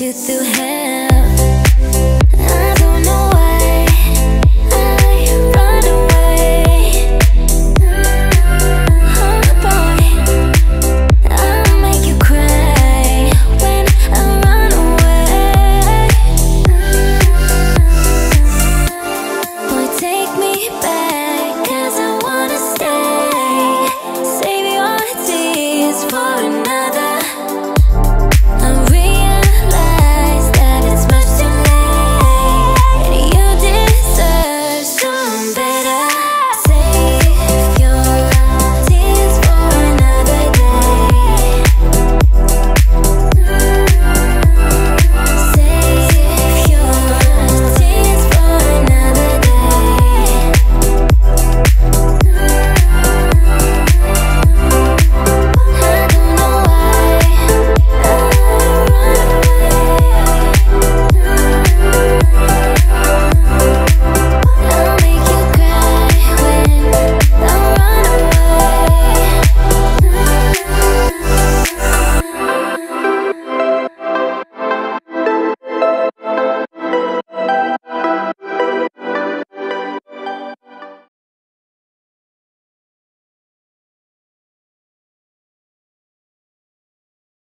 you through hell.